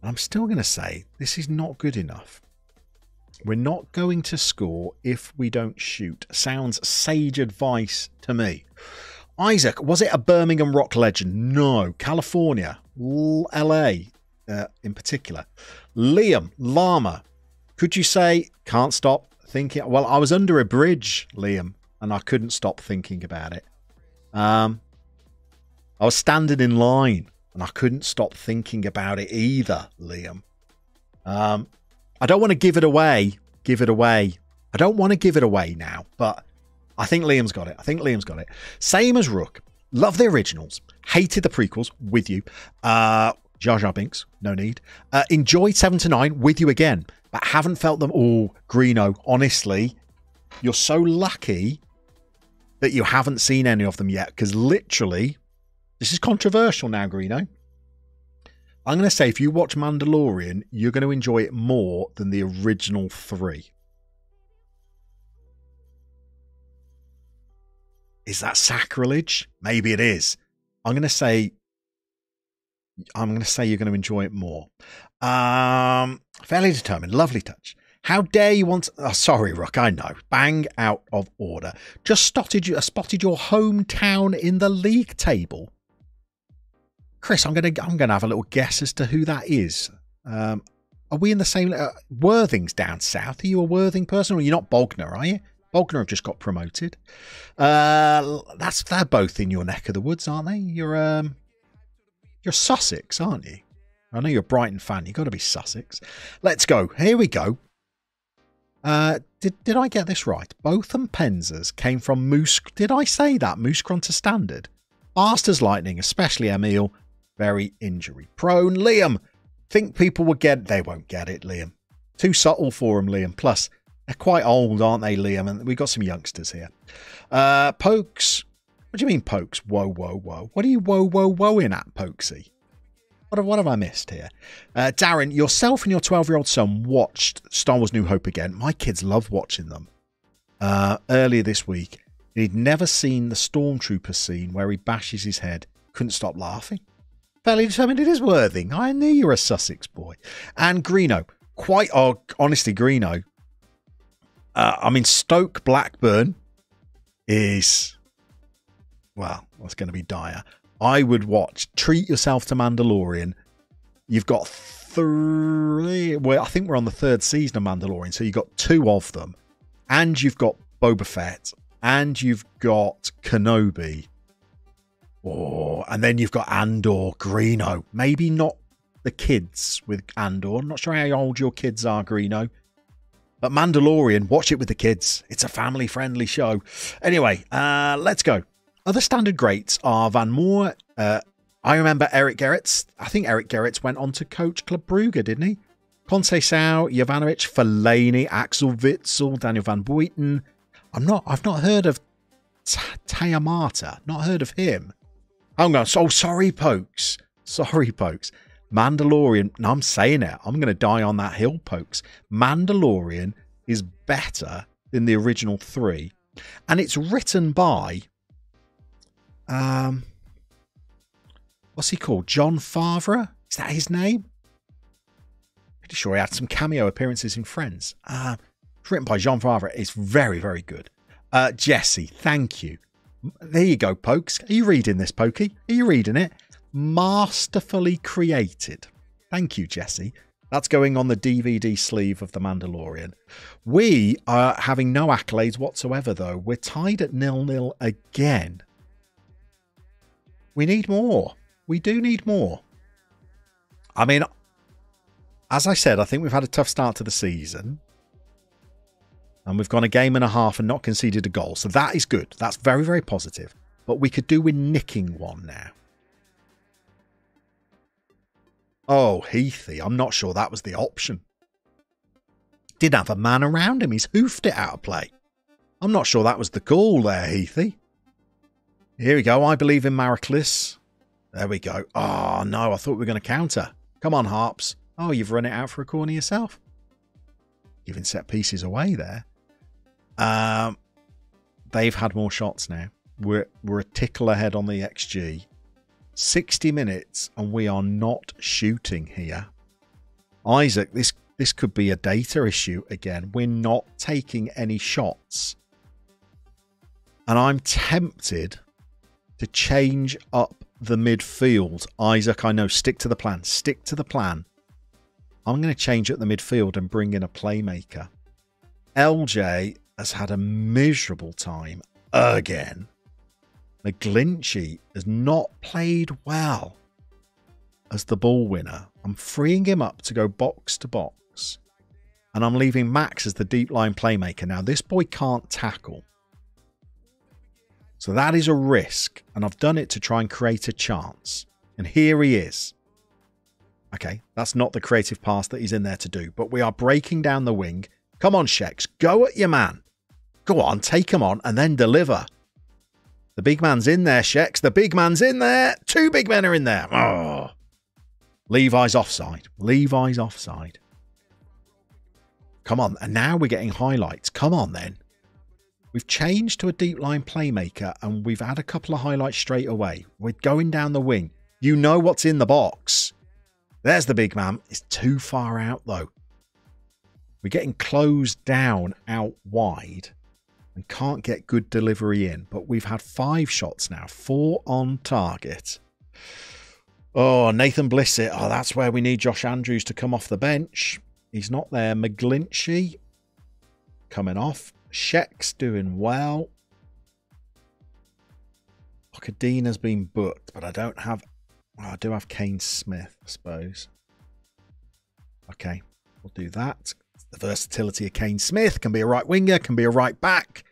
I'm still going to say this is not good enough. We're not going to score if we don't shoot. Sounds sage advice to me. Isaac, was it a Birmingham rock legend? No. California, L A uh, in particular. Liam, Llama, could you say, can't stop thinking? Well, I was under a bridge, Liam, and I couldn't stop thinking about it. Um, I was standing in line and I couldn't stop thinking about it either, Liam. Um, I don't want to give it away. Give it away. I don't want to give it away now, but I think Liam's got it. I think Liam's got it. Same as Rook. Love the originals. Hated the prequels. With you. Uh, Jar Jar Binks. No need. Uh, enjoyed seven to nine. With you again. But haven't felt them all. Oh, Greeno, honestly, you're so lucky that you haven't seen any of them yet, because literally, this is controversial now, Greeno. I'm going to say if you watch Mandalorian, you're going to enjoy it more than the original three. Is that sacrilege? Maybe it is. I'm going to say, I'm going to say you're going to enjoy it more. Um, fairly determined, lovely touch. How dare you want... Oh, sorry, Rook, I know. Bang out of order. Just spotted, you, spotted your hometown in the league table. Chris, I'm going to I'm gonna have a little guess as to who that is. Um, are we in the same... Uh, Worthing's down south. Are you a Worthing person? Or you're not Bognor, are you? Bognor have just got promoted. Uh, that's They're both in your neck of the woods, aren't they? You're, um, you're Sussex, aren't you? I know you're a Brighton fan. You've got to be Sussex. Let's go. Here we go. Uh, did, did I get this right? Both Impensers came from Moose. Did I say that? Mouscron to Standard. Fast as lightning, especially Emil. Very injury prone. Liam, think people will get it. They won't get it, Liam. Too subtle for them, Liam. Plus, they're quite old, aren't they, Liam? And we've got some youngsters here. Uh, Pokes. What do you mean, Pokes? Whoa, whoa, whoa. What are you whoa, whoa, whoa in at, Pokesy? What have, what have I missed here? Uh, Darren, yourself and your twelve-year-old son watched Star Wars New Hope again. My kids love watching them. Uh, earlier this week, he'd never seen the Stormtrooper scene where he bashes his head. Couldn't stop laughing. Fairly determined it is Worthing. I knew you were a Sussex boy. And Greeno. Quite, oh, honestly, Greeno. Uh, I mean, Stoke Blackburn is well, that's going to be dire. I would watch. Treat yourself to Mandalorian. You've got three. Well, I think we're on the third season of Mandalorian, so you've got two of them, and you've got Boba Fett, and you've got Kenobi. Oh, and then you've got Andor, Greeno. Maybe not the kids with Andor. I'm not sure how old your kids are, Greeno. But Mandalorian, watch it with the kids. It's a family-friendly show. Anyway, uh, let's go. Other standard greats are Van Moor. Uh, I remember Eric Gerrits. I think Eric Gerrits went on to coach Club Brugge, didn't he? Conceição, Jovanovic, Fellaini, Axel Witsel, Daniel van Buyten. I'm not. I've not heard of Taamata. Not heard of him. I'm going. Oh, sorry, Pokes. Sorry, Pokes. Mandalorian, no, I'm saying it. I'm going to die on that hill, Pokes. Mandalorian is better than the original three. And it's written by, um, what's he called? John Favreau? Is that his name? Pretty sure he had some cameo appearances in Friends. Uh, it's written by John Favreau. It's very, very good. Uh, Jesse, thank you. There you go, Pokes. Are you reading this, Pokey? Are you reading it? Masterfully created. Thank you, Jesse. That's going on the D V D sleeve of The Mandalorian. We are having no accolades whatsoever, though. We're tied at nil nil again. We need more. We do need more. I mean, as I said, I think we've had a tough start to the season. And we've gone a game and a half and not conceded a goal. So that is good. That's very, very positive. But we could do with nicking one now. Oh, Heathy, I'm not sure that was the option. Did have a man around him. He's hoofed it out of play. I'm not sure that was the call there, Heathy. Here we go. I believe in Maraclis. There we go. Oh, no, I thought we were going to counter. Come on, Harps. Oh, you've run it out for a corner yourself. Giving set pieces away there. Um, they've had more shots now. We're, we're a tickle ahead on the X G. sixty minutes and we are not shooting here. Isaac, this this could be a data issue again. We're not taking any shots. And I'm tempted to change up the midfield. Isaac, I know, stick to the plan. Stick to the plan. I'm going to change up the midfield and bring in a playmaker. L J has had a miserable time again. McGlinchey has not played well as the ball winner. I'm freeing him up to go box to box. And I'm leaving Max as the deep line playmaker. Now, this boy can't tackle. So that is a risk. And I've done it to try and create a chance. And here he is. Okay, that's not the creative pass that he's in there to do. But we are breaking down the wing. Come on, Shex. Go at your man. Go on, take him on and then deliver. The big man's in there, Shex. The big man's in there. Two big men are in there. Oh. Levi's offside. Levi's offside. Come on. And now we're getting highlights. Come on, then. We've changed to a deep line playmaker, and we've had a couple of highlights straight away. We're going down the wing. You know what's in the box. There's the big man. It's too far out, though. We're getting closed down out wide. And can't get good delivery in. But we've had five shots now. Four on target. Oh, Nathan Blissett. Oh, that's where we need Josh Andrews to come off the bench. He's not there. McGlinchey coming off. Sheck's doing well. Ocadina's been booked. But I don't have... Oh, I do have Kane Smith, I suppose. Okay, we'll do that. The versatility of Kane Smith can be a right winger, can be a right back.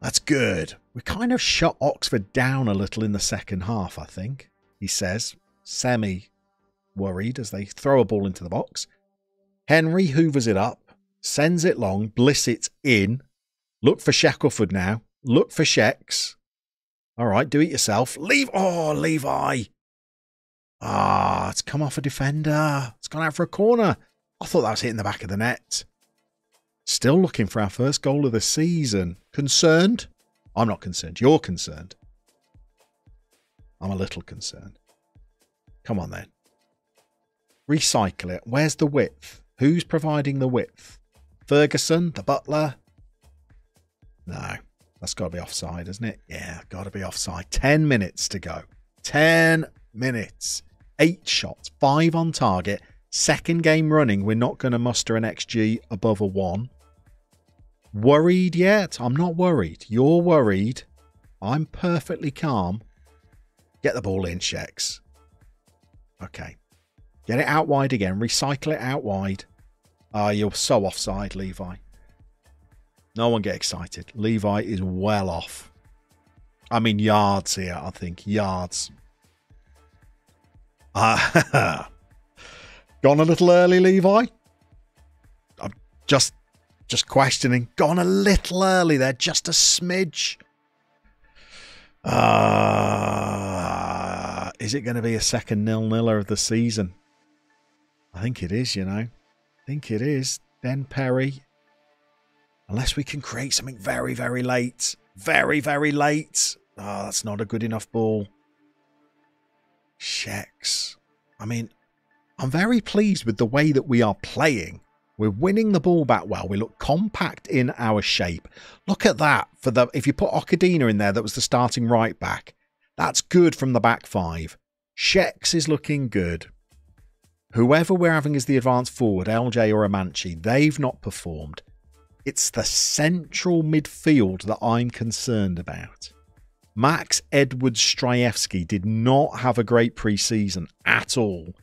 That's good. We kind of shut Oxford down a little in the second half, I think. He says, semi-worried as they throw a ball into the box. Henry hoovers it up, sends it long, Blissett's in. Look for Shackleford now. Look for Shex. All right, do it yourself. Leave. Oh, Levi. Ah, it's come off a defender. It's gone out for a corner. I thought that was hitting the back of the net. Still looking for our first goal of the season. Concerned? I'm not concerned. You're concerned. I'm a little concerned. Come on then. Recycle it. Where's the width? Who's providing the width? Ferguson? The butler? No. That's got to be offside, isn't it? Yeah, got to be offside. Ten minutes to go. Ten minutes. Eight shots. Five on target. Second game running. We're not going to muster an X G above a one. Worried yet? I'm not worried. You're worried. I'm perfectly calm. Get the ball in, Sheks. Okay. Get it out wide again. Recycle it out wide. Ah, uh, you're so offside, Levi. No one get excited. Levi is well off. I mean, yards here, I think. Yards. Uh, gone a little early, Levi. I'm just, just questioning. Gone a little early there. Just a smidge. Uh, is it going to be a second nil-niller of the season? I think it is, you know. I think it is. Den Perry. Unless we can create something very, very late. Very, very late. Oh, that's not a good enough ball. Sheks. I mean, I'm very pleased with the way that we are playing. We're winning the ball back well. We look compact in our shape. Look at that. For the if you put Occadina in there, that was the starting right back. That's good from the back five. Sheks is looking good. Whoever we're having as the advanced forward, L J or Amanchi, they've not performed. It's the central midfield that I'm concerned about. Max Edwards-Strajewski did not have a great pre-season at all.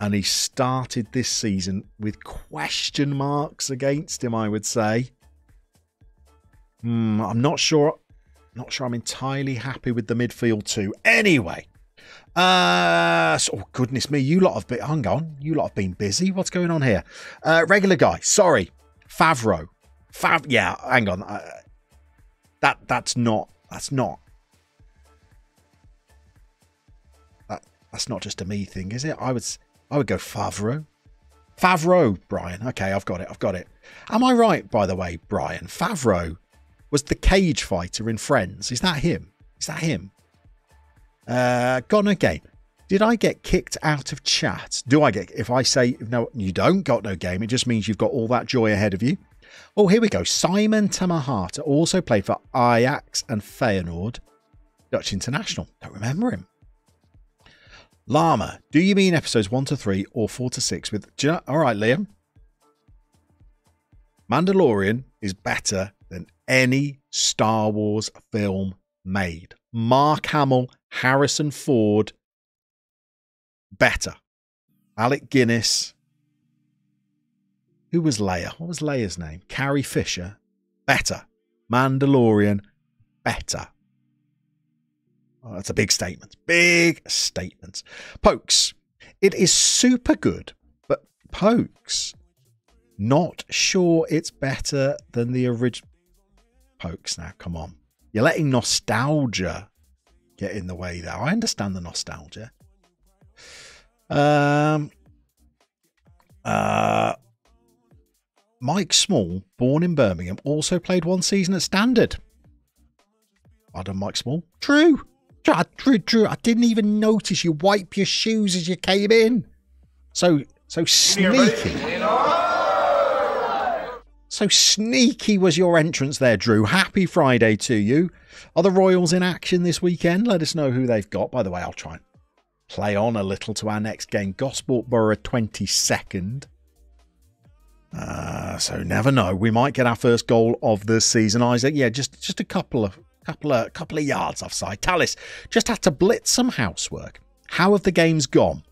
And he started this season with question marks against him, I would say. Mm, I'm not sure, not sure I'm entirely happy with the midfield too. Anyway. Uh, so, oh, goodness me, you lot have been... Hang on, you lot have been busy. What's going on here? Uh, regular guy, sorry. Favreau. Fav, yeah, hang on. Uh, that that's not that's not that that's not just a me thing, is it? I would I would go Favreau, Favreau, Brian. Okay, I've got it. I've got it. Am I right, by the way, Brian? Favreau was the cage fighter in Friends. Is that him? Is that him? Uh, gone again. Did I get kicked out of chat? Do I get if I say no? You don't got no game. It just means you've got all that joy ahead of you. Oh, here we go. Simon Tamahata also played for Ajax and Feyenoord. Dutch international. Don't remember him. Llama. Do you mean episodes one to three or four to six with... You know, all right, Liam. Mandalorian is better than any Star Wars film made. Mark Hamill, Harrison Ford. Better. Alec Guinness. Who was Leia? What was Leia's name? Carrie Fisher. Better. Mandalorian. Better. Oh, that's a big statement. Big statement. Pokes. It is super good, but Pokes. Not sure it's better than the original. Pokes now, come on. You're letting nostalgia get in the way there. I understand the nostalgia. Um. Uh. Mike Small, born in Birmingham, also played one season at Standard. Pardon, Mike Small. True. True, true. I didn't even notice you wipe your shoes as you came in. So, so sneaky. So sneaky was your entrance there, Drew. Happy Friday to you. Are the Royals in action this weekend? Let us know who they've got. By the way, I'll try and play on a little to our next game. Gosport Borough twenty-second. Uh, so never know. We might get our first goal of the season, Isaac. Yeah, just just a couple of couple of couple of yards offside. Talis just had to blitz some housework. How have the games gone?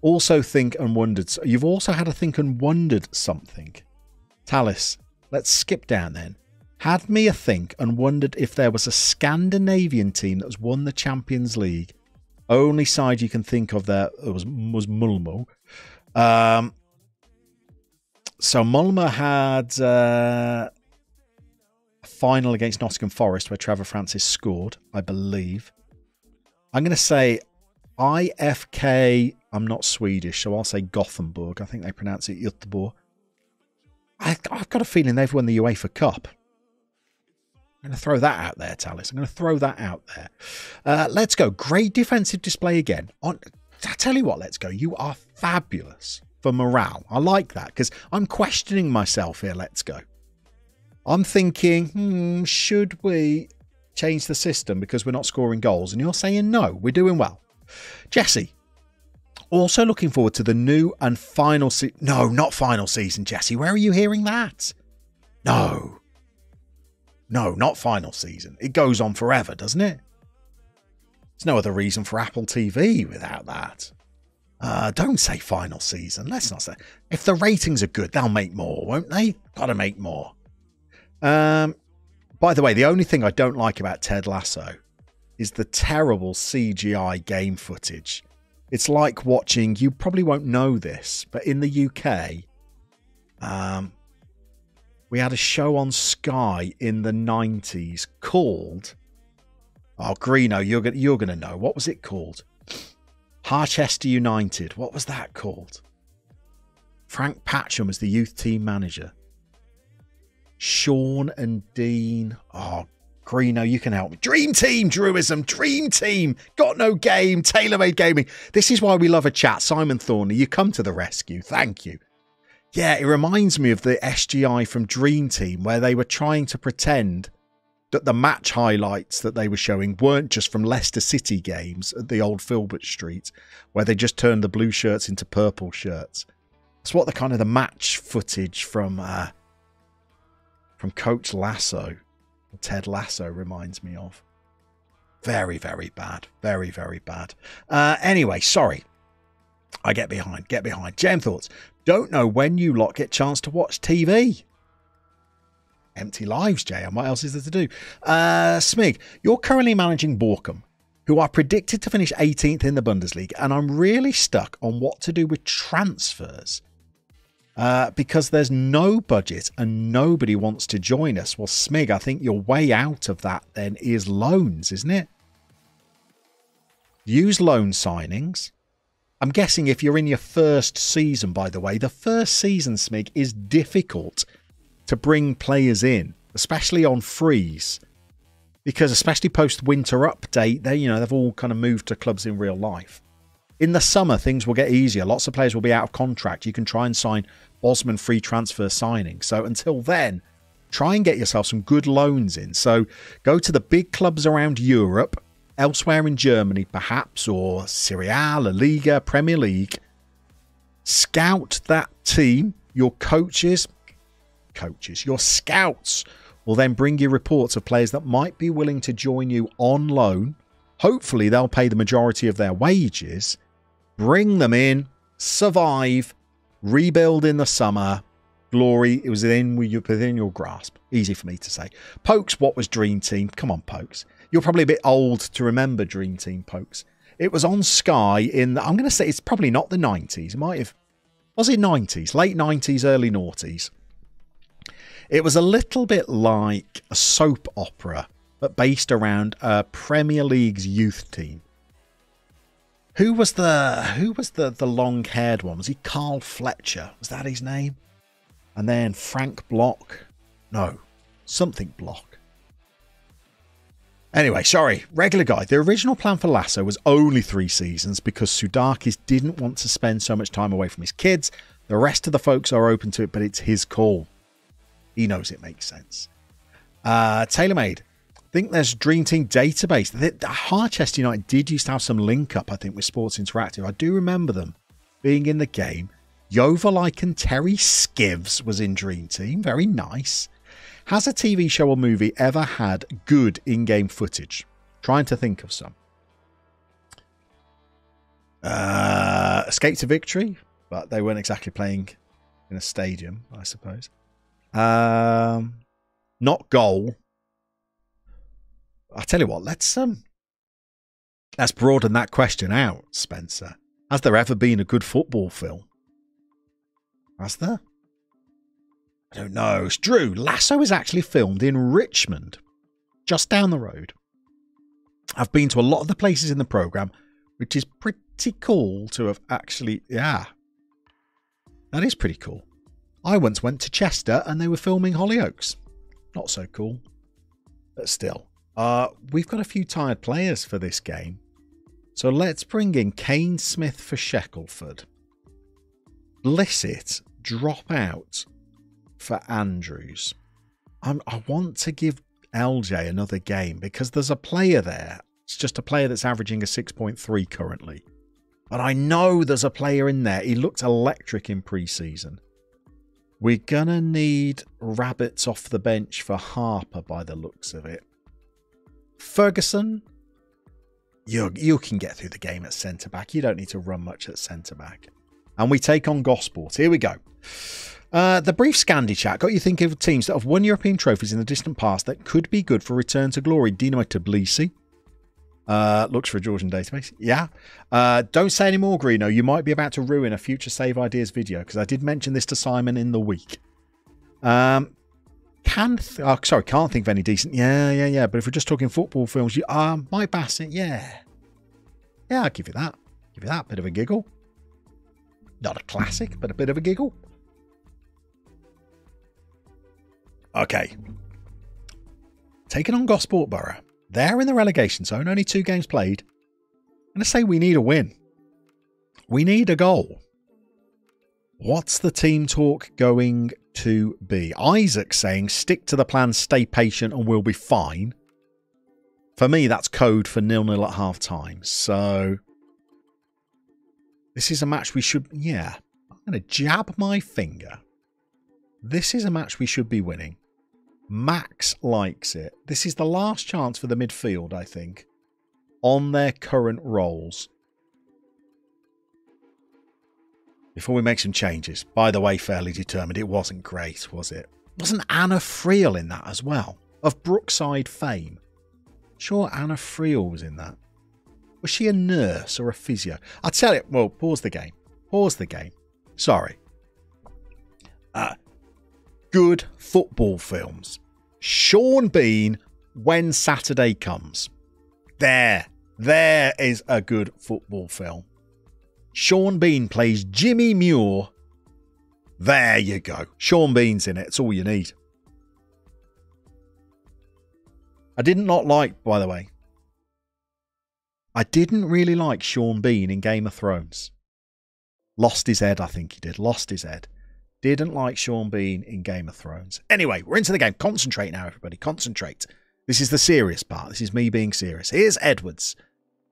Also think and wondered. You've also had to think and wondered something. Talis, let's skip down then. Had me a think and wondered if there was a Scandinavian team that has won the Champions League. Only side you can think of there was was Malmö. Um. So Malmö had uh, a final against Nottingham Forest where Trevor Francis scored, I believe. I'm going to say I F K, I'm not Swedish, so I'll say Gothenburg. I think they pronounce it Göteborg. I, I've got a feeling they've won the UEFA Cup. I'm going to throw that out there, Talis. I'm going to throw that out there. Uh, let's go. Great defensive display again. On, I tell you what, let's go. You are fabulous. For morale. I like that because I'm questioning myself here. Let's go. I'm thinking, hmm, should we change the system because we're not scoring goals? And you're saying, no, we're doing well. Jesse, also looking forward to the new and final se- No, not final season, Jesse. Where are you hearing that? No. No, not final season. It goes on forever, doesn't it? There's no other reason for Apple T V without that. Uh, don't say final season. Let's not say. If the ratings are good, they'll make more, won't they? Got to make more. Um, by the way, the only thing I don't like about Ted Lasso is the terrible C G I game footage. It's like watching, you probably won't know this, but in the U K, um, we had a show on Sky in the nineties called, oh, Greeno, you're going you're gonna know. What was it called? Harchester United. What was that called? Frank Patcham was the youth team manager. Sean and Dean. Oh, Greeno, you can help me. Dream Team, Druism. Dream Team. Got no game. Tailor-made gaming. This is why we love a chat. Simon Thornley, you come to the rescue. Thank you. Yeah, it reminds me of the S G I from Dream Team where they were trying to pretend that the match highlights that they were showing weren't just from Leicester City games at the old Filbert Street, where they just turned the blue shirts into purple shirts. That's what the kind of the match footage from uh, from Coach Lasso, Ted Lasso, reminds me of. Very, very bad. Very, very bad. Uh, anyway, sorry. I get behind. Get behind. Gem Thoughts. Don't know when you lot get chance to watch T V. Empty lives, J M. What else is there to do? Uh, Smig, you're currently managing Borkum, who are predicted to finish eighteenth in the Bundesliga, and I'm really stuck on what to do with transfers uh, because there's no budget and nobody wants to join us. Well, Smig, I think your way out of that then is loans, isn't it? Use loan signings. I'm guessing if you're in your first season, by the way, the first season, Smig, is difficult to bring players in, especially on freeze, because especially post winter update, they you know they've all kind of moved to clubs in real life. In the summer, things will get easier. Lots of players will be out of contract. You can try and sign Bosman free transfer signing. So until then, try and get yourself some good loans in. So go to the big clubs around Europe, elsewhere in Germany perhaps, or Serie A, La Liga, Premier League. Scout that team. Your coaches. Coaches, your scouts will then bring you reports of players that might be willing to join you on loan. Hopefully they'll pay the majority of their wages. Bring them in, survive, rebuild in the summer. Glory, it was within, within your grasp. Easy for me to say. Pokes, what was Dream Team? Come on, Pokes. You're probably a bit old to remember Dream Team, Pokes. It was on Sky in, the, I'm going to say it's probably not the nineties. It might have, was it nineties? Late nineties, early noughties. It was a little bit like a soap opera, but based around a Premier League's youth team. Who was the who was the, the long-haired one? Was he Carl Fletcher? Was that his name? And then Frank Block? No, something Block. Anyway, sorry, regular guy. The original plan for Lasso was only three seasons because Soudakis didn't want to spend so much time away from his kids. The rest of the folks are open to it, but it's his call. He knows it makes sense. Uh, TaylorMade. I think there's Dream Team database. The, the Harchester United did used to have some link up, I think, with Sports Interactive. I do remember them being in the game. Jovalike and Terry Skivs was in Dream Team. Very nice. Has a T V show or movie ever had good in-game footage? Trying to think of some. Uh, Escape to Victory, but they weren't exactly playing in a stadium, I suppose. Um, not goal. I tell you what, let's um, let's broaden that question out, Spencer. Has there ever been a good football film? Has there? I don't know. It's Drew. Lasso is actually filmed in Richmond, just down the road. I've been to a lot of the places in the programme, which is pretty cool to have actually. Yeah, that is pretty cool. I once went to Chester and they were filming Hollyoaks. Not so cool, but still. Uh, we've got a few tired players for this game. So let's bring in Kane Smith for Shackelford. Blissett, drop out for Andrews. I'm, I want to give L J another game because there's a player there. It's just a player that's averaging a six point three currently. But I know there's a player in there. He looked electric in pre-season. We're going to need rabbits off the bench for Harper by the looks of it. Ferguson, you, you can get through the game at centre-back. You don't need to run much at centre-back. And we take on Gosport. Here we go. Uh, the brief Scandi chat got you thinking of teams that have won European trophies in the distant past that could be good for return to glory. Dinamo Tbilisi. Uh, looks for a Georgian database. Yeah. Uh, don't say any more, Greeno. You might be about to ruin a future Save Ideas video because I did mention this to Simon in the week. Um, can oh, sorry, can't think of any decent. Yeah, yeah, yeah. But if we're just talking football films, you are um, Mike Bassett. Yeah. Yeah, I'll give you that. Give you that. Bit of a giggle. Not a classic, but a bit of a giggle. Okay. Taking on Gosport Borough. They're in the relegation zone. Only two games played. I'm going to say we need a win. We need a goal. What's the team talk going to be? Isaac saying, stick to the plan, stay patient, and we'll be fine. For me, that's code for nil nil at half-time. So this is a match we should... Yeah. I'm going to jab my finger. This is a match we should be winning. Max likes it. This is the last chance for the midfield, I think, on their current roles. Before we make some changes. By the way, fairly determined. It wasn't great, was it? Wasn't Anna Friel in that as well? Of Brookside fame. Sure, Anna Friel was in that. Was she a nurse or a physio? I tell you, well, pause the game. Pause the game. Sorry. Uh, good football films. Sean Bean, When Saturday Comes. There. There is a good football film. Sean Bean plays Jimmy Muir. There you go. Sean Bean's in it. It's all you need. I did not like, by the way, I didn't really like Sean Bean in Game of Thrones. Lost his head, I think he did. Lost his head. Didn't like Sean Bean in Game of Thrones. Anyway, we're into the game. Concentrate now, everybody. Concentrate. This is the serious part. This is me being serious. Here's Edwards.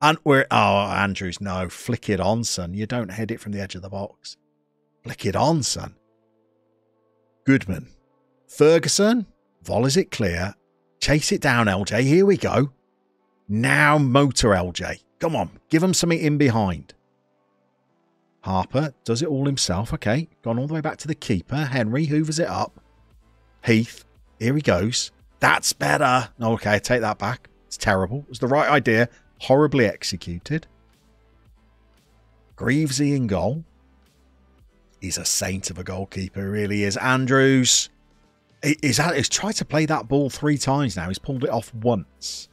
And we're... Oh, Andrews, no. Flick it on, son. You don't head it from the edge of the box. Flick it on, son. Goodman. Ferguson. Volleys it clear. Chase it down, L J. Here we go. Now motor, L J. Come on. Give him something in behind. Harper does it all himself. Okay. Gone all the way back to the keeper. Henry hoovers it up. Heath. Here he goes. That's better. Okay, take that back. It's terrible. It was the right idea. Horribly executed. Greavesy in goal. He's a saint of a goalkeeper. Really is. Andrews. He's, he's tried to play that ball three times now. He's pulled it off once.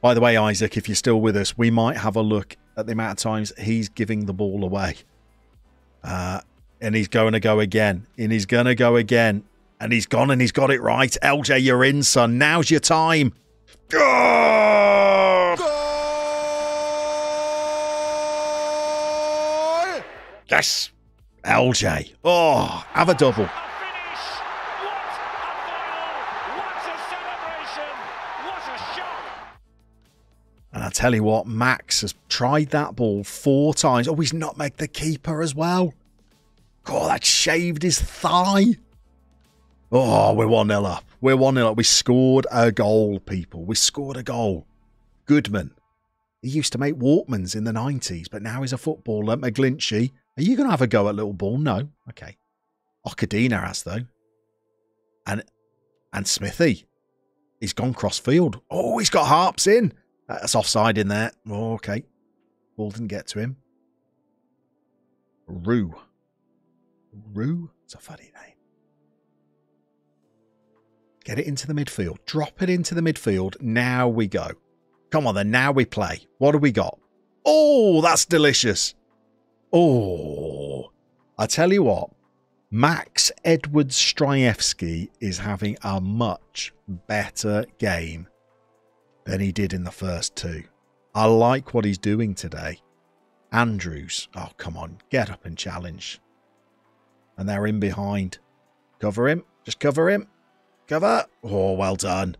By the way, Isaac, if you're still with us, we might have a look at the amount of times he's giving the ball away. Uh, and he's going to go again. And he's going to go again. And he's gone and he's got it right. L J, you're in, son. Now's your time. Goal! Goal! Yes. L J. Oh, have a double. And I tell you what, Max has tried that ball four times. Oh, he's not made the keeper as well. God, that shaved his thigh. Oh, we're one nil up. We're one nil up. We scored a goal, people. We scored a goal. Goodman. He used to make Walkmans in the nineties, but now he's a footballer. McGlinchey. Are you going to have a go at little ball? No. Okay. Occadina has, though. And, and Smithy. He's gone cross-field. Oh, he's got Harps in. That's offside in there. Oh, okay. Ball didn't get to him. Rue. Rue? It's a funny name. Get it into the midfield. Drop it into the midfield. Now we go. Come on then. Now we play. What have we got? Oh, that's delicious. Oh. I tell you what. Max Edwards-Strajewski is having a much better game than he did in the first two. I like what he's doing today. Andrews. Oh, come on. Get up and challenge. And they're in behind. Cover him. Just cover him. Cover. Oh, well done.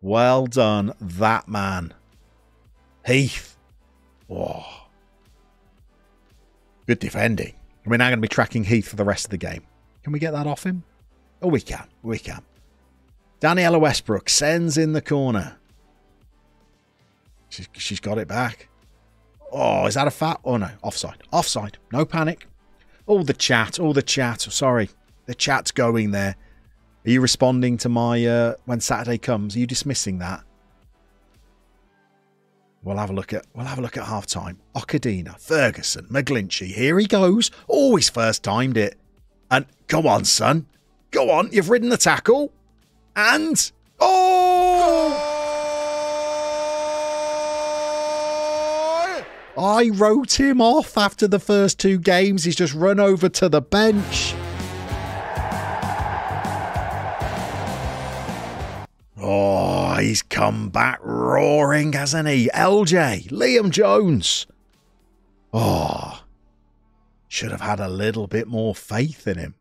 Well done, that man. Heath. Oh. Good defending. I mean, I'm going to be tracking Heath for the rest of the game. Can we get that off him? Oh, we can. We can. Daniela Westbrook sends in the corner. She's, she's got it back. Oh, is that a fat? Oh, no. Offside. Offside. No panic. All the chat. All the chat. Oh, sorry. The chat's going there. Are you responding to my uh, when Saturday comes? Are you dismissing that? We'll have a look at we'll have a look at half time. Occadina, Ferguson, McGlinchey. Here he goes. Oh, he's first timed it. And come on, son. Go on. You've ridden the tackle. And oh! I wrote him off after the first two games. He's just run over to the bench. Oh, he's come back roaring, hasn't he? L J, Liam Jones. Oh, should have had a little bit more faith in him.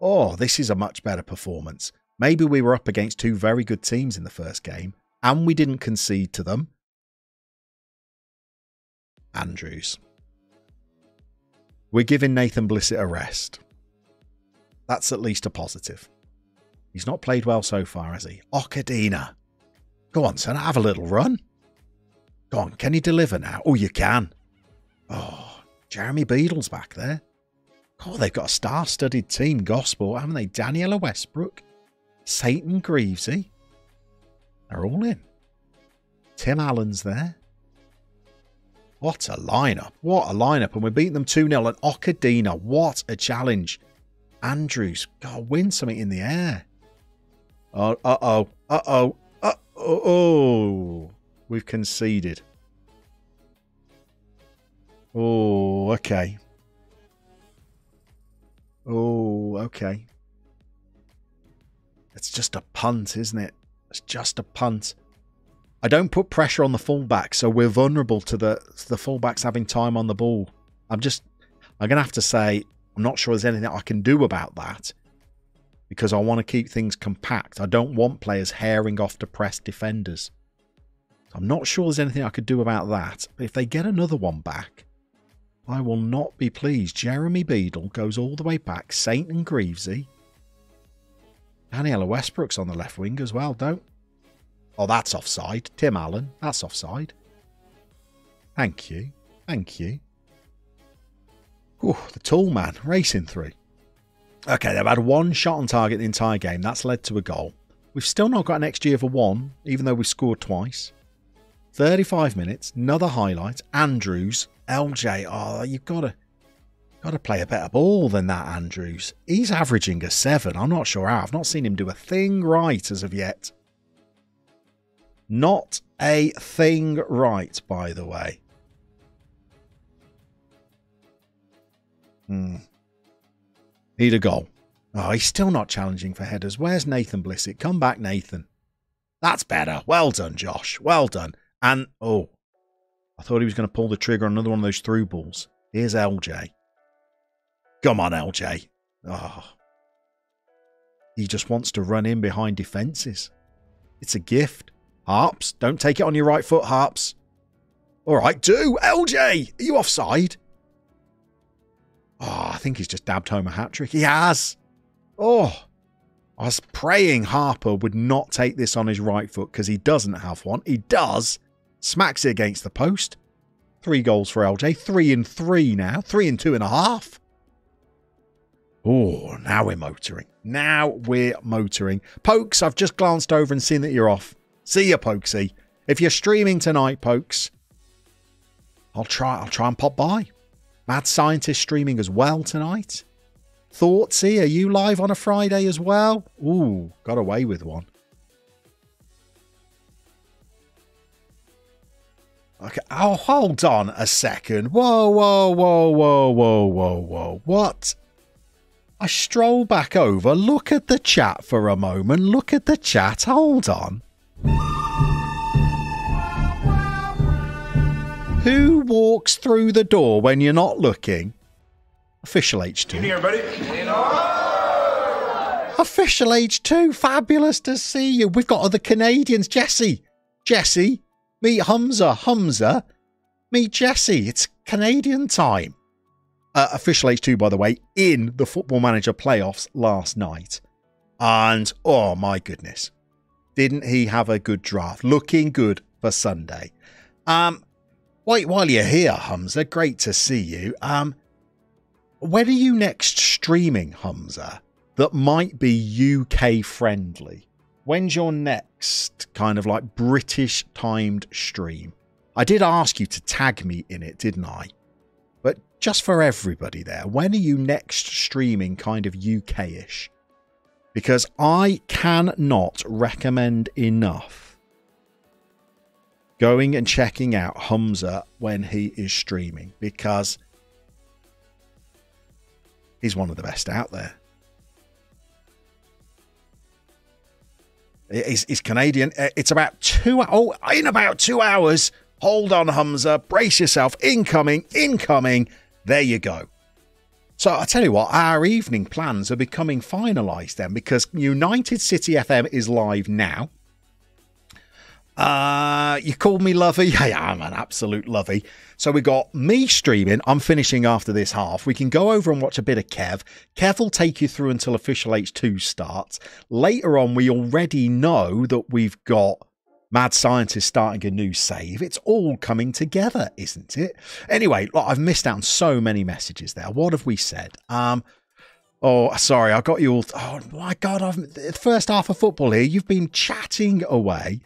Oh, this is a much better performance. Maybe we were up against two very good teams in the first game, and we didn't concede to them. Andrews. We're giving Nathan Blissett a rest. That's at least a positive. He's not played well so far, has he? Occadina. Go on, son. Have a little run. Go on. Can you deliver now? Oh, you can. Oh, Jeremy Beadle's back there. Oh, they've got a star-studded team, Gosport, haven't they? Daniela Westbrook. Satan Greavesy. They're all in. Tim Allen's there. What a lineup. What a lineup. And we beat them two nil. And Occadina, what a challenge. Andrews, gotta win something in the air. Uh oh. Uh oh. Uh oh. We've conceded. Oh, okay. Oh, okay. It's just a punt, isn't it? It's just a punt. I don't put pressure on the fullback, so we're vulnerable to the to the fullbacks having time on the ball. I'm just, I'm going to have to say, I'm not sure there's anything I can do about that because I want to keep things compact. I don't want players hairing off to press defenders. I'm not sure there's anything I could do about that. But if they get another one back, I will not be pleased. Jeremy Beadle goes all the way back. Satan Greavesy. Daniela Westbrook's on the left wing as well, don't? Oh, that's offside. Tim Allen, that's offside. Thank you. Thank you. Ooh, the tall man racing through. Okay, they've had one shot on target the entire game. That's led to a goal. We've still not got an X G of a one, even though we've scored twice. thirty-five minutes, another highlight. Andrews, L J. Oh, you've got to, got to play a better ball than that, Andrews. He's averaging a seven. I'm not sure how. I've not seen him do a thing right as of yet. Not a thing right, by the way. Hmm. Need a goal. Oh, he's still not challenging for headers. Where's Nathan Blissett? Come back, Nathan. That's better. Well done, Josh. Well done. And, oh, I thought he was going to pull the trigger on another one of those through balls. Here's L J. Come on, L J. Oh. He just wants to run in behind defences. It's a gift. Harps, don't take it on your right foot, Harps. All right, do. L J, are you offside? Oh, I think he's just dabbed home a hat-trick. He has. Oh, I was praying Harper would not take this on his right foot because he doesn't have one. He does. Smacks it against the post. Three goals for L J. Three and three now. Three and two and a half. Oh, now we're motoring. Now we're motoring. Pokes, I've just glanced over and seen that you're off. See ya, Pokesy. If you're streaming tonight, Pokes, I'll try, I'll try and pop by. Mad Scientist streaming as well tonight. Thoughtsy, are you live on a Friday as well? Ooh, got away with one. Okay. Oh, hold on a second. Whoa, whoa, whoa, whoa, whoa, whoa, whoa. What? I stroll back over. Look at the chat for a moment. Look at the chat. Hold on. Who walks through the door when you're not looking? Official H two. In here, buddy. Official age two. Fabulous to see you. We've got other Canadians. Jesse. Jesse. Meet Humza. Humza. Meet Jesse. It's Canadian time. Uh, official age two, by the way, in the Football Manager playoffs last night. And, oh my goodness. Didn't he have a good draft? Looking good for Sunday. Um, wait, while you're here, Humza, great to see you. Um, when are you next streaming, Humza, that might be U K friendly? When's your next kind of like British timed stream? I did ask you to tag me in it, didn't I? But just for everybody there, when are you next streaming kind of U K-ish? Because I cannot recommend enough going and checking out Humza when he is streaming, because he's one of the best out there. He's, he's Canadian. It's about two. Oh, in about two hours. Hold on, Humza. Brace yourself. Incoming, incoming. There you go. So I tell you what, our evening plans are becoming finalised then, because United City F M is live now. Uh, you called me lovey. Hey, I'm an absolute lovey. So we got me streaming. I'm finishing after this half. We can go over and watch a bit of Kev. Kev will take you through until official H two starts. Later on, we already know that we've got Mad Scientist starting a new save. It's all coming together, isn't it? Anyway, look, I've missed out on so many messages there. What have we said? Um, oh, sorry, I got you all. Oh, my God, I've the first half of football here. You've been chatting away.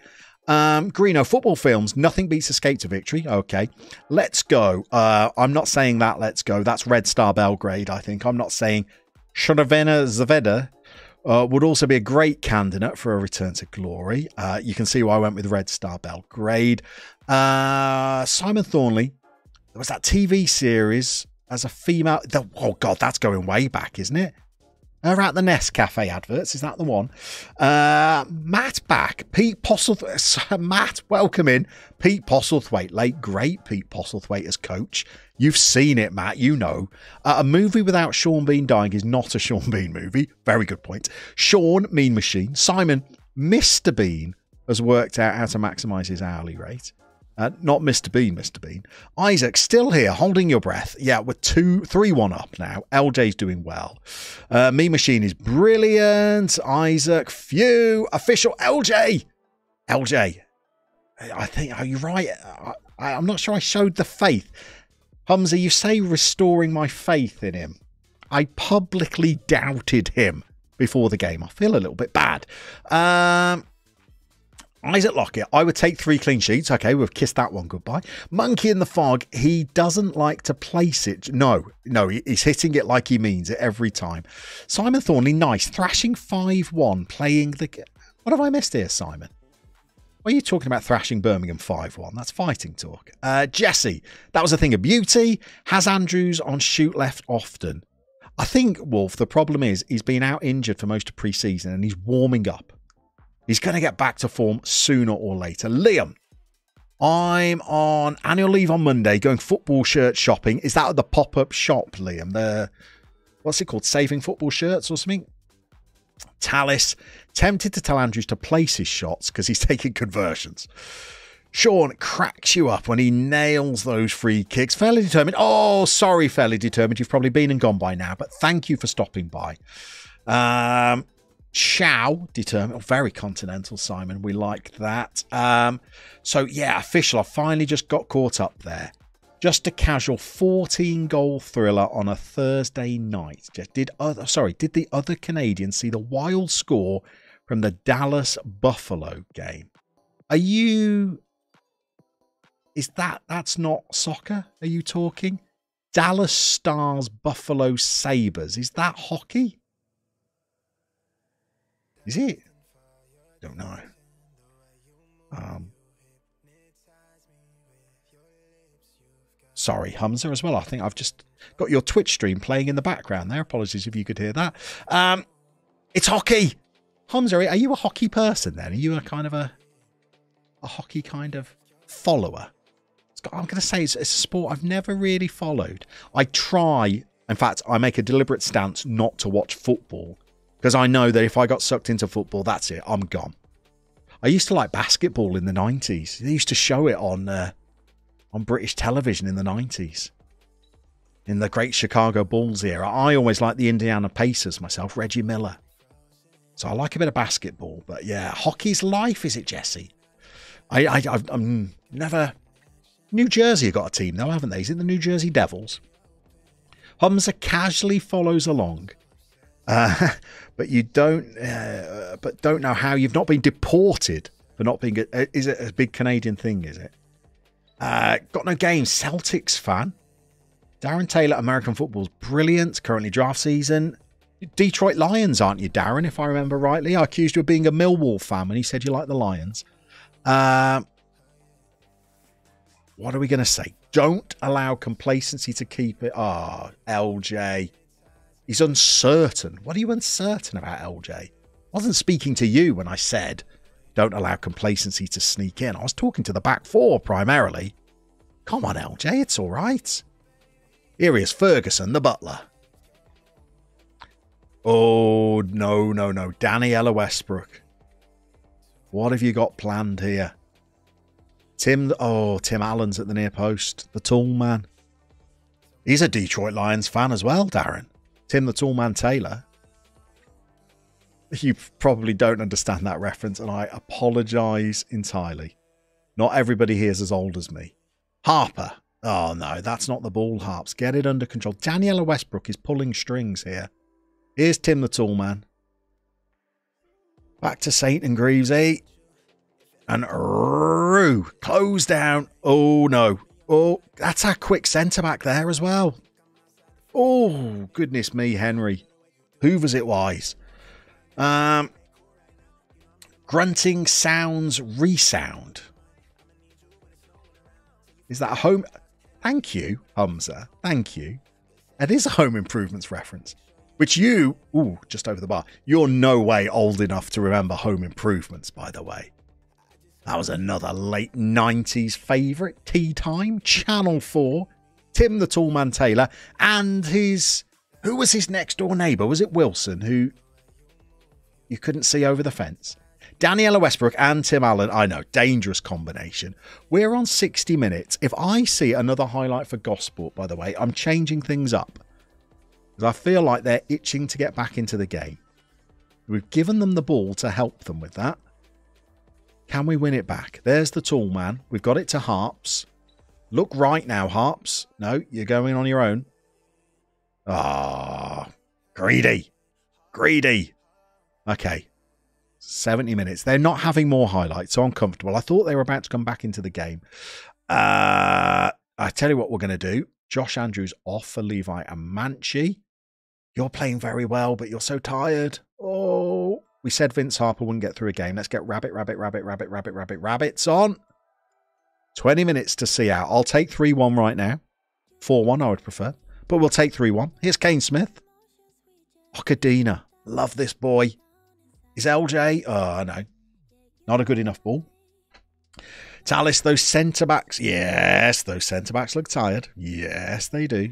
Um, Greeno, football films, nothing beats Escape to Victory. Okay, let's go. Uh, I'm not saying that, let's go. That's Red Star Belgrade, I think. I'm not saying Shrevena Zaveda. Uh, would also be a great candidate for a return to glory. Uh, you can see why I went with Red Star Belgrade. Uh, Simon Thornley. There was that T V series as a female. The, oh, God, that's going way back, isn't it? Her at the Nest Cafe adverts. Is that the one? Uh, Matt back. Pete Postlethwaite. Matt, welcome in. Pete Postlethwaite. Late, great Pete Postlethwaite as coach. You've seen it, Matt. You know. Uh, a movie without Sean Bean dying is not a Sean Bean movie. Very good point. Sean, Mean Machine. Simon, Mister Bean has worked out how to maximise his hourly rate. Uh, not Mister Bean, Mister Bean. Isaac, still here, holding your breath. Yeah, we're two, three, one up now. L J's doing well. Uh, Me Machine is brilliant. Isaac, phew. Official L J. L J, I think, are you right? I, I, I'm not sure I showed the faith. Humza, you say restoring my faith in him. I publicly doubted him before the game. I feel a little bit bad. Um... Isaac Lockett, I would take three clean sheets. Okay, we've kissed that one goodbye. Monkey in the Fog, he doesn't like to place it. No, no, he's hitting it like he means it every time. Simon Thornley, nice. Thrashing five one, playing the... What have I missed here, Simon? Why are you talking about thrashing Birmingham five one? That's fighting talk. Uh, Jesse, that was a thing of beauty. Has Andrews on shoot left often? I think, Wolf, the problem is he's been out injured for most of pre-season and he's warming up. He's going to get back to form sooner or later. Liam, I'm on annual leave on Monday, going football shirt shopping. Is that at the pop-up shop, Liam? The, what's it called? Saving Football Shirts or something? Talis, tempted to tell Andrews to place his shots because he's taking conversions. Sean cracks you up when he nails those free kicks. Fairly determined. Oh, sorry, fairly determined. You've probably been and gone by now, but thank you for stopping by. Um... Chow determined, oh, very continental, Simon. We like that. Um, so yeah, official. I finally just got caught up there. Just a casual fourteen goal thriller on a Thursday night. Just did other, sorry, did the other Canadians see the wild score from the Dallas Buffalo game? Are you? Is that that's not soccer? Are you talking Dallas Stars, Buffalo Sabres? Is that hockey? Is it? Don't know. Um, sorry, Humza as well. I think I've just got your Twitch stream playing in the background there. Apologies if you could hear that. Um, it's hockey. Humza, are you a hockey person then? Are you a kind of a a hockey kind of follower? It's got, I'm going to say it's, it's a sport I've never really followed. I try. In fact, I make a deliberate stance not to watch football because I know that if I got sucked into football, that's it, I'm gone. I used to like basketball in the nineties. They used to show it on uh, on British television in the nineties. In the great Chicago Bulls era. I always liked the Indiana Pacers myself, Reggie Miller. So I like a bit of basketball. But yeah, hockey's life, is it, Jesse? I, I, I've I'm never... New Jersey have got a team though, haven't they? Is it the New Jersey Devils? Humza casually follows along. Uh, but you don't... Uh, but don't know how. You've not been deported for not being... A, is it a big Canadian thing, is it? Uh, got no game. Celtics fan. Darren Taylor, American football's brilliant. Currently draft season. Detroit Lions, aren't you, Darren, if I remember rightly? I accused you of being a Millwall fan when you said you like the Lions. Uh, what are we going to say? Don't allow complacency to keep it. Ah, oh, L J. He's uncertain. What are you uncertain about, L J? I wasn't speaking to you when I said don't allow complacency to sneak in. I was talking to the back four primarily. Come on, L J, it's all right. Here he is, Ferguson, the butler. Oh, no, no, no. Daniela Westbrook. What have you got planned here? Tim, oh, Tim Allen's at the near post. The tall man. He's a Detroit Lions fan as well, Darren. Tim the tall man Taylor. You probably don't understand that reference, and I apologise entirely. Not everybody here is as old as me. Harper. Oh, no, that's not the ball, Harps. Get it under control. Daniela Westbrook is pulling strings here. Here's Tim the tall man. Back to Saint and Greavesy. And Roo. Close down. Oh, no. Oh, that's our quick centre-back there as well. Oh, goodness me, Henry. Hoovers it wise. Um, grunting sounds resound. Is that a home... Thank you, Humza. Thank you. It is a Home Improvements reference, which you... Ooh, just over the bar. You're no way old enough to remember Home Improvements, by the way. That was another late nineties favourite. Tea Time, Channel four, Tim the Tall Man Taylor, and his... Who was his next-door neighbour? Was it Wilson, who you couldn't see over the fence? Daniela Westbrook and Tim Allen, I know, dangerous combination. We're on sixty minutes. If I see another highlight for Gosport, by the way, I'm changing things up. Because I feel like they're itching to get back into the game. We've given them the ball to help them with that. Can we win it back? There's the tall man. We've got it to Harps. Look right now, Harps. No, you're going on your own. Ah, greedy. Greedy. Okay. seventy minutes. They're not having more highlights, so I'm comfortable. I thought they were about to come back into the game. Uh, I tell you what we're going to do. Josh Andrews off for Levi and Manchi. You're playing very well, but you're so tired. Oh, we said Vince Harper wouldn't get through a game. Let's get Rabbit, Rabbit, Rabbit, Rabbit, Rabbit, Rabbit, Rabbits on. twenty minutes to see out. I'll take three one right now. four one I would prefer, but we'll take three one. Here's Kane Smith. Occadina. Love this boy. Is L J? Oh, no. Not a good enough ball. Talis, those centre-backs. Yes, those centre-backs look tired. Yes, they do.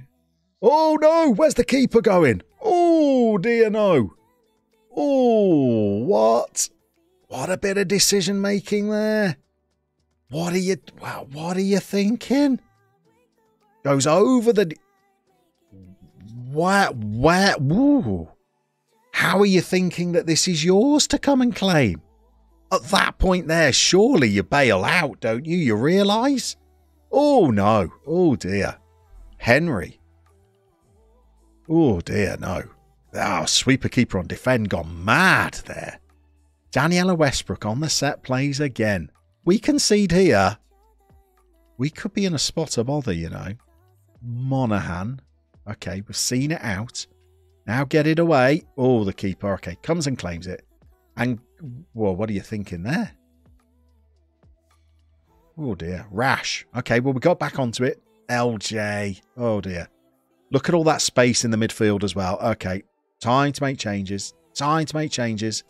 Oh, no. Where's the keeper going? Oh, dear no. Oh, what? What a bit of decision-making there. What are you... What are you thinking? Goes over the... Where... Where... Ooh. How are you thinking that this is yours to come and claim? At that point there, surely you bail out, don't you? You realise? Oh, no. Oh, dear. Henry. Oh, dear, no. Oh, sweeper-keeper on defend gone mad there. Daniela Westbrook on the set plays again. We concede here. We could be in a spot of bother, you know. Monaghan. Okay, we've seen it out. Now get it away. Oh, the keeper. Okay, comes and claims it. And, well, what are you thinking there? Oh, dear. Rash. Okay, well, we got back onto it. L J. Oh, dear. Look at all that space in the midfield as well. Okay, time to make changes. Time to make changes.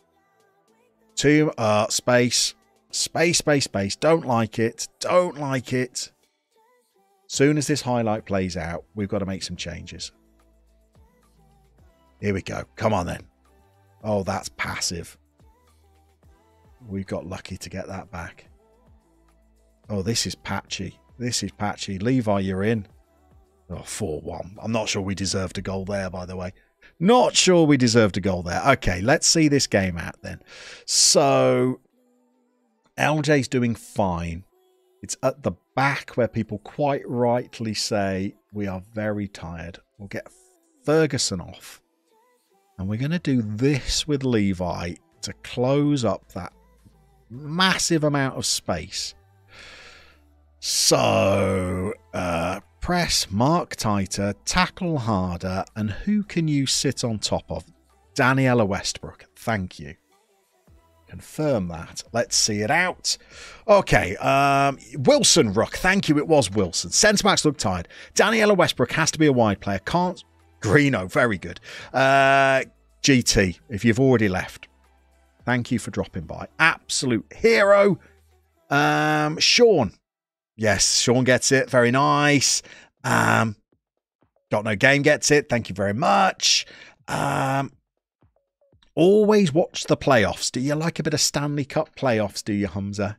Two, uh, space. Space, space, space. Don't like it. Don't like it. Soon as this highlight plays out, we've got to make some changes. Here we go. Come on, then. Oh, that's passive. We got lucky to get that back. Oh, this is patchy. This is patchy. Levi, you're in. Oh, four one. I'm not sure we deserved a goal there, by the way. Not sure we deserved a goal there. Okay, let's see this game out then. So, L J's doing fine. It's at the back where people quite rightly say we are very tired. We'll get Ferguson off. And we're going to do this with Levi to close up that massive amount of space. So, uh, press, mark tighter, tackle harder, and who can you sit on top of? Daniela Westbrook, thank you. Confirm that. Let's see it out. Okay, um, Wilson Rook, thank you, it was Wilson. Centre-backs look tired. Daniela Westbrook has to be a wide player. Can't... Greeno, very good. Uh, G T, if you've already left, thank you for dropping by. Absolute hero. Um, Sean. Yes, Sean gets it. Very nice. Um, Got No Game gets it. Thank you very much. Um, always watch the playoffs. Do you like a bit of Stanley Cup playoffs, do you, Humza?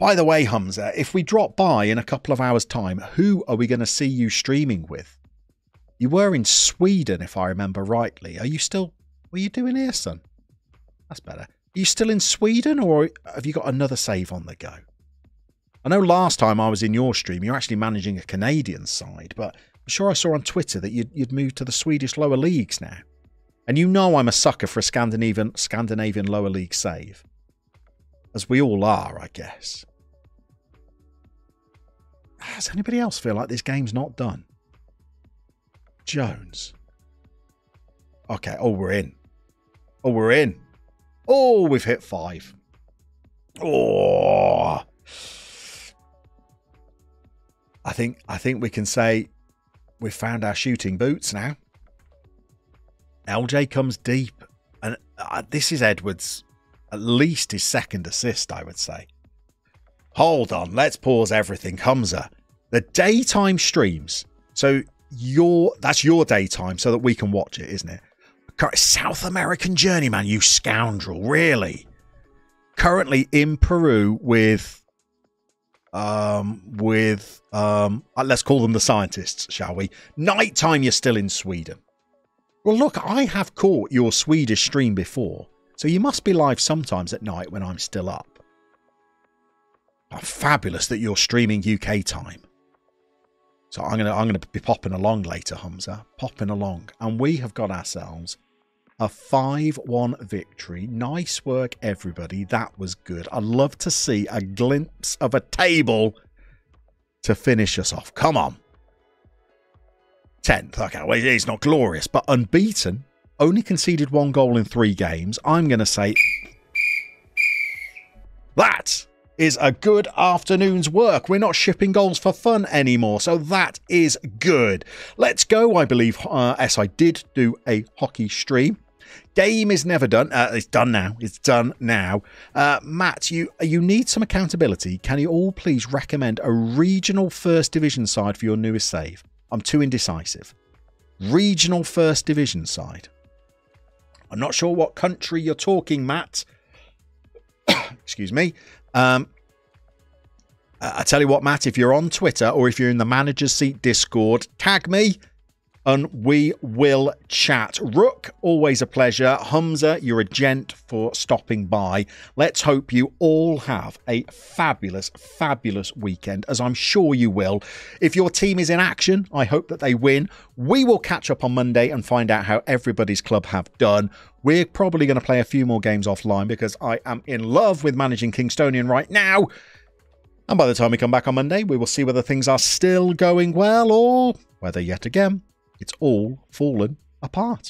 By the way, Humza, if we drop by in a couple of hours' time, who are we going to see you streaming with? You were in Sweden, if I remember rightly. Are you still... What are you doing here, son? That's better. Are you still in Sweden, or have you got another save on the go? I know last time I was in your stream, you're actually managing a Canadian side, but I'm sure I saw on Twitter that you'd, you'd moved to the Swedish lower leagues now. And you know I'm a sucker for a Scandinavian, Scandinavian lower league save. As we all are, I guess. Does anybody else feel like this game's not done? Jones. Okay, oh, we're in. Oh, we're in. Oh, we've hit five. Oh... I think I think we can say we've found our shooting boots now. L J comes deep, and uh, this is Edwards, at least his second assist, I would say. Hold on, let's pause everything. Humza, the daytime streams, so your that's your daytime, so that we can watch it, isn't it? South American journeyman, you scoundrel, really? Currently in Peru with. Um, with, um, let's call them the scientists, shall we? Nighttime, you're still in Sweden. Well, look, I have caught your Swedish stream before, so you must be live sometimes at night when I'm still up. Oh, fabulous that you're streaming U K time. So I'm gonna, I'm gonna be popping along later, Humza, popping along, and we have got ourselves a five one victory. Nice work, everybody. That was good. I'd love to see a glimpse of a table to finish us off. Come on. tenth. Okay, well, it's not glorious, but unbeaten. Only conceded one goal in three games. I'm going to say... that is a good afternoon's work. We're not shipping goals for fun anymore, so that is good. Let's go. I believe, uh, yes, I did do a hockey stream. Game is never done. Uh, it's done now. It's done now. Uh, Matt, you you need some accountability. Can you all please recommend a regional first division side for your newest save? I'm too indecisive. Regional first division side. I'm not sure what country you're talking, Matt. Excuse me. Um, I tell you what, Matt, if you're on Twitter or if you're in the Manager's Seat Discord, tag me and we will chat. Rook, always a pleasure. Humza, you're a gent for stopping by. Let's hope you all have a fabulous, fabulous weekend, as I'm sure you will. If your team is in action, I hope that they win. We will catch up on Monday and find out how everybody's club have done. We're probably going to play a few more games offline because I am in love with managing Kingstonian right now. And by the time we come back on Monday, we will see whether things are still going well or whether yet again, it's all fallen apart.